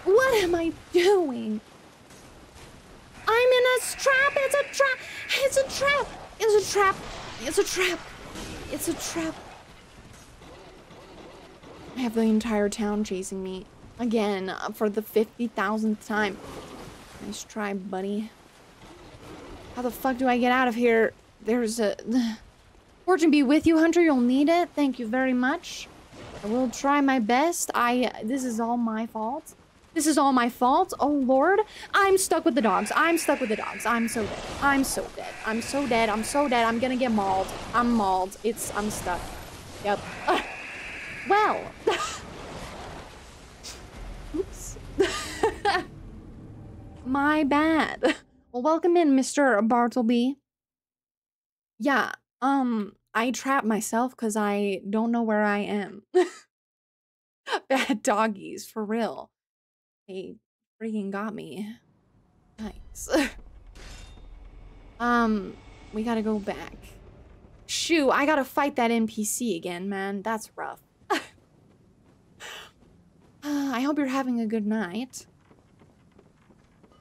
What am I doing? I'm in a trap, it's a trap, it's a trap. It's a trap! It's a trap! It's a trap! I have the entire town chasing me. Again, for the fifty thousandth time. Nice try, buddy. How the fuck do I get out of here? There's a... Fortune be with you, Hunter. You'll need it. Thank you very much. I will try my best. I... This is all my fault. This is all my fault. Oh, Lord. I'm stuck with the dogs. I'm stuck with the dogs. I'm so dead. I'm so dead. I'm so dead. I'm so dead. I'm gonna get mauled. I'm mauled. It's... I'm stuck. Yep. Uh, well... Oops. My bad. Well, welcome in, Mister Bartleby. Yeah, um, I trapped myself because I don't know where I am. Bad doggies, for real. They freaking got me. Nice. um, we gotta go back. Shoo, I gotta fight that N P C again, man. That's rough. Uh, I hope you're having a good night.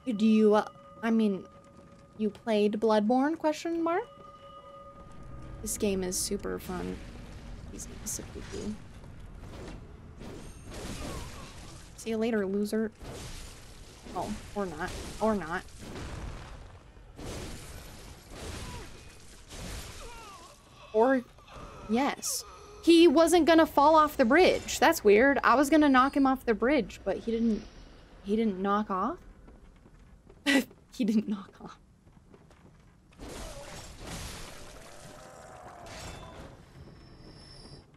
Do you, uh, I mean, you played Bloodborne, question mark? This game is super fun. He's gonna sit with you. See you later, loser. Oh, or not. Or not. Or, yes. He wasn't gonna fall off the bridge. That's weird. I was gonna knock him off the bridge, but he didn't... He didn't knock off? He didn't knock off.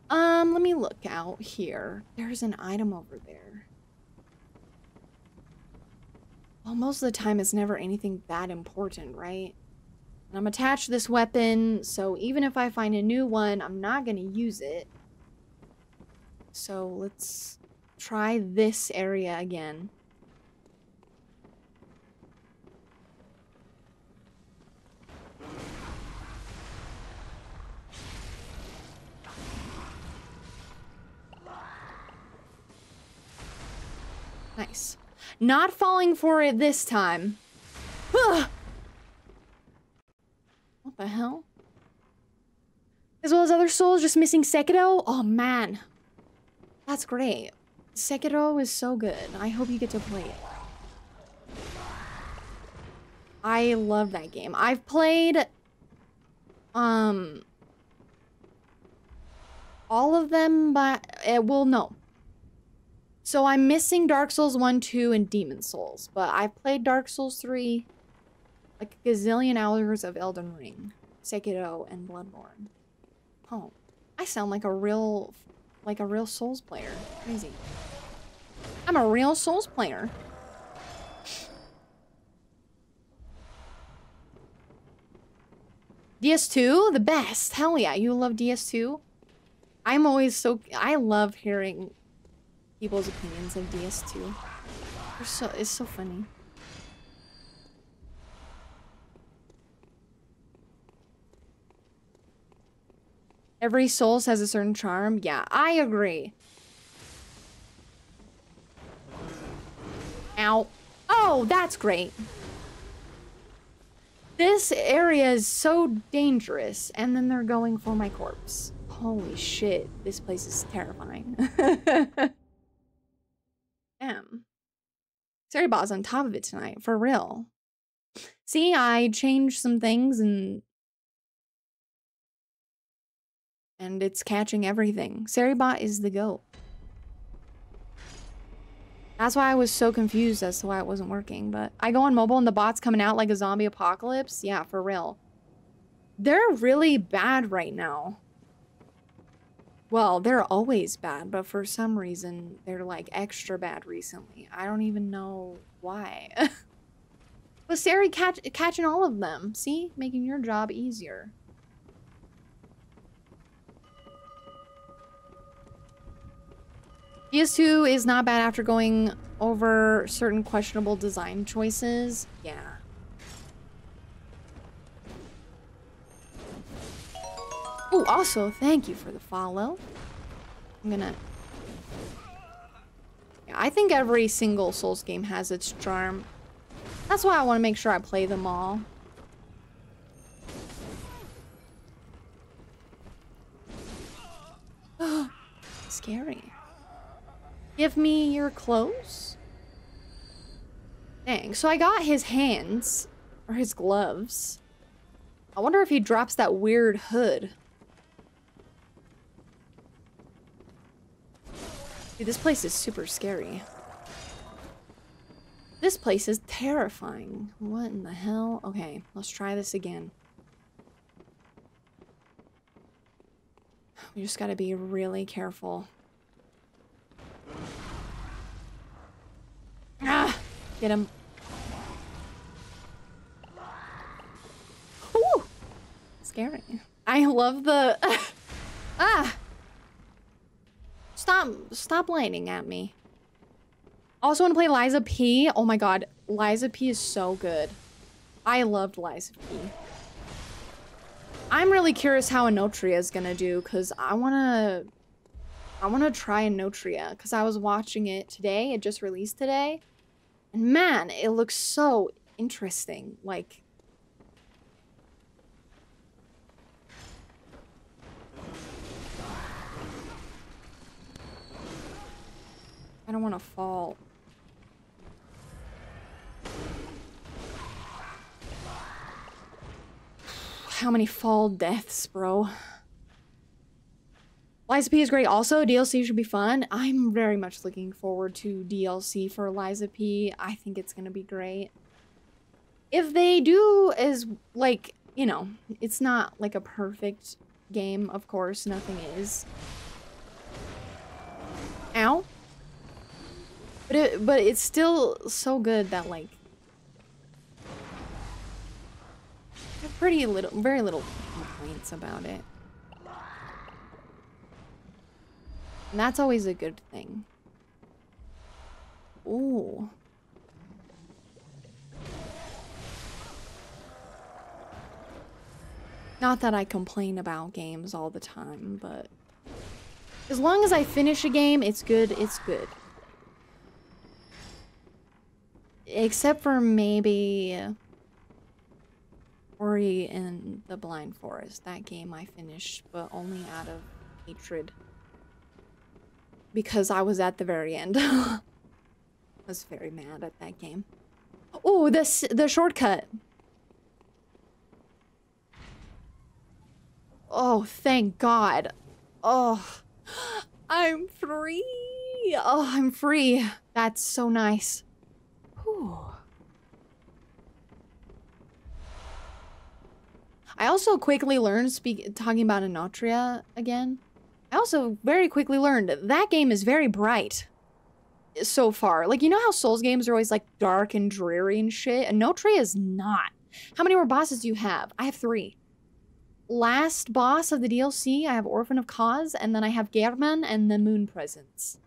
Um, let me look out here. There's an item over there. Well, most of the time it's never anything that important, right? And I'm attached to this weapon, so even if I find a new one, I'm not gonna use it. So let's try this area again. Nice. Not falling for it this time. Ugh. What the hell? As well as other souls, just missing Sekiro? Oh, man. That's great. Sekiro is so good. I hope you get to play it. I love that game. I've played... Um... All of them, but... Uh, well, no. So I'm missing Dark Souls one, two, and Demon's Souls, but I've played Dark Souls three, like a gazillion hours of Elden Ring, Sekiro, and Bloodborne. Oh, I sound like a real, like a real Souls player. Crazy. I'm a real Souls player. D S two, the best. Hell yeah, you love D S two. I'm always so. I love hearing people's opinions of D S two. They're so, it's so funny. Every Souls has a certain charm. Yeah, I agree. Ow. Oh, that's great. This area is so dangerous. And then they're going for my corpse. Holy shit. This place is terrifying. Damn. Seribot's on top of it tonight, for real. See, I changed some things and and it's catching everything. Seribot is the goat. That's why I was so confused as to why it wasn't working, but I go on mobile and the bot's coming out like a zombie apocalypse. Yeah, for real. They're really bad right now. Well, they're always bad, but for some reason, they're like extra bad recently. I don't even know why. But Sari catch, catching all of them, see? Making your job easier. P S two is not bad after going over certain questionable design choices. Yeah. Oh, also, thank you for the follow. I'm gonna... Yeah, I think every single Souls game has its charm. That's why I want to make sure I play them all. Scary. Give me your clothes? Dang, so I got his hands, or his gloves. I wonder if he drops that weird hood. Dude, this place is super scary. This place is terrifying. What in the hell? Okay, let's try this again. We just gotta be really careful. Ah! Get him. Ooh! Scary. I love the... ah! Stop, stop lightning at me. I also want to play Lies of P. Oh my god, Lies of P is so good. I loved Lies of P. I'm really curious how Enotria is gonna do, cause I wanna, I wanna try Enotria, cause I was watching it today. It just released today, and man, it looks so interesting. Like, I don't want to fall. How many fall deaths, bro? Lies of P is great also. D L C should be fun. I'm very much looking forward to D L C for Lies of P. I think it's going to be great. If they do is, like, you know, it's not like a perfect game, of course. Nothing is. Ow. But, it, but it's still so good that, like, pretty little, very little complaints about it. And that's always a good thing. Ooh. Not that I complain about games all the time, but as long as I finish a game, it's good, it's good. Except for maybe Ori and the Blind Forest. That game I finished, but only out of hatred. Because I was at the very end. I was very mad at that game. Oh, this the shortcut. Oh, thank God. Oh, I'm free. Oh, I'm free. That's so nice. Whew. I also quickly learned, speak, talking about Enotria again, I also very quickly learned that game is very bright so far. Like, you know how Souls games are always, like, dark and dreary and shit? Enotria is not. How many more bosses do you have? I have three. Last boss of the D L C, I have Orphan of Cause, and then I have Gehrman and the Moon Presence.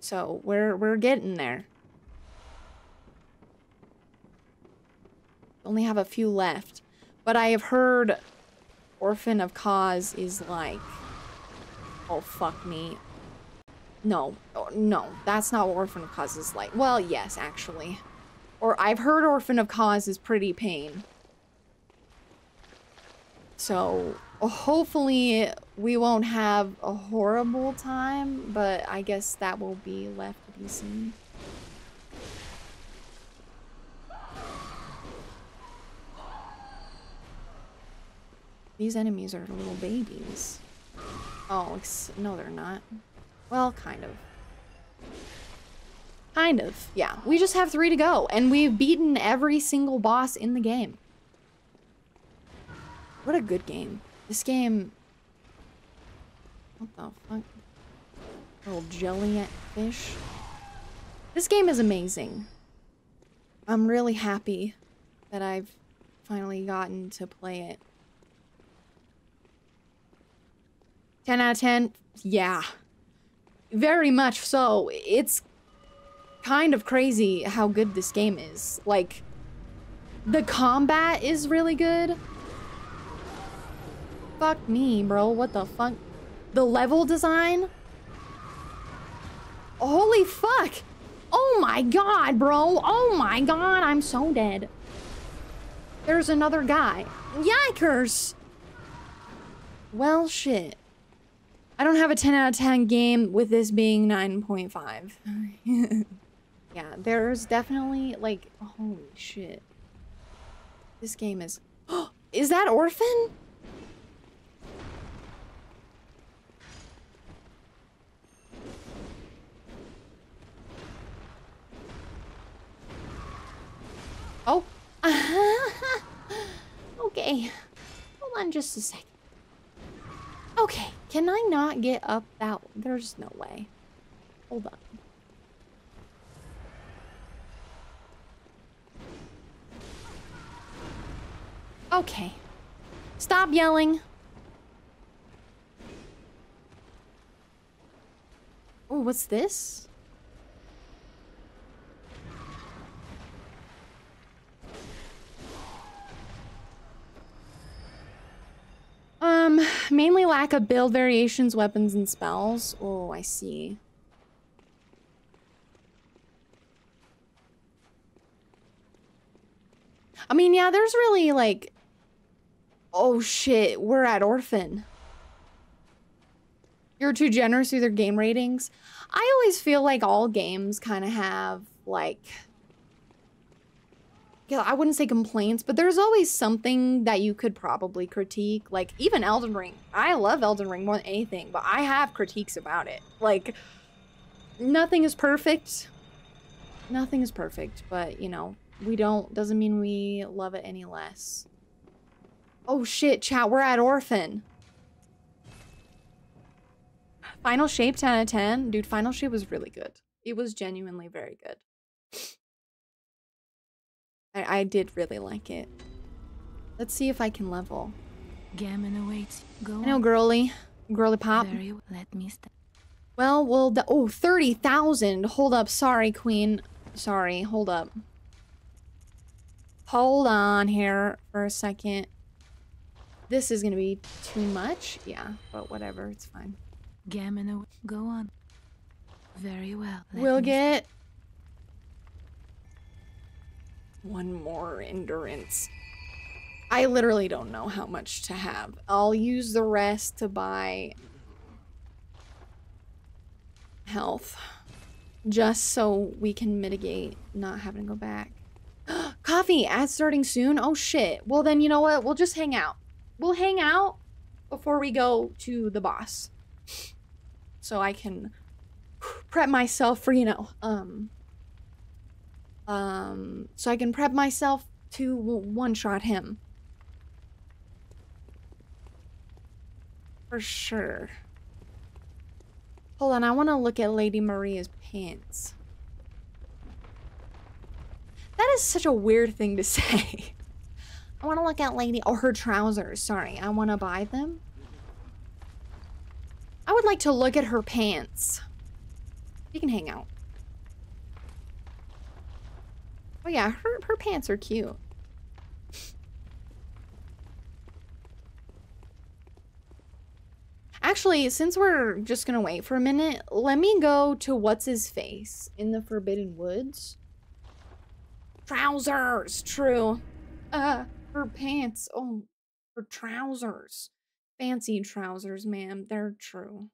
So, we're, we're getting there. Only have a few left, but I have heard Orphan of Cause is like, oh fuck me, no, oh, no, that's not what Orphan of Cause is like. Well, yes, actually, or I've heard Orphan of Cause is pretty pain. So hopefully we won't have a horrible time, but I guess that will be left to be seen. These enemies are little babies. Oh, no, they're not. Well, kind of. Kind of, yeah. We just have three to go, and we've beaten every single boss in the game. What a good game. This game... What the fuck? Little jelly fish. This game is amazing. I'm really happy that I've finally gotten to play it. ten out of ten, yeah, very much so. It's kind of crazy how good this game is. Like, the combat is really good. Fuck me, bro, what the fuck? The level design? Holy fuck! Oh my god, bro, oh my god, I'm so dead. There's another guy. Yikers! Well, shit. I don't have a ten out of ten game with this being nine point five. Yeah, there's definitely, like, holy shit. This game is... Is that Orphan? Oh. Okay. Hold on just a second. Okay, can I not get up that one? There's no way. Hold on. Okay. Stop yelling. Oh, what's this? Um, mainly lack of build variations, weapons, and spells. Oh, I see. I mean, yeah, there's really, like... Oh, shit, we're at Orphan. You're too generous with your game ratings. I always feel like all games kind of have, like... Yeah, I wouldn't say complaints, but there's always something that you could probably critique. Like, even Elden Ring. I love Elden Ring more than anything, but I have critiques about it. Like, nothing is perfect. Nothing is perfect, but, you know, we don't... Doesn't mean we love it any less. Oh, shit, chat. We're at Orphan. Final Shape, ten out of ten. Dude, Final Shape was really good. It was genuinely very good. I, I did really like it. Let's see if I can level. Gammon awaits. Go. I know, girly. Girly pop. Let me stop. Well, we'll... Oh, thirty thousand. Hold up. Sorry, queen. Sorry. Hold up. Hold on here for a second. This is going to be too much. Yeah, but whatever. It's fine. Gammon, go on. Very well. Let we'll get... Stop. One more endurance. I literally don't know how much to have. I'll use the rest to buy health. Just so we can mitigate not having to go back. Coffee ad starting soon? Oh shit. Well then, you know what? We'll just hang out. We'll hang out before we go to the boss. So I can prep myself for, you know, um... Um, so I can prep myself to one-shot him. For sure. Hold on, I want to look at Lady Maria's pants. That is such a weird thing to say. I want to look at Lady- or her trousers, sorry. I want to buy them. I would like to look at her pants. You can hang out. Oh yeah, her, her pants are cute. Actually, since we're just gonna wait for a minute, let me go to What's-His-Face in the Forbidden Woods. Trousers! True. Uh, her pants. Oh, her trousers. Fancy trousers, ma'am. They're true.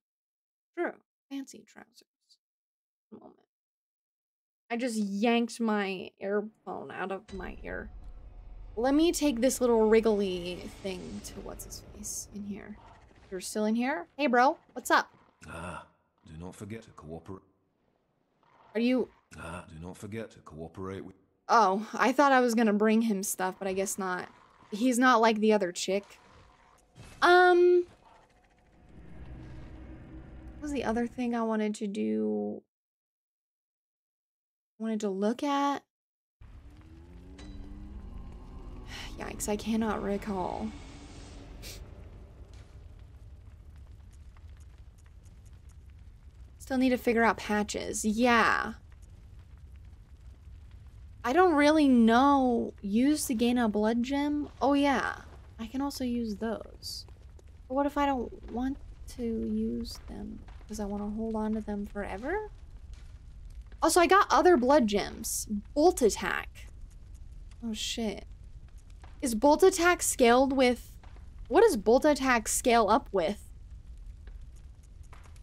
True. Fancy trousers. One moment. I just yanked my earphone out of my ear. Let me take this little wriggly thing to What's-His-Face in here. You're still in here? Hey, bro. What's up? Ah, do not forget to cooperate. Are you... Ah, do not forget to cooperate with... Oh, I thought I was gonna bring him stuff, but I guess not. He's not like the other chick. Um... What was the other thing I wanted to do... wanted to look at? Yikes, I cannot recall. Still need to figure out patches. Yeah. I don't really know. Use to gain a blood gem? Oh yeah. I can also use those. But what if I don't want to use them? Because I want to hold on to them forever? Also, I got other blood gems. Bolt attack. Oh, shit. Is bolt attack scaled with... What does bolt attack scale up with?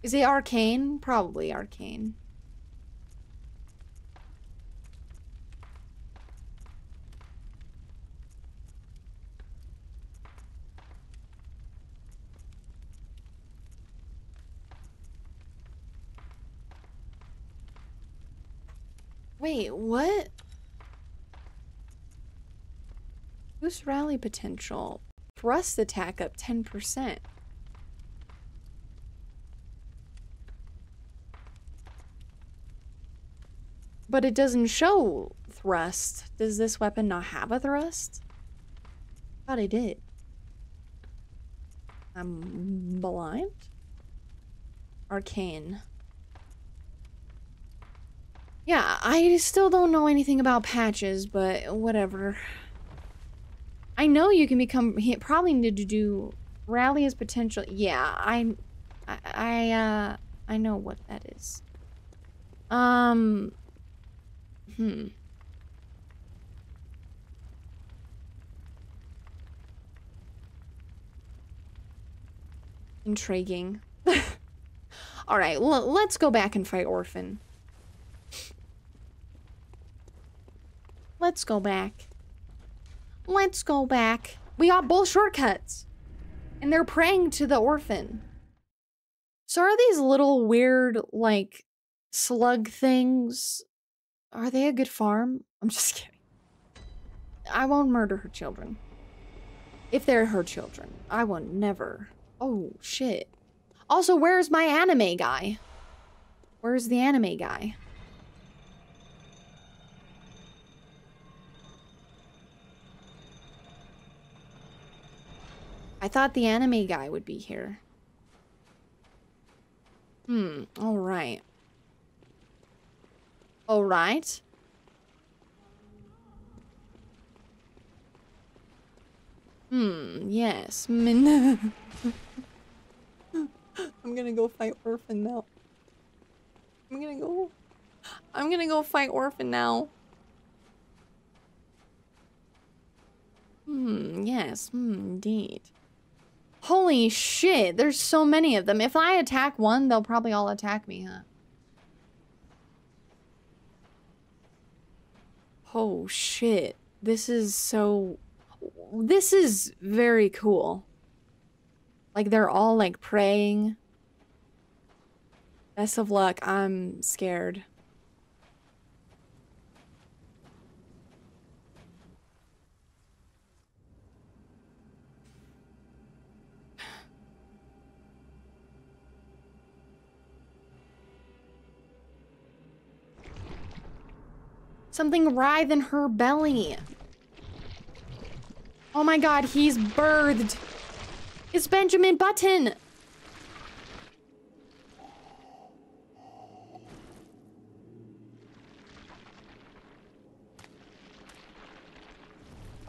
Is it Arcane? Probably Arcane. Wait, what? Boost rally potential. Thrust attack up ten percent. But it doesn't show thrust. Does this weapon not have a thrust? I thought it did. I'm blind? Arcane. Yeah, I still don't know anything about patches, but whatever. I know you can become... He probably need to do... Rally as potential... Yeah, I... I, I uh... I know what that is. Um... Hmm. Intriguing. Alright, well, let's go back and fight Orphan. Let's go back. Let's go back. We got bull shortcuts. And they're praying to the Orphan. So are these little weird, like, slug things... Are they a good farm? I'm just kidding. I won't murder her children. If they're her children. I will never. Oh, shit. Also, where's my anime guy? Where's the anime guy? I thought the anime guy would be here. Hmm, alright. All right. Hmm, yes. I'm gonna go fight Orphan now. I'm gonna go... I'm gonna go fight Orphan now. Hmm, yes. Hmm, indeed. Holy shit, there's so many of them. If I attack one, they'll probably all attack me, huh? Oh shit, this is so... This is very cool. Like, they're all, like, praying. Best of luck, I'm scared. Something writhed in her belly. Oh my god, he's birthed. It's Benjamin Button.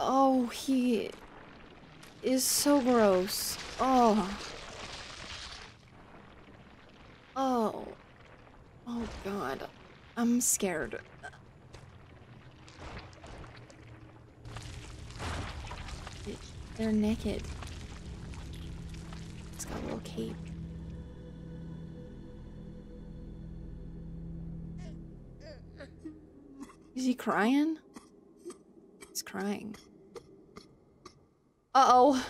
Oh, he is so gross. Oh. Oh. Oh god. I'm scared. They're naked. It's got a little cape. Is he crying? He's crying. Uh-oh.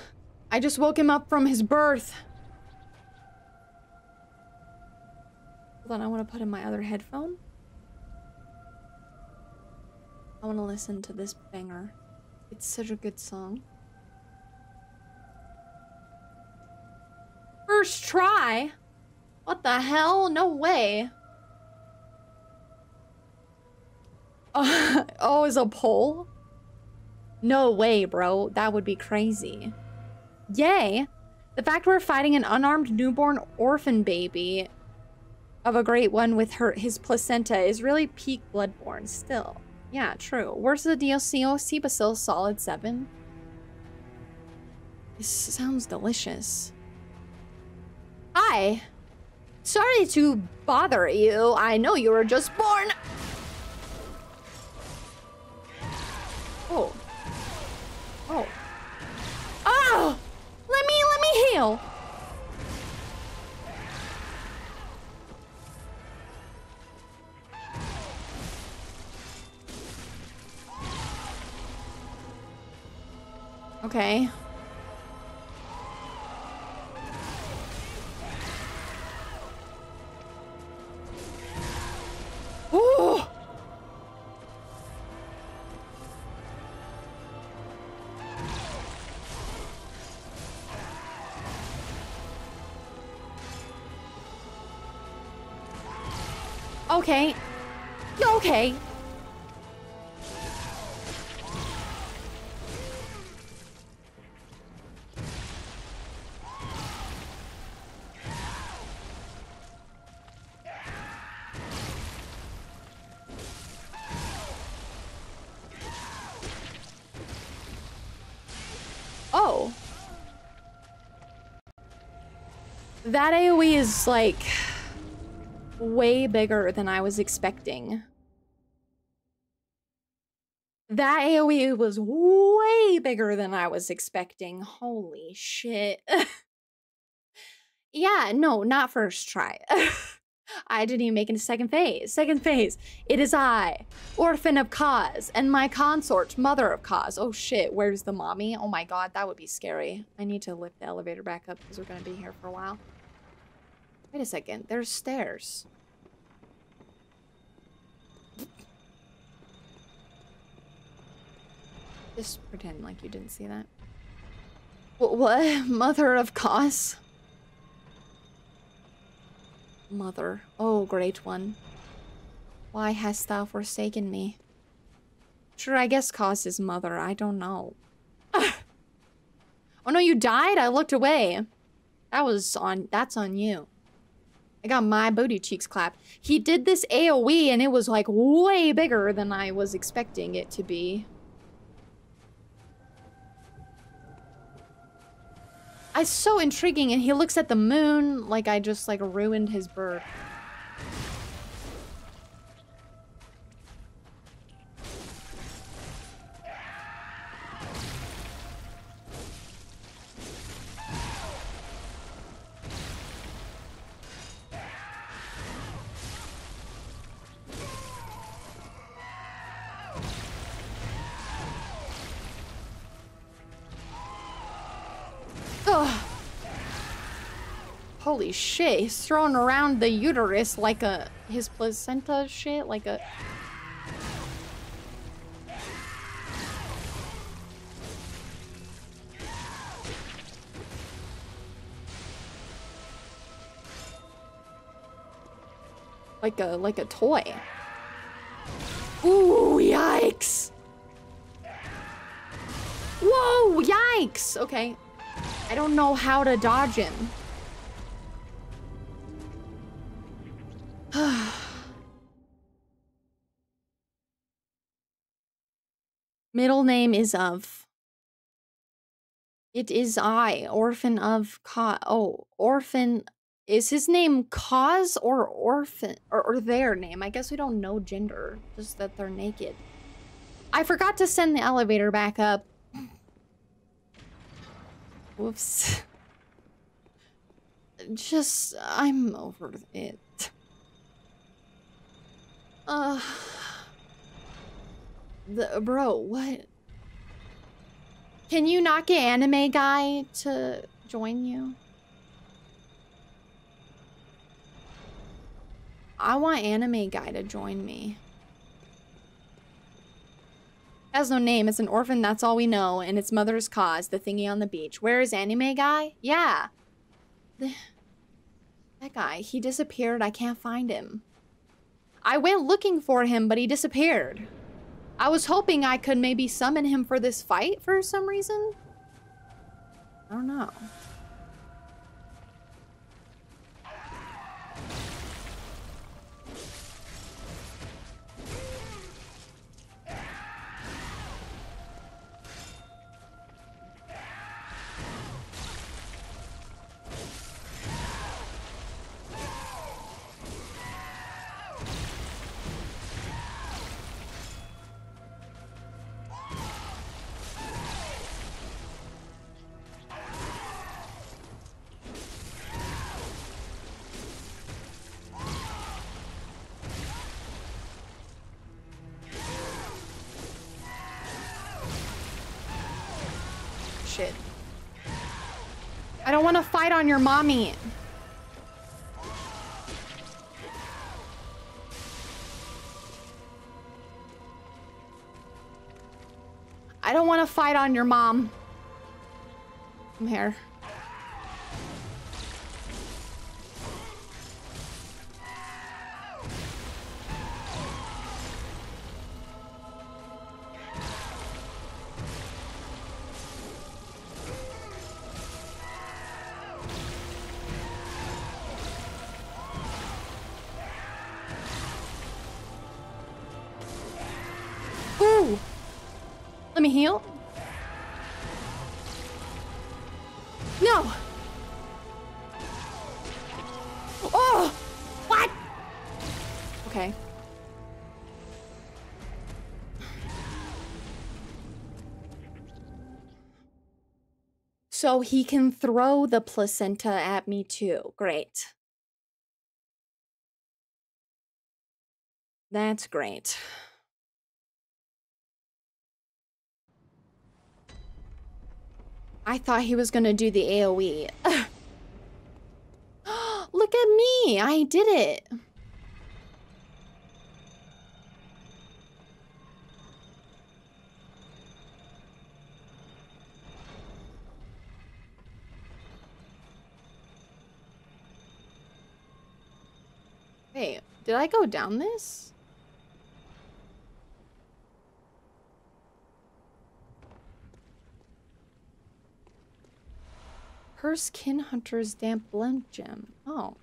I just woke him up from his birth. Hold on, I want to put in my other headphone. I want to listen to this banger. It's such a good song. First try? What the hell? No way. Oh, oh, is a poll? No way, bro. That would be crazy. Yay. The fact we're fighting an unarmed newborn orphan baby of a great one with her his placenta is really peak Bloodborne still. Yeah, true. Where's the D L C? Oh, sea basil solid seven. This sounds delicious. Hi. Sorry to bother you. I know you were just born. Oh. Oh. Oh! Let me, let me heal. Okay. Ooh! Okay. Okay. Oh. That AoE is like way bigger than I was expecting. That AoE was way bigger than I was expecting. Holy shit. Yeah, no, not first try. I didn't even make it to second phase. Second phase, it is I, orphan of Kos, and my consort, mother of Kos. Oh shit, where's the mommy? Oh my god, that would be scary. I need to lift the elevator back up because we're gonna be here for a while. Wait a second, there's stairs. Just pretend like you didn't see that. What? What? Mother of Kos? Mother. Oh, great one. Why hast thou forsaken me? Sure, I guess Kos is mother. I don't know. Oh no, you died? I looked away. That was on... That's on you. I got my booty cheeks clapped. He did this AoE and it was like way bigger than I was expecting it to be. It's so intriguing, and he looks at the moon like I just like ruined his bird. Holy shit, he's throwing around the uterus like a... his placenta shit, like a... Like a, like a toy. Ooh, yikes! Whoa, yikes! Okay. I don't know how to dodge him. Middle name is of. It is I, orphan of Kos. Oh, orphan. Is his name Kos or orphan? Or, or their name? I guess we don't know gender, just that they're naked. I forgot to send the elevator back up. Whoops. Just, I'm over it. Uh, the, bro, what? Can you not get anime guy to join you? I want anime guy to join me. Has no name, it's an orphan, that's all we know, and its mother's Kos, the thingy on the beach. Where is anime guy? Yeah. The, that guy, he disappeared, I can't find him. I went looking for him, but he disappeared. I was hoping I could maybe summon him for this fight for some reason. I don't know. shit. I don't want to fight on your mommy. I don't want to fight on your mom. Come here. Let me heal. No. Oh, what? Okay. So he can throw the placenta at me too. Great. That's great. I thought he was gonna do the AoE. Look at me! I did it! Wait, did I go down this? Curse Kin Hunter's Damp Blend Gem. Oh.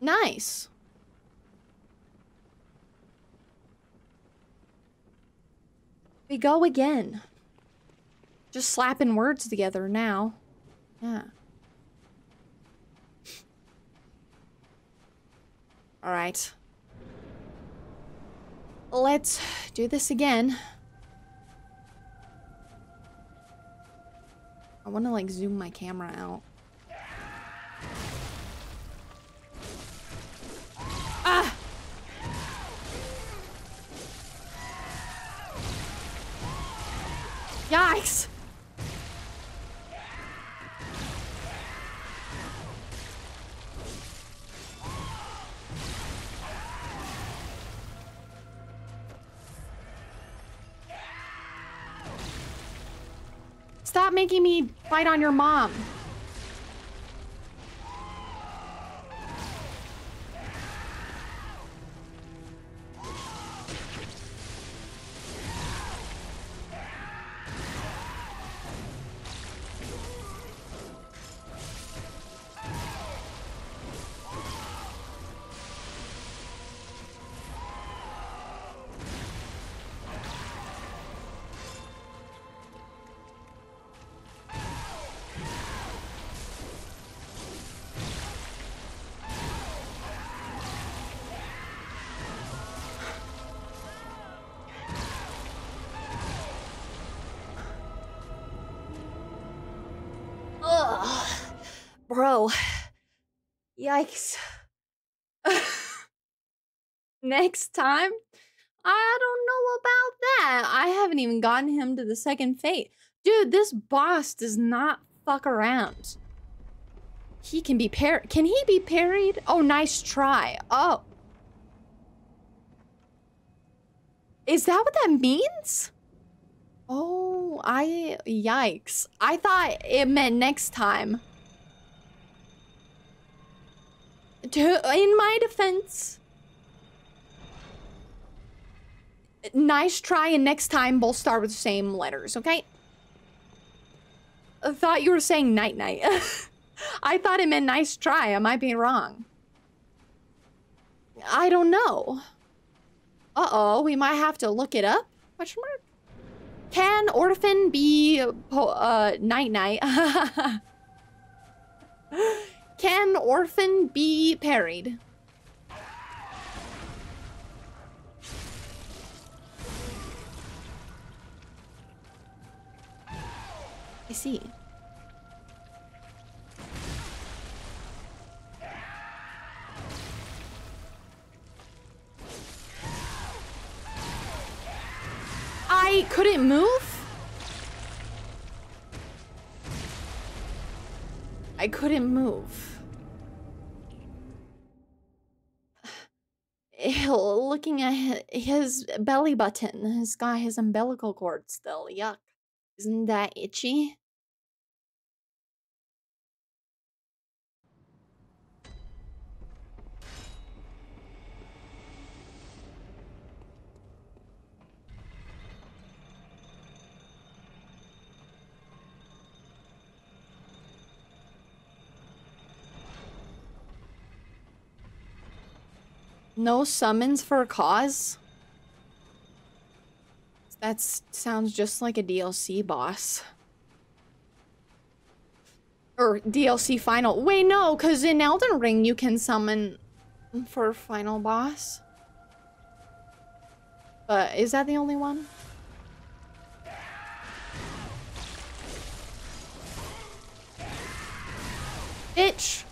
Nice. We go again. Just slapping words together now. Yeah. All right. Let's do this again. I want to, like, zoom my camera out. Ah! Yikes! Stop making me fight on your mom. Bro, yikes. Next time, I don't know about that. I haven't even gotten him to the second fate. Dude, this boss does not fuck around. He can be parried. Can he be parried? Oh, nice try. Oh. Is that what that means? Oh, I, yikes. I thought it meant next time. In my defense, nice try and next time both start with the same letters, okay? I thought you were saying night-night. I thought it meant nice try. I might be wrong. I don't know. Uh-oh, we might have to look it up? Question mark? Can orphan be uh, night-night? Can orphan be parried? I see. Wait, could it move? I couldn't move. Looking at his belly button, he's got his umbilical cord still. Yuck. Isn't that itchy? No summons for a cause? That sounds just like a D L C boss. Or D L C final. Wait, no, because in Elden Ring you can summon for final boss. But is that the only one? Bitch!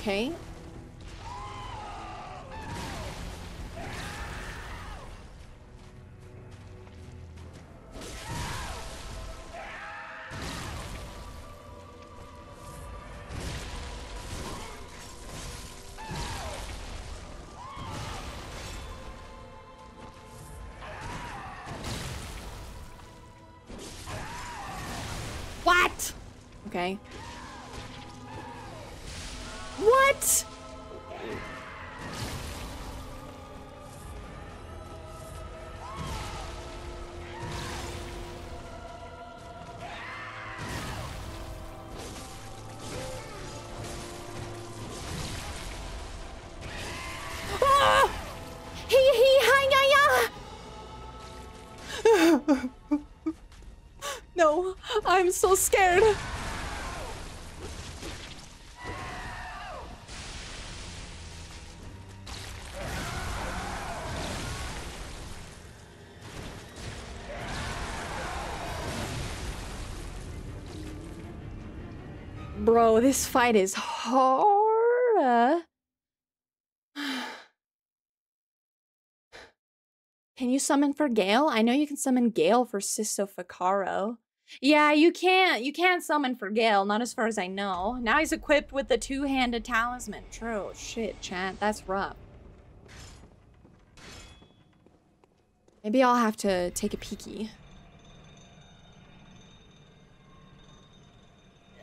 Okay. What? Okay. I'm so scared. Bro, this fight is hard. Can you summon for Gale? I know you can summon Gale for Sisso Ficaro. Yeah, you can't you can't summon for Gale, not as far as I know. Now he's equipped with the two-handed talisman. True. Shit, chat. That's rough. Maybe I'll have to take a peeky.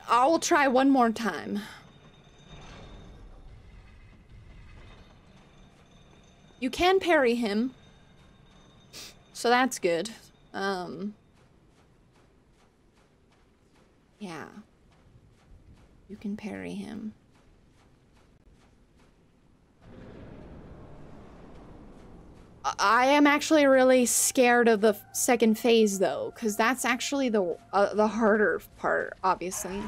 I will try one more time. You can parry him, so that's good. Um, yeah, you can parry him. I am actually really scared of the second phase though, because that's actually the uh, the harder part, obviously.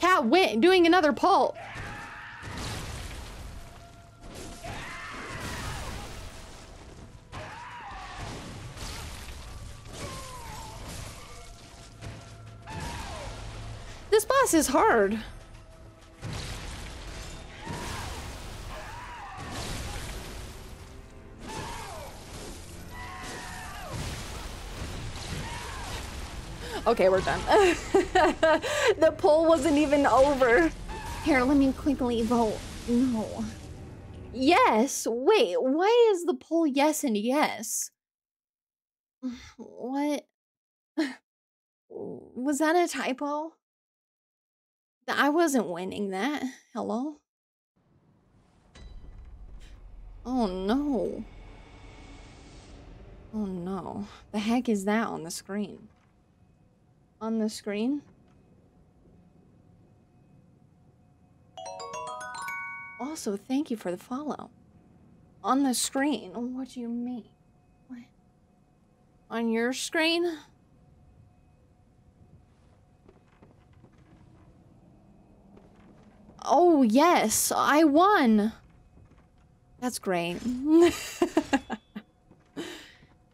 Cat went doing another pulp. This boss is hard. Okay, we're done. The poll wasn't even over. Here, let me quickly vote. No. Yes. Wait, why is the poll yes and yes? What? Was that a typo? I wasn't winning that. Hello? Oh no. Oh no. The heck is that on the screen? On the screen? Also, thank you for the follow. On the screen? What do you mean? What? On your screen? Oh, yes, I won. That's great.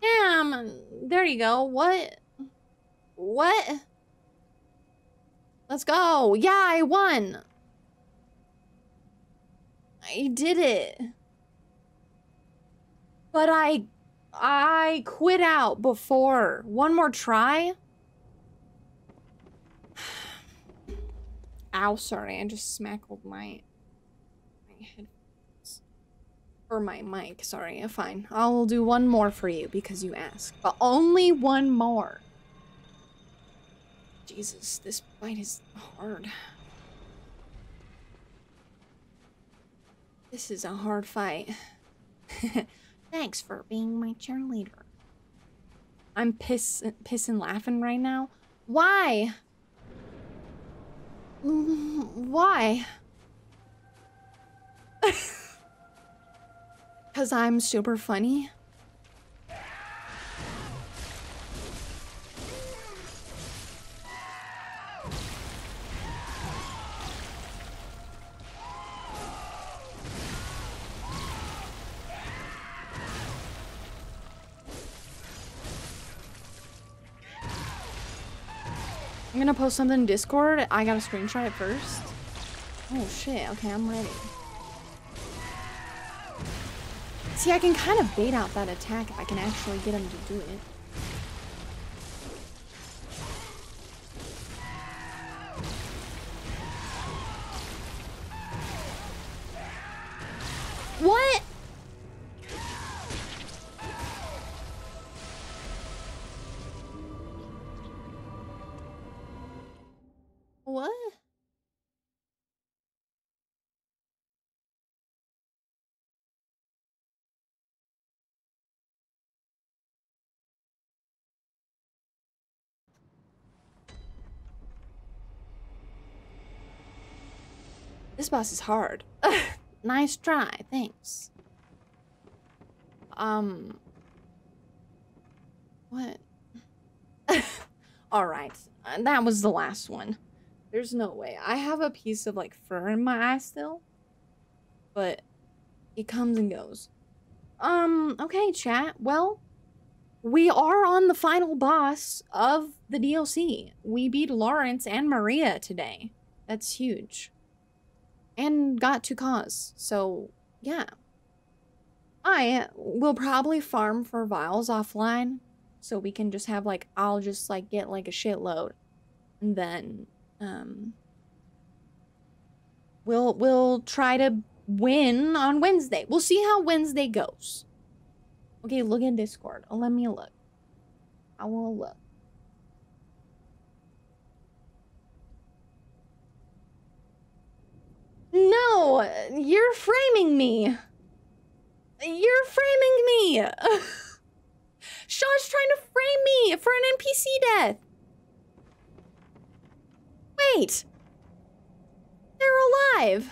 Damn, there you go. What? What? Let's go. Yeah, I won. I did it. But I, I quit out before. One more try? Ow, sorry, I just smackled my, my headphones. Or my mic, sorry, fine. I'll do one more for you because you asked. But only one more. Jesus, this fight is hard. This is a hard fight. Thanks for being my cheerleader. I'm piss, pissin' laughing right now. Why? Why? Because I'm super funny. I'm gonna post something in Discord. I gotta screenshot it first. Oh shit, okay, I'm ready. See, I can kind of bait out that attack if I can actually get him to do it. What? What? This boss is hard. Nice try, thanks. Um. What? All right, uh, that was the last one. There's no way. I have a piece of, like, fur in my eye still. But it comes and goes. Um, okay, chat. Well, we are on the final boss of the D L C. We beat Lawrence and Maria today. That's huge. And got to Kos. So, yeah. I will probably farm for vials offline. So we can just have, like, I'll just, like, get, like, a shitload. And then... Um, we'll, we'll try to win on Wednesday. We'll see how Wednesday goes. Okay, look in Discord. Oh, let me look. I will look. No! You're framing me! You're framing me! Shaw's trying to frame me for an N P C death! Wait! They're alive!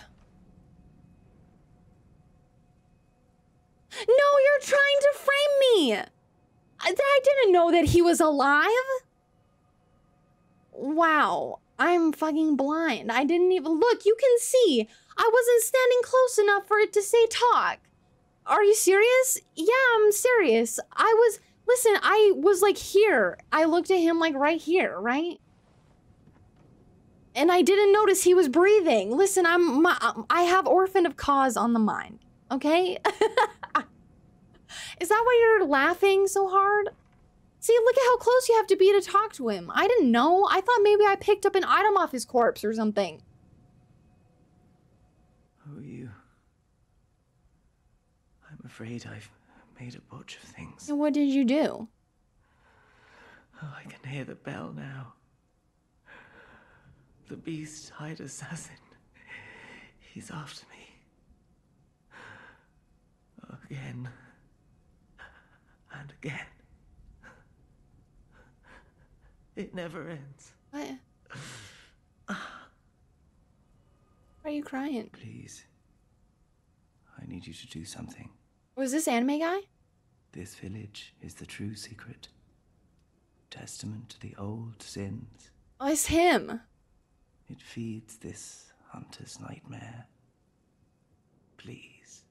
No, you're trying to frame me! I, I didn't know that he was alive! Wow. I'm fucking blind. I didn't even... Look, you can see. I wasn't standing close enough for it to say talk. Are you serious? Yeah, I'm serious. I was... Listen, I was like here. I looked at him like right here, right? And I didn't notice he was breathing. Listen, I'm... My, I have Orphan of Cause on the mind. Okay? Is that why you're laughing so hard? See, look at how close you have to be to talk to him. I didn't know. I thought maybe I picked up an item off his corpse or something. Who are you? I'm afraid I've made a bunch of things. And what did you do? Oh, I can hear the bell now. The beast-eyed assassin. He's after me. Again. And again. It never ends. What? Why are you crying? Please. I need you to do something. Was this anime guy? This village is the true secret. Testament to the old sins. Oh, it's him. It feeds this hunter's nightmare. Please.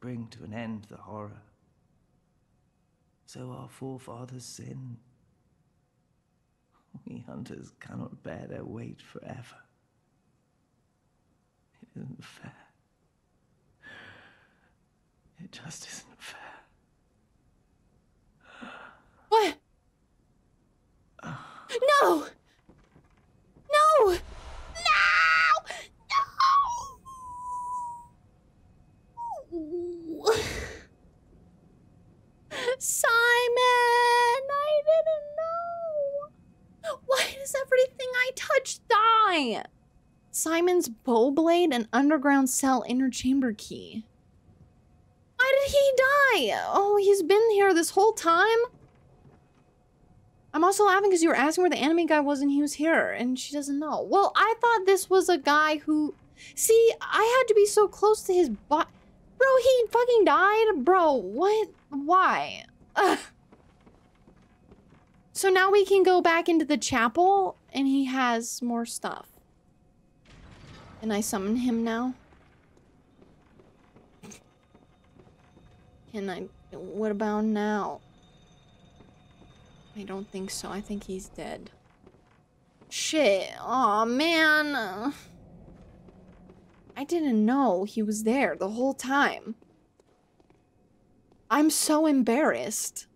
Bring to an end the horror. So our forefathers sinned. We hunters cannot bear their weight forever. It isn't fair. It just isn't fair. What? Uh. No! No! No! No! Simon! I didn't know! Why does everything I touch die? Simon's bow blade and underground cell inner chamber key. Why did he die? Oh, he's been here this whole time? I'm also laughing because you were asking where the anime guy was and he was here and she doesn't know. Well, I thought this was a guy who... See, I had to be so close to his body. Bro, he fucking died? Bro, what? Why? Ugh. So now we can go back into the chapel, and he has more stuff. Can I summon him now? Can I... What about now? I don't think so. I think he's dead. Shit. Aw, man. I didn't know he was there the whole time. I'm so embarrassed.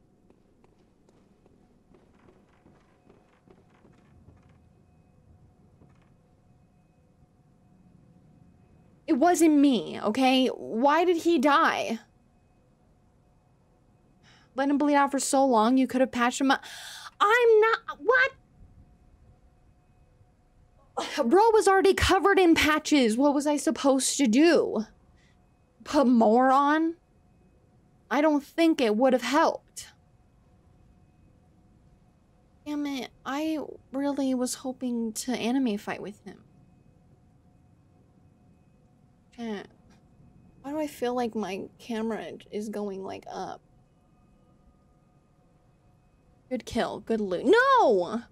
It wasn't me, okay? Why did he die? Let him bleed out for so long, you could have patched him up. I'm not... What? Bro was already covered in patches. What was I supposed to do? Put more on? I don't think it would have helped. Damn it. I really was hoping to anime fight with him. Why do I feel like my camera is going like up? Good kill, good loot. No!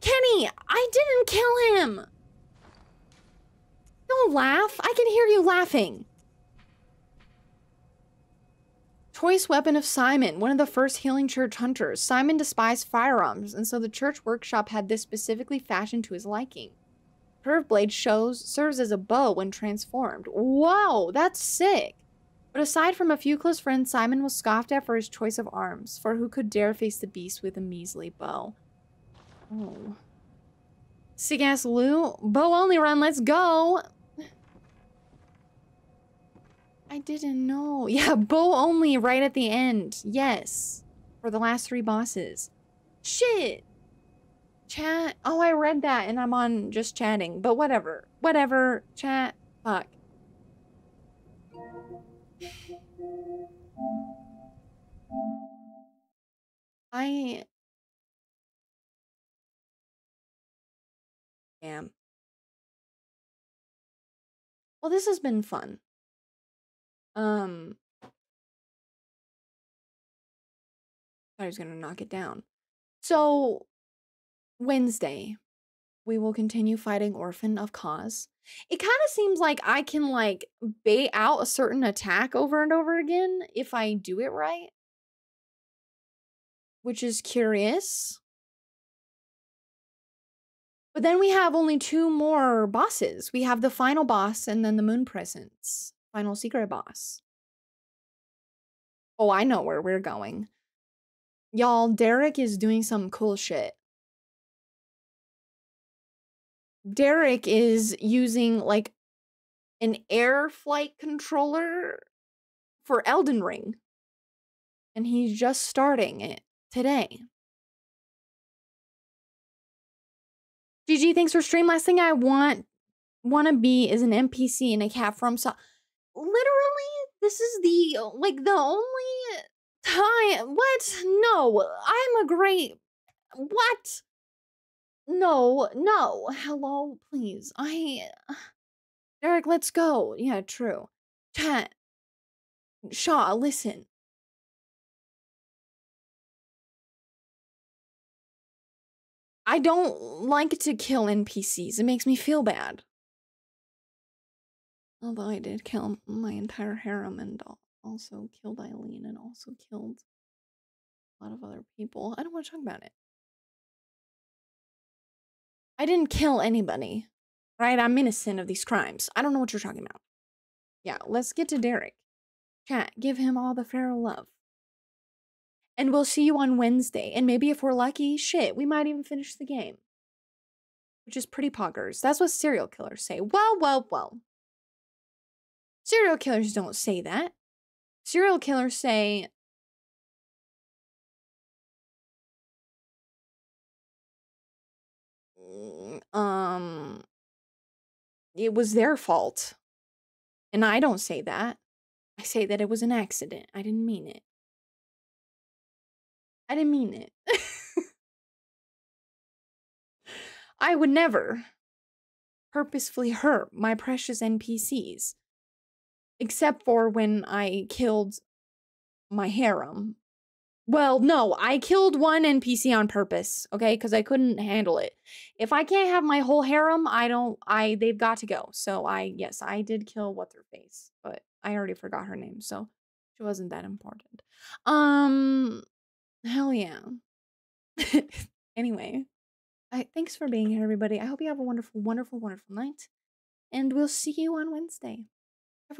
Kenny, I didn't kill him! Don't laugh, I can hear you laughing. Choice weapon of Simon, one of the first healing church hunters. Simon despised firearms, and so the church workshop had this specifically fashioned to his liking. Curved blade shows serves as a bow when transformed. Whoa, that's sick. But aside from a few close friends, Simon was scoffed at for his choice of arms, for who could dare face the beast with a measly bow? Oh. Sick ass Lou. Bow only run, let's go. I I didn't know. Yeah, bow only right at the end. Yes. For the last three bosses. Shit. Chat. Oh, I read that and I'm on just chatting. But whatever. Whatever. Chat. Fuck. I... Damn. Well, this has been fun. Um... I was gonna knock it down. So, Wednesday, we will continue fighting Orphan of Cause. It kind of seems like I can, like, bait out a certain attack over and over again if I do it right. Which is curious. But then we have only two more bosses. We have the final boss and then the Moon Presence. Final secret boss. Oh, I know where we're going. Y'all, Derek is doing some cool shit. Derek is using, like, an air flight controller for Elden Ring. And he's just starting it today. G G, thanks for stream. Last thing I want want to be is an N P C in a cat from so literally, this is the, like, the only time. What? No, I'm a great... What? No, no. Hello, please. I... Derek, let's go. Yeah, true. Chat. Shaw, listen. I don't like to kill N P Cs. It makes me feel bad. Although I did kill my entire harem and also killed Eileen and also killed a lot of other people. I don't want to talk about it. I didn't kill anybody, right? I'm innocent of these crimes. I don't know what you're talking about. Yeah, let's get to Derek. Chat, give him all the feral love. And we'll see you on Wednesday. And maybe if we're lucky, shit, we might even finish the game. Which is pretty poggers. That's what serial killers say. Well, well, well. Serial killers don't say that. Serial killers say... Um... It was their fault. And I don't say that. I say that it was an accident. I didn't mean it. I didn't mean it. I would never purposefully hurt my precious N P Cs. Except for when I killed my harem. Well, no, I killed one N P C on purpose, okay? Because I couldn't handle it. If I can't have my whole harem, I don't, I, they've got to go. So I, yes, I did kill What's-Her-Face, but I already forgot her name, so she wasn't that important. Um... Hell yeah. Anyway, I, thanks for being here, everybody. I hope you have a wonderful, wonderful, wonderful night. And we'll see you on Wednesday.